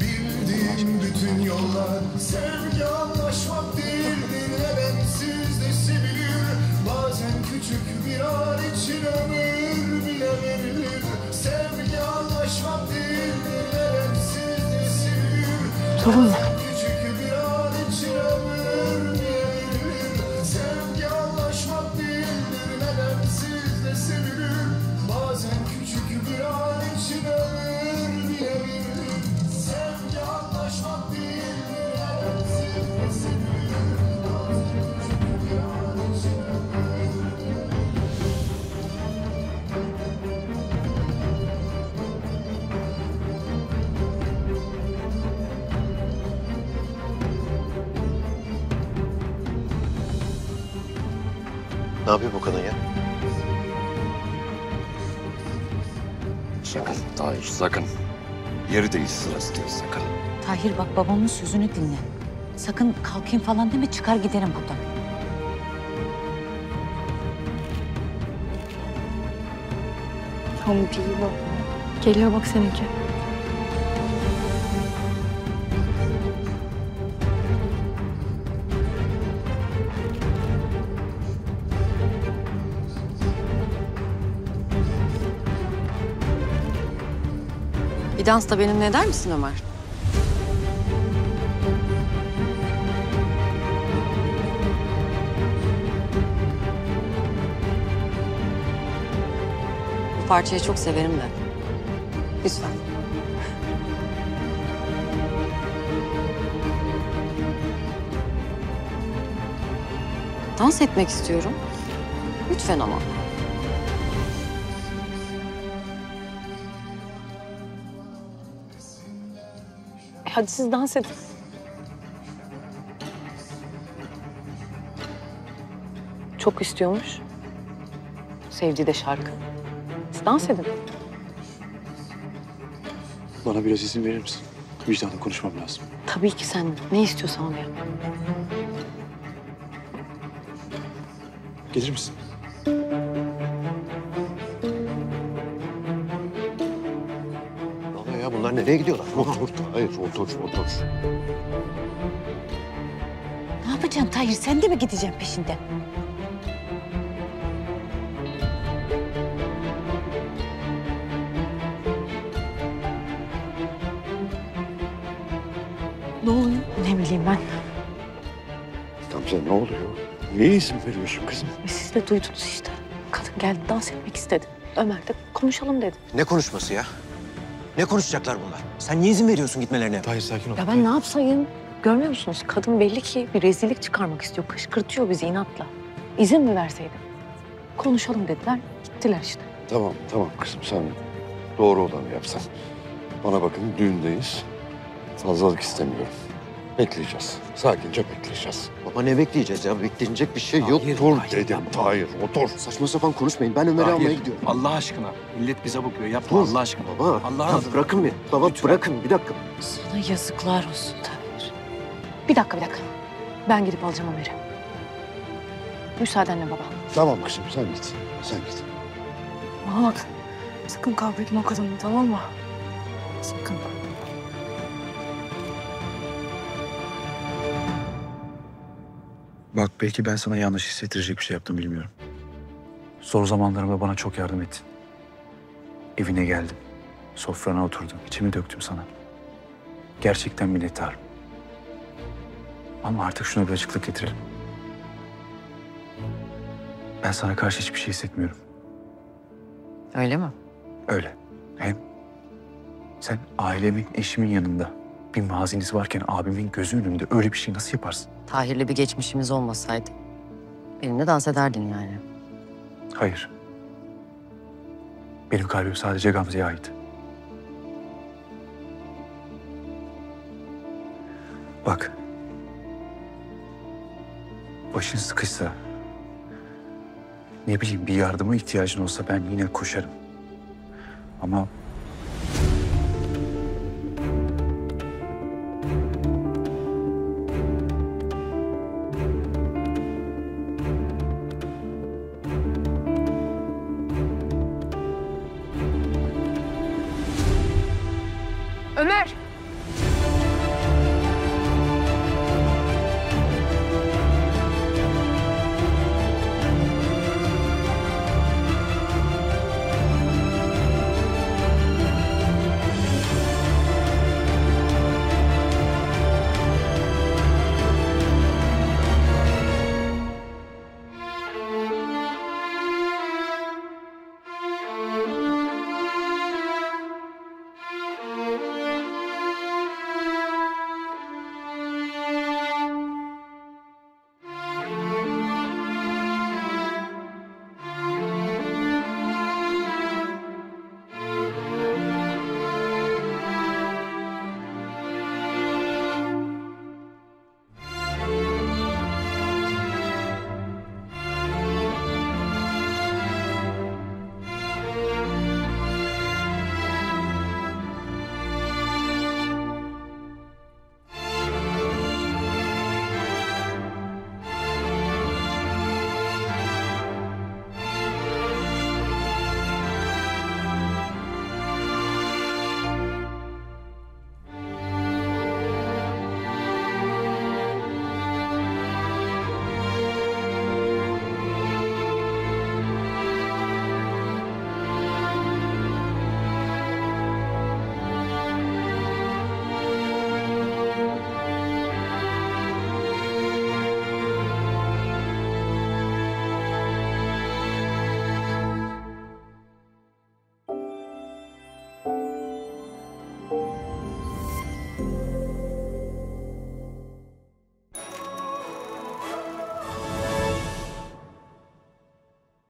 bildiğim bütün yollar. Sevgi anlaşmak değildir, elimsiz desi bilir. Bazen küçük bir an için ömür bile verilir. Sevgi anlaşmak değildir, elimsiz desi bilir. Bazen küçük bir an için ömür bile verilir. Sevgi anlaşmak değildir, elimsiz desi bilir. Bazen küçük bir an için ömür bile verilir. Sevgi anlaşmak değildir, elimsiz desi bilir. Ne yapıyor bu kadın ya? Sakın Tahir, sakın. Yeri değil, sırası değil, sakın. Tahir bak, babamın sözünü dinle. Sakın kalkayım falan deme, çıkar giderim buradan. Tam değil baba. Geliyor bak seninki. Bir dans da benimle eder misin Ömer? Bu parçayı çok severim de. Lütfen. Dans etmek istiyorum. Lütfen ama. Hadi siz dans edin. Çok istiyormuş. Sevdiği de şarkı. Siz dans edin. Bana biraz izin verir misin? Vicdanla konuşmam lazım. Tabii ki sen ne istiyorsan onu yap. Gelir misin? Bunlar nereye gidiyorlar? Otur, hayır, otur. Ne yapacaksın Tahir? Sen de mi gideceksin peşinden? Ne oluyor? Ne bileyim ben. Gamze ne oluyor? Niye izin veriyorsun kızım? Siz de duydunuz işte. Kadın geldi, dans etmek istedi. Ömer de konuşalım dedi. Ne konuşması ya? Ne konuşacaklar bunlar? Sen niye izin veriyorsun gitmelerine? Tahir sakin ol. Ya ben ne yapsayım? Görmüyor musunuz? Kadın belli ki bir rezillik çıkarmak istiyor. Kışkırtıyor bizi inatla. İzin mi verseydim? Konuşalım dediler, gittiler işte. Tamam kızım, sen doğru olanı yapsan. Bana bakın, düğündeyiz. Fazlalık istemiyorum. Bekleyeceğiz. Sakince bekleyeceğiz. Baba ne bekleyeceğiz ya? Beklenecek bir şey yok. Otur dedim Tahir, otur. Saçma sapan konuşmayın. Ben Ömer'i almaya gidiyorum. Allah aşkına. Millet bize bakıyor. Yapma Allah aşkına. Baba, bırakın beni. Baba bırakın, bir dakika. Sana yazıklar olsun Tahir. Bir dakika. Ben gidip alacağım Ömer'i. Müsaadenle baba. Tamam kızım, sen git. Bana bak, sakın kavga etme o kadını, tamam mı? Sakın. Bak belki ben sana yanlış hissettirecek bir şey yaptım, bilmiyorum. Zor zamanlarımda bana çok yardım ettin. Evine geldim. Sofrana oturdum. İçimi döktüm sana. Gerçekten minnettarım. Ama artık şuna bir açıklık getirelim. Ben sana karşı hiçbir şey hissetmiyorum. Öyle mi? Öyle. Hem sen ailemin, eşimin yanında bir maziniz varken abimin gözü önünde öyle bir şey nasıl yaparsın? Tahir'le bir geçmişimiz olmasaydı benimle dans ederdin yani. Hayır. Benim kalbim sadece Gamze'ye ait. Bak. Başın sıkışsa, ne bileyim bir yardıma ihtiyacın olsa ben yine koşarım. Ama...